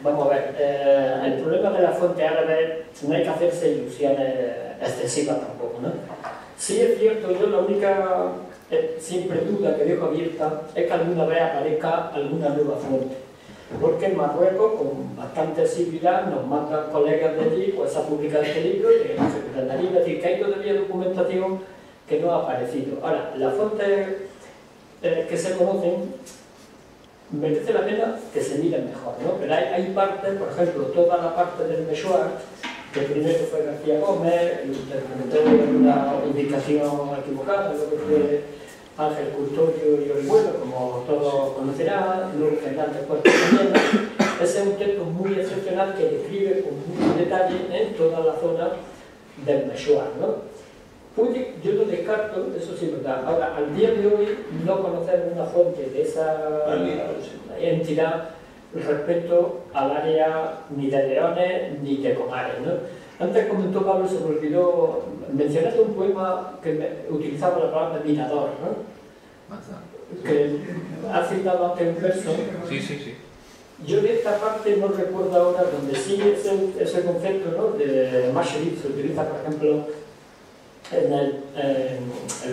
vamos a ver, el problema de la fuente árabe no hay que hacerse ilusiones excesivas tampoco, ¿no? Sí es cierto, yo la única siempre duda que dejo abierta es que alguna vez aparezca alguna nueva fuente, porque en Marruecos con bastante asiduidad nos mandan colegas de allí, pues a publicar este libro y es decir que hay todavía documentación que no ha aparecido. Ahora, las fuentes que se conocen merece la pena que se miren mejor, ¿no? Pero hay partes, por ejemplo, toda la parte del Meshua, que primero fue García Gómez, el interpretó una indicación equivocada, lo que fue Ángel Custodio y Orihuela, como todos conocerán, luego Fernández Puertas. Ese es un texto muy excepcional que describe con mucho detalle en toda la zona del Meshuar, ¿no? Yo lo descarto, eso sí, verdad. Ahora, al día de hoy no conocemos una fuente de esa entidad respecto al área ni de Leones ni de Comares, ¿no? Antes comentó Pablo, se me olvidó mencionaste un poema que utilizaba la palabra minador, ¿no? Que ha citado antes un verso. Sí, sí, sí. Yo de esta parte no recuerdo ahora donde sí ese concepto, ¿no? De Masherit se utiliza, por ejemplo, en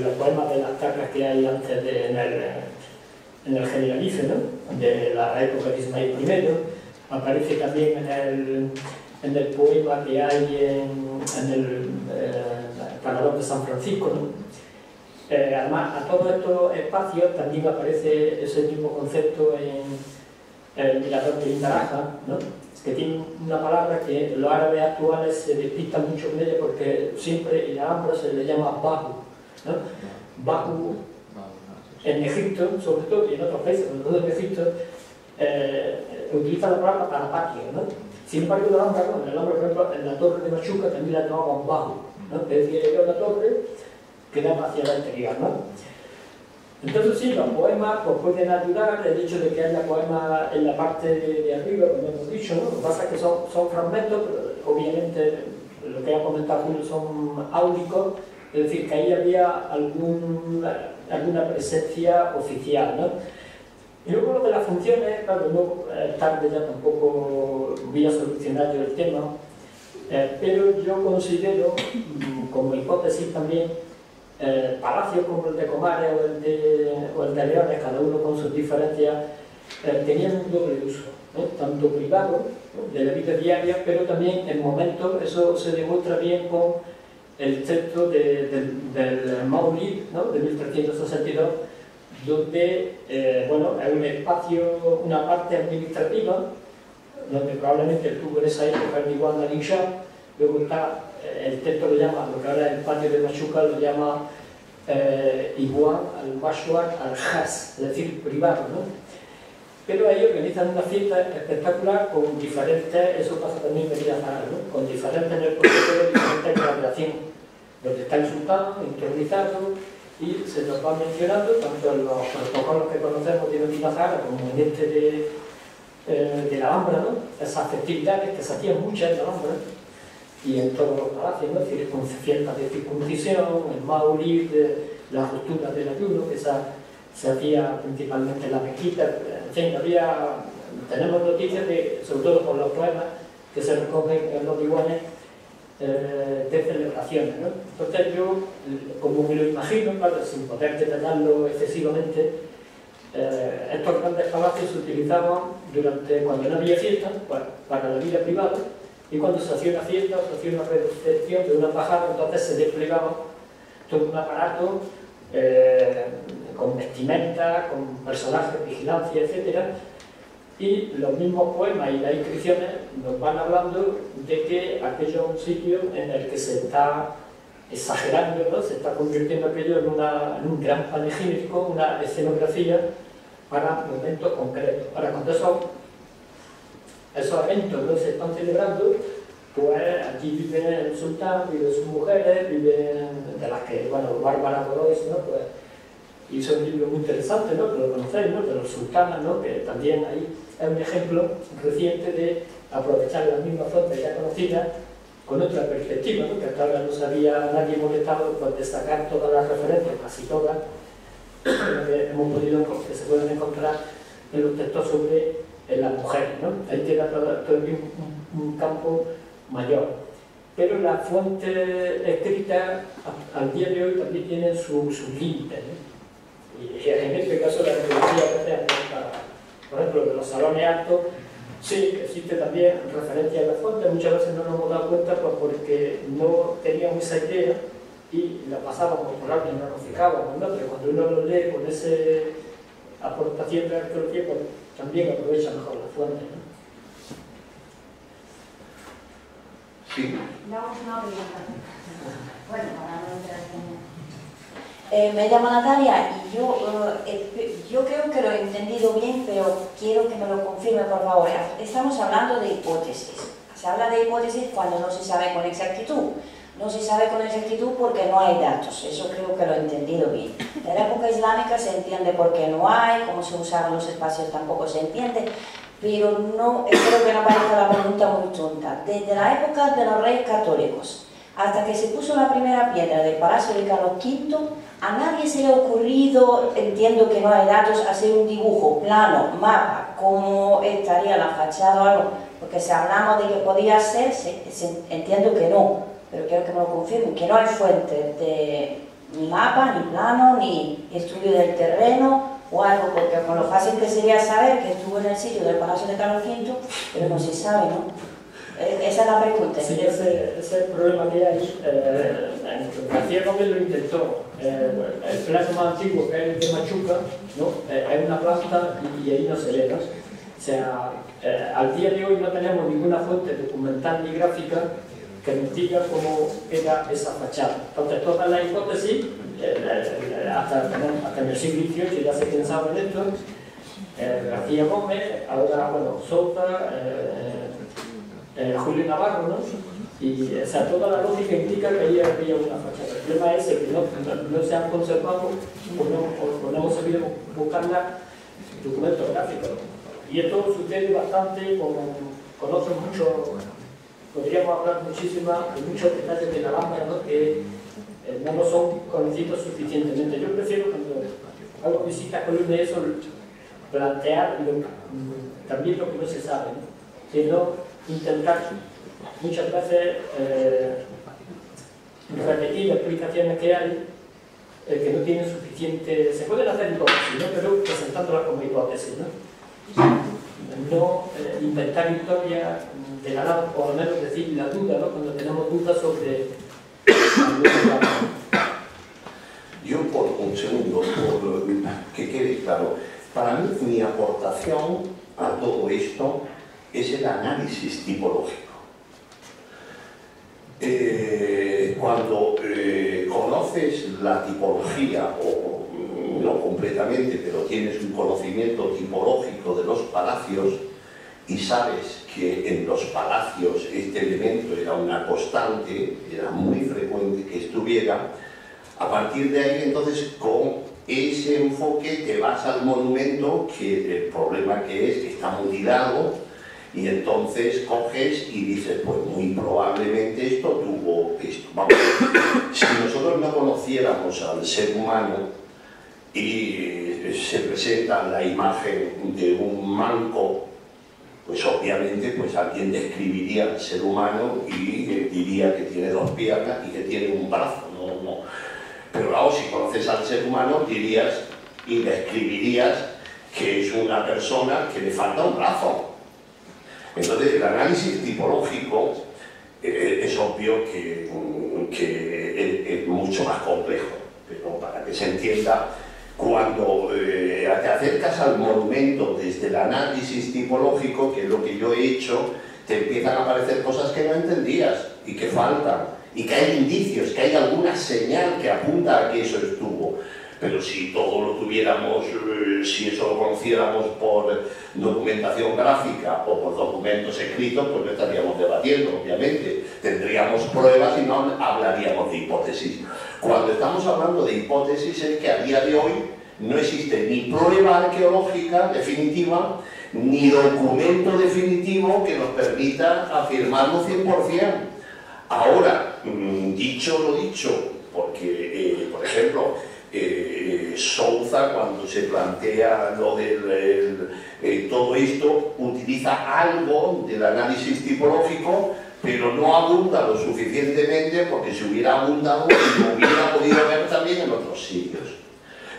los poemas de las tacas que hay antes de... en el Generalife, ¿no? De la época de Ismael I, aparece también en el poema que hay en el Parador de San Francisco, ¿no? Además, a todos estos espacios también aparece ese mismo concepto en el Mirador de Indaraja, ¿no? Que tiene una palabra que los árabes actuales se despistan mucho con ella porque siempre en la Alhambra se le llama Bahu, ¿no? Bahu. En Egipto, sobre todo, y en otros países, sobre todo en Egipto, utilizan la palabra para patio, ¿no? Sin embargo, la Alhambra, bueno, por ejemplo, en la torre de Machuca también la tomaban bajo, ¿no? Es decir, era una torre que daba hacia la interior, ¿no? Entonces, sí, los poemas pues, pueden ayudar, el hecho de que haya poemas en la parte de arriba, como hemos dicho, ¿no? Lo que pasa es que son fragmentos, pero obviamente lo que ha comentado Julio son áuricos, es decir, que ahí había alguna presencia oficial, ¿no? Y luego lo de las funciones, claro, no tarde ya tampoco voy a solucionar yo el tema, pero yo considero, como hipótesis también, palacios como el de Comares o el de Leones, cada uno con sus diferencias, tenían un doble uso, ¿no? Tanto privado, ¿no? De la vida diaria, pero también en momentos, eso se demuestra bien con el texto del Maulid, ¿no? De 1362, donde bueno, hay un espacio, una parte administrativa, donde probablemente tuvo en esa época el Diwan de Al-Inshah. Luego está, el texto lo llama, lo que ahora el patio de Machuca lo llama igual al Mashwar al-Khas, es decir, privado, ¿no? Pero ahí organizan una fiesta espectacular con diferentes, eso pasa también en Medina Azahara, ¿no? Con diferentes negociadores, diferentes colaboraciones, los que están insultados, internalizados, y se nos va mencionando tanto en los protocolos que conocemos de Medina Azahara como en este de la Alhambra, ¿no? Esas festividades que se hacían muchas en la Alhambra, y en todos los palacios, ¿no? Es decir, con fiestas de circuncisión, el Maulid, la ruptura del ayuno, que se hacía principalmente en la mezquita, en fin, tenemos noticias de, sobre todo por los poemas que se recogen en los iguales de celebraciones, ¿no? Entonces yo, como me lo imagino, ¿vale? Sin poder detallarlo excesivamente, estos grandes palacios se utilizaban durante, cuando no había fiesta, para la vida privada, y cuando se hacía una fiesta, se hacía una recepción de una bajada, entonces se desplegaba todo un aparato con vestimenta, con personajes, vigilancia, etc. Y los mismos poemas y las inscripciones nos van hablando de que aquello es un sitio en el que se está exagerando, ¿no? Se está convirtiendo aquello en un gran panegírico, una escenografía para momentos concretos. Ahora, cuando esos eventos, ¿no?, se están celebrando, pues aquí viven el sultán, viven sus mujeres, viven de las que, bueno, Bárbara Dolores, ¿no? Pues hizo un libro muy interesante, ¿no?, que lo conocéis, ¿no?, de los sultanas, ¿no?, que también ahí es un ejemplo reciente de aprovechar las mismas fuentes ya conocidas con otra perspectiva, ¿no?, que hasta ahora no se había nadie molestado por destacar todas las referencias, casi todas, que hemos podido, que se pueden encontrar en los textos sobre las mujeres, ¿no? Ahí queda todavía un campo mayor. Pero las fuentes escritas al día de hoy también tienen sus límites, ¿no? Y en este caso la arqueología, por ejemplo, de los salones altos, sí, existe también referencia a las fuentes, muchas veces no nos hemos dado cuenta pues porque no teníamos esa idea y la pasábamos por alto y no nos fijábamos, ¿no? Pero cuando uno lo lee con esa aportación de arqueología, pues también aprovecha mejor las fuentes, ¿no? Sí. Bueno, me llamo Natalia y yo creo que lo he entendido bien, pero quiero que me lo confirme, por favor. Estamos hablando de hipótesis. Se habla de hipótesis cuando no se sabe con exactitud. No se sabe con exactitud porque no hay datos, eso creo que lo he entendido bien. En la época islámica se entiende por qué no hay, cómo se usaban los espacios tampoco se entiende, pero no, creo que no parece la pregunta muy tonta. Desde la época de los reyes católicos hasta que se puso la primera piedra del Palacio de Carlos V, a nadie se le ha ocurrido, entiendo que no hay datos, hacer un dibujo, plano, mapa, cómo estaría la fachada o algo, porque si hablamos de que podía hacerse, entiendo que no. Pero quiero que me lo confirmen, que no hay fuentes de ni mapa, ni plano, ni estudio del terreno o algo, porque con lo fácil que sería saber que estuvo en el sitio del Palacio de Carlos V, pero no se sabe, ¿no? Esa es la pregunta. Sí, ese es el problema que hay. García Gómez lo intentó. El plano más antiguo, que es el de Machuca, ¿no?, hay una planta y ahí no se ve, ¿no? O sea, al día de hoy no tenemos ninguna fuente documental ni gráfica que nos diga cómo era esa fachada. Entonces, todas las hipótesis, hasta en el siglo XVIII ya se pensaba en esto, García Gómez, ahora, bueno, Souza, Julio Navarro, ¿no? Y, o sea, toda la lógica indica que ahí había una fachada. El problema es que no se han conservado o no hemos sabido buscar documentos gráficos. Y esto sucede bastante con otros muchos. Podríamos hablar muchos detalles de la Alhambra, ¿no?, que no nos son conocidos suficientemente. Yo prefiero, cuando hago visitas con de eso, plantear también lo que no se sabe, ¿no?, sino intentar muchas veces repetir explicaciones que hay que no tienen suficiente. Se pueden hacer hipótesis, ¿no?, pero presentándolas como hipótesis, ¿no? No inventar historia de la nada, o al menos decir la duda, ¿no?, cuando tenemos dudas sobre yo por un segundo, que quede claro, para mí mi aportación a todo esto es el análisis tipológico. Cuando conoces la tipología, o no completamente, pero tienes un conocimiento tipológico de los palacios y sabes que en los palacios este elemento era una constante, era muy frecuente que estuviera, a partir de ahí entonces con ese enfoque te vas al monumento, que el problema que es que está mutilado, y entonces coges y dices, pues muy probablemente esto tuvo esto. Vamos, si nosotros no conociéramos al ser humano y se presenta la imagen de un manco, pues obviamente pues alguien describiría al ser humano y diría que tiene dos piernas y que tiene un brazo, no. Pero claro, si conoces al ser humano dirías y describirías que es una persona que le falta un brazo. Entonces el análisis tipológico es obvio que es mucho más complejo, pero para que se entienda, cuando te acercas al monumento desde el análisis tipológico, que es lo que yo he hecho, te empiezan a aparecer cosas que no entendías y que faltan, y que hay indicios, que hay alguna señal que apunta a que eso estuvo. Pero si todo lo tuviéramos, si eso lo conociéramos por documentación gráfica o por documentos escritos, pues no estaríamos debatiendo, obviamente. Tendríamos pruebas y no hablaríamos de hipótesis. Cuando estamos hablando de hipótesis es que a día de hoy no existe ni prueba arqueológica definitiva, ni documento definitivo que nos permita afirmarlo 100%. Ahora, dicho lo dicho, porque, por ejemplo, Souza, cuando se plantea lo de todo esto, utiliza algo del análisis tipológico, pero no abunda lo suficientemente, porque si hubiera abundado, lo hubiera podido ver también en otros sitios.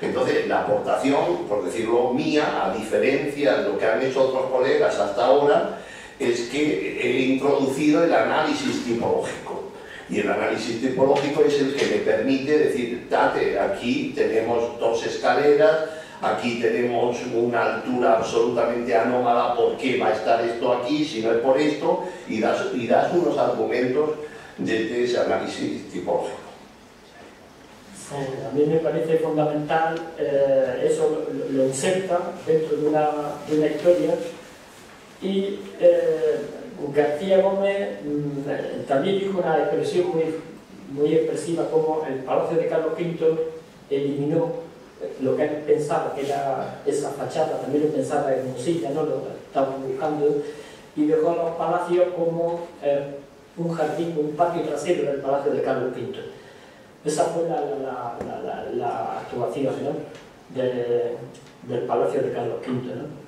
Entonces, la aportación, por decirlo mía, a diferencia de lo que han hecho otros colegas hasta ahora, es que he introducido el análisis tipológico. Y el análisis tipológico es el que me permite decir, date, aquí tenemos dos escaleras, aquí tenemos una altura absolutamente anómala, ¿por qué va a estar esto aquí si no es por esto? Y das unos argumentos desde ese análisis tipológico. A mí me parece fundamental, eso lo inserta dentro de una historia y... García Gómez también dijo una expresión muy expresiva, como el Palacio de Carlos V eliminó lo que él pensaba que era esa fachada, también lo pensaba Hermosilla, ¿no? Lo estaban buscando, y dejó a los palacios como un jardín, un patio trasero del Palacio de Carlos V. Esa fue la actuación, ¿no? del Palacio de Carlos V, ¿no?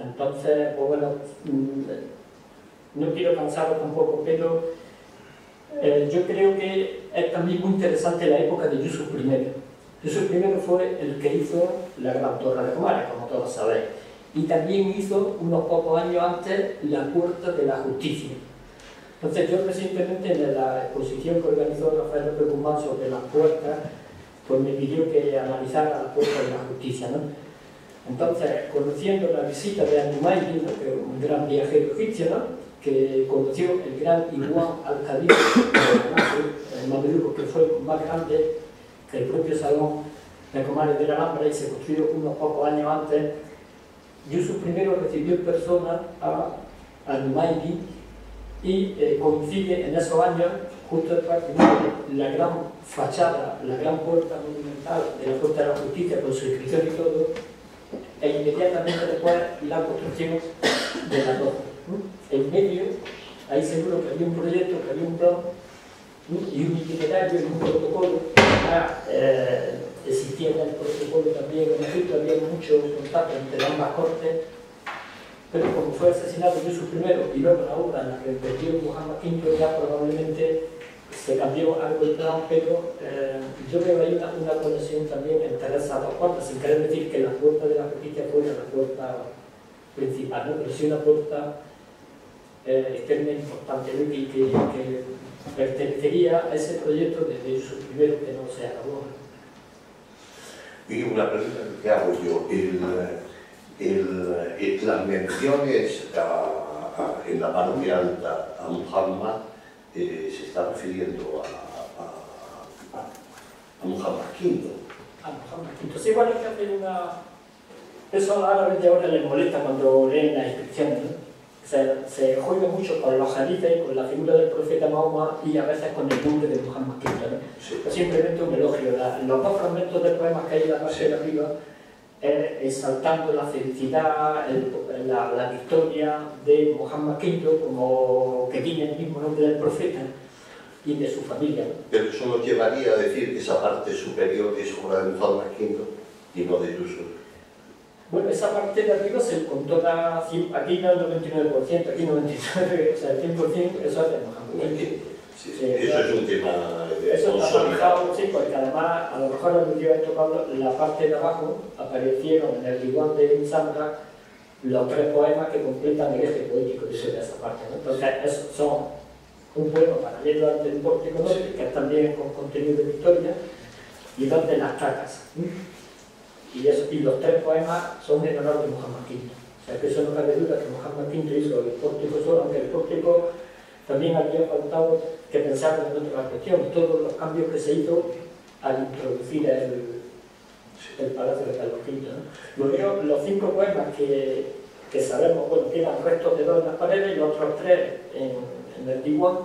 Entonces, pues bueno, no quiero cansaros tampoco, pero yo creo que es también muy interesante la época de Yusuf I. Yusuf I fue el que hizo la gran Torre de Comares, como todos sabéis, y también hizo unos pocos años antes la Puerta de la Justicia. Entonces, yo recientemente en la exposición que organizó Rafael López Guzmán sobre las puertas, pues me pidió que analizara la Puerta de la Justicia, ¿no? Entonces, conociendo la visita de Al-Numayri, un gran viajero egipcio, ¿no?, que conoció el gran Iguán al-Khadid, el mameluco, que fue más grande que el propio salón de Comares de la Alhambra y se construyó unos pocos años antes, Yusuf I recibió en persona a Al-Numayri y coincide en esos años, justo después de la gran fachada, la gran puerta monumental de la Puerta de la Justicia con su inscripción y todo, e inmediatamente después la construcción de la torre. En medio, ahí seguro que había un proyecto, que había un plan y un itinerario y un protocolo. Existía el protocolo también en Egipto, había mucho contacto entre ambas cortes, pero como fue asesinado Yusuf I y luego la obra en la que perdió Muhammad V, ya probablemente se cambió algo el plan, pero yo creo que hay una conexión también entre esas dos puertas, sin querer decir que la Puerta de la Justicia fuera la puerta principal, ¿no?, pero sí una puerta externa importante, ¿no?, que pertenecería a ese proyecto desde su primero que no se acabó. Y una pregunta que hago yo, las menciones en la parte alta a Muhammad se está refiriendo a Muhammad V. A Muhammad V. Entonces, igual hay que hacer una. Eso árabes de ahora les molesta cuando leen las inscripciones, ¿no? Se juega mucho con los hadices, con la figura del profeta Mahoma y a veces con el nombre de Muhammad V, ¿no? Sí. Es simplemente un elogio. Los dos fragmentos de poemas que hay en la parte de arriba, exaltando la felicidad, la victoria de Muhammad V, como que tiene el mismo nombre del profeta y de su familia, ¿no? Pero eso nos llevaría a decir que esa parte superior es obra de Muhammad V y no de Yusuf. Bueno, esa parte de arriba se contó aquí no el 99%, aquí 99%, o sea, el 100%, eso es de Muhammad. Sí, sí, eso es un tema de consolidado. Sí, porque además, a lo mejor aludió a esto Pablo, la parte de abajo aparecieron en el guión de Sandra los tres poemas que completan el eje poético de esa parte, ¿no? Entonces, esos son un poema paralelo al del pórtico norte, sí, que es también con contenido de victoria, y dos de las tracas. Y los tres poemas son en honor de Muhammad V. O sea, que eso no cabe duda que Muhammad V hizo el pórtico solo, aunque el pórtico también había faltado que pensar en otra cuestión. Todos los cambios que se hizo al introducir el Palacio de Carlos V, ¿no? Luego, los cinco poemas que sabemos, bueno, quedan restos de dos en las paredes y los otros tres en el Diwan,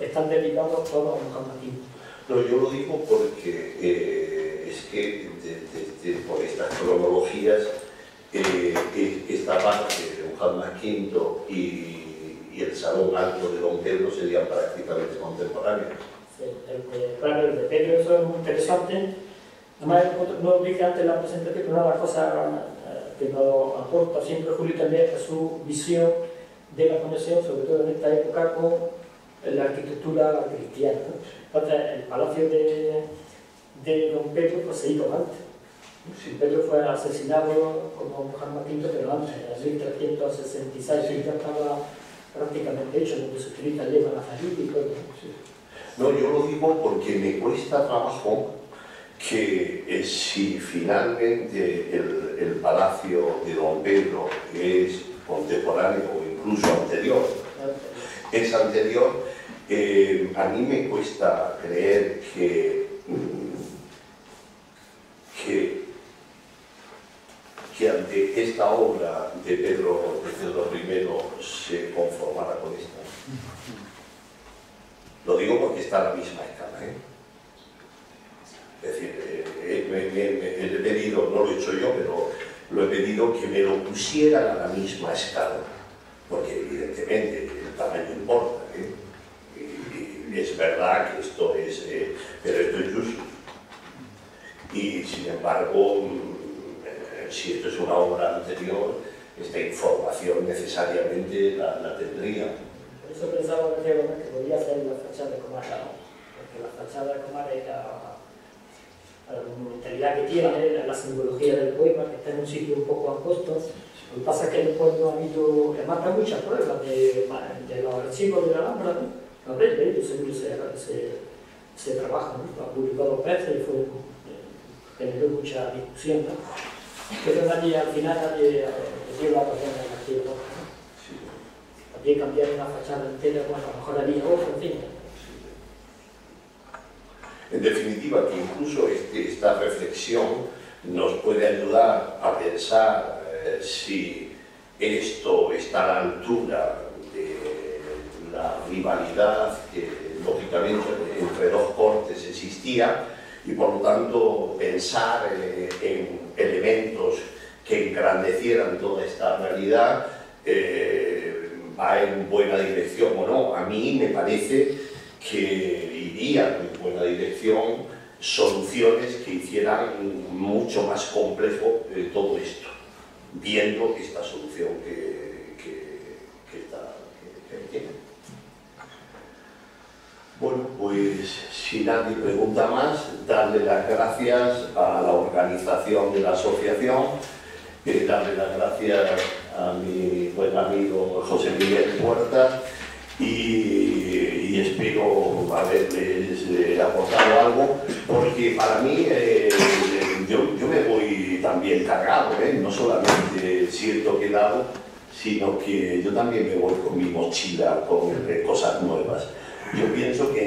están dedicados todos a Muhammad V. No, yo lo digo porque es que por estas cronologías esta parte de Muhammad V y el salón alto de Don Pedro serían prácticamente contemporáneos. Sí, claro, el de Pedro, eso es muy interesante. Además, no dije antes en la presentación que una de las cosas que nos aporta siempre Julio también es su visión de la conexión, sobre todo en esta época, con la arquitectura cristiana, ¿no? Entonces, el palacio de Don Pedro pues, se hizo antes. Sí. Pedro fue asesinado como Muhammad V, pero antes, en 1366, sí, ya estaba prácticamente hecho, donde se utiliza el lema nazarí y todo. Sí. No, yo lo digo porque me cuesta trabajo que si finalmente el palacio de Don Pedro es contemporáneo o incluso anterior, es anterior, a mí me cuesta creer que ante esta obra de Pedro I se conformara con esta. Lo digo porque está a la misma escala, ¿eh? Es decir, he pedido, no lo he hecho yo, pero lo he pedido que me lo pusieran a la misma escala, porque evidentemente el tamaño importa, ¿eh? Y es verdad que esto es, pero esto es Yusuf. Y sin embargo, si esto es una obra anterior, esta información necesariamente la tendría. Por eso pensaba García Gómez que podía ser la fachada de Comares, porque la fachada de Comares es la mentalidad que tiene, la simbología del poema, que está en un sitio un poco angosto. Lo que pasa es que después no han ido, además hay muchas pruebas de los archivos de la Alhambra, ¿no? Los reyes, seguro se trabajan, ¿no? Lo ha publicado dos veces y generó mucha discusión, ¿no? Pero nadie, al final nadie dio la ocasión de la tierra, ¿no? Sí. También cambiar una fachada entera, bueno, a lo mejor había otra, en fin. Sí. En definitiva, que incluso esta reflexión nos puede ayudar a pensar si esto está a la altura de la rivalidad que lógicamente entre dos cortes existía, y por lo tanto pensar en elementos que engrandecieran toda esta realidad va en buena dirección o no. A mí me parece que irían en buena dirección soluciones que hicieran mucho más complejo todo esto, viendo esta solución que tiene. Bueno, pues si nadie pregunta más, darle las gracias a la organización de la asociación, darle las gracias a mi buen amigo José Miguel Puerta y espero haberles aportado algo, porque para mí yo me voy también cargado, no solamente siento que he dado, sino que yo también me voy con mi mochila con cosas nuevas.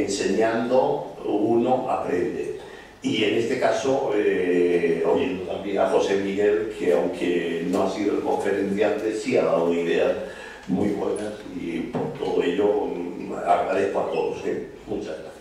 enseñando uno aprende. Y en este caso, oyendo también a José Miguel, que aunque no ha sido el conferenciante, sí ha dado ideas muy buenas, y por todo ello agradezco a todos. Muchas gracias.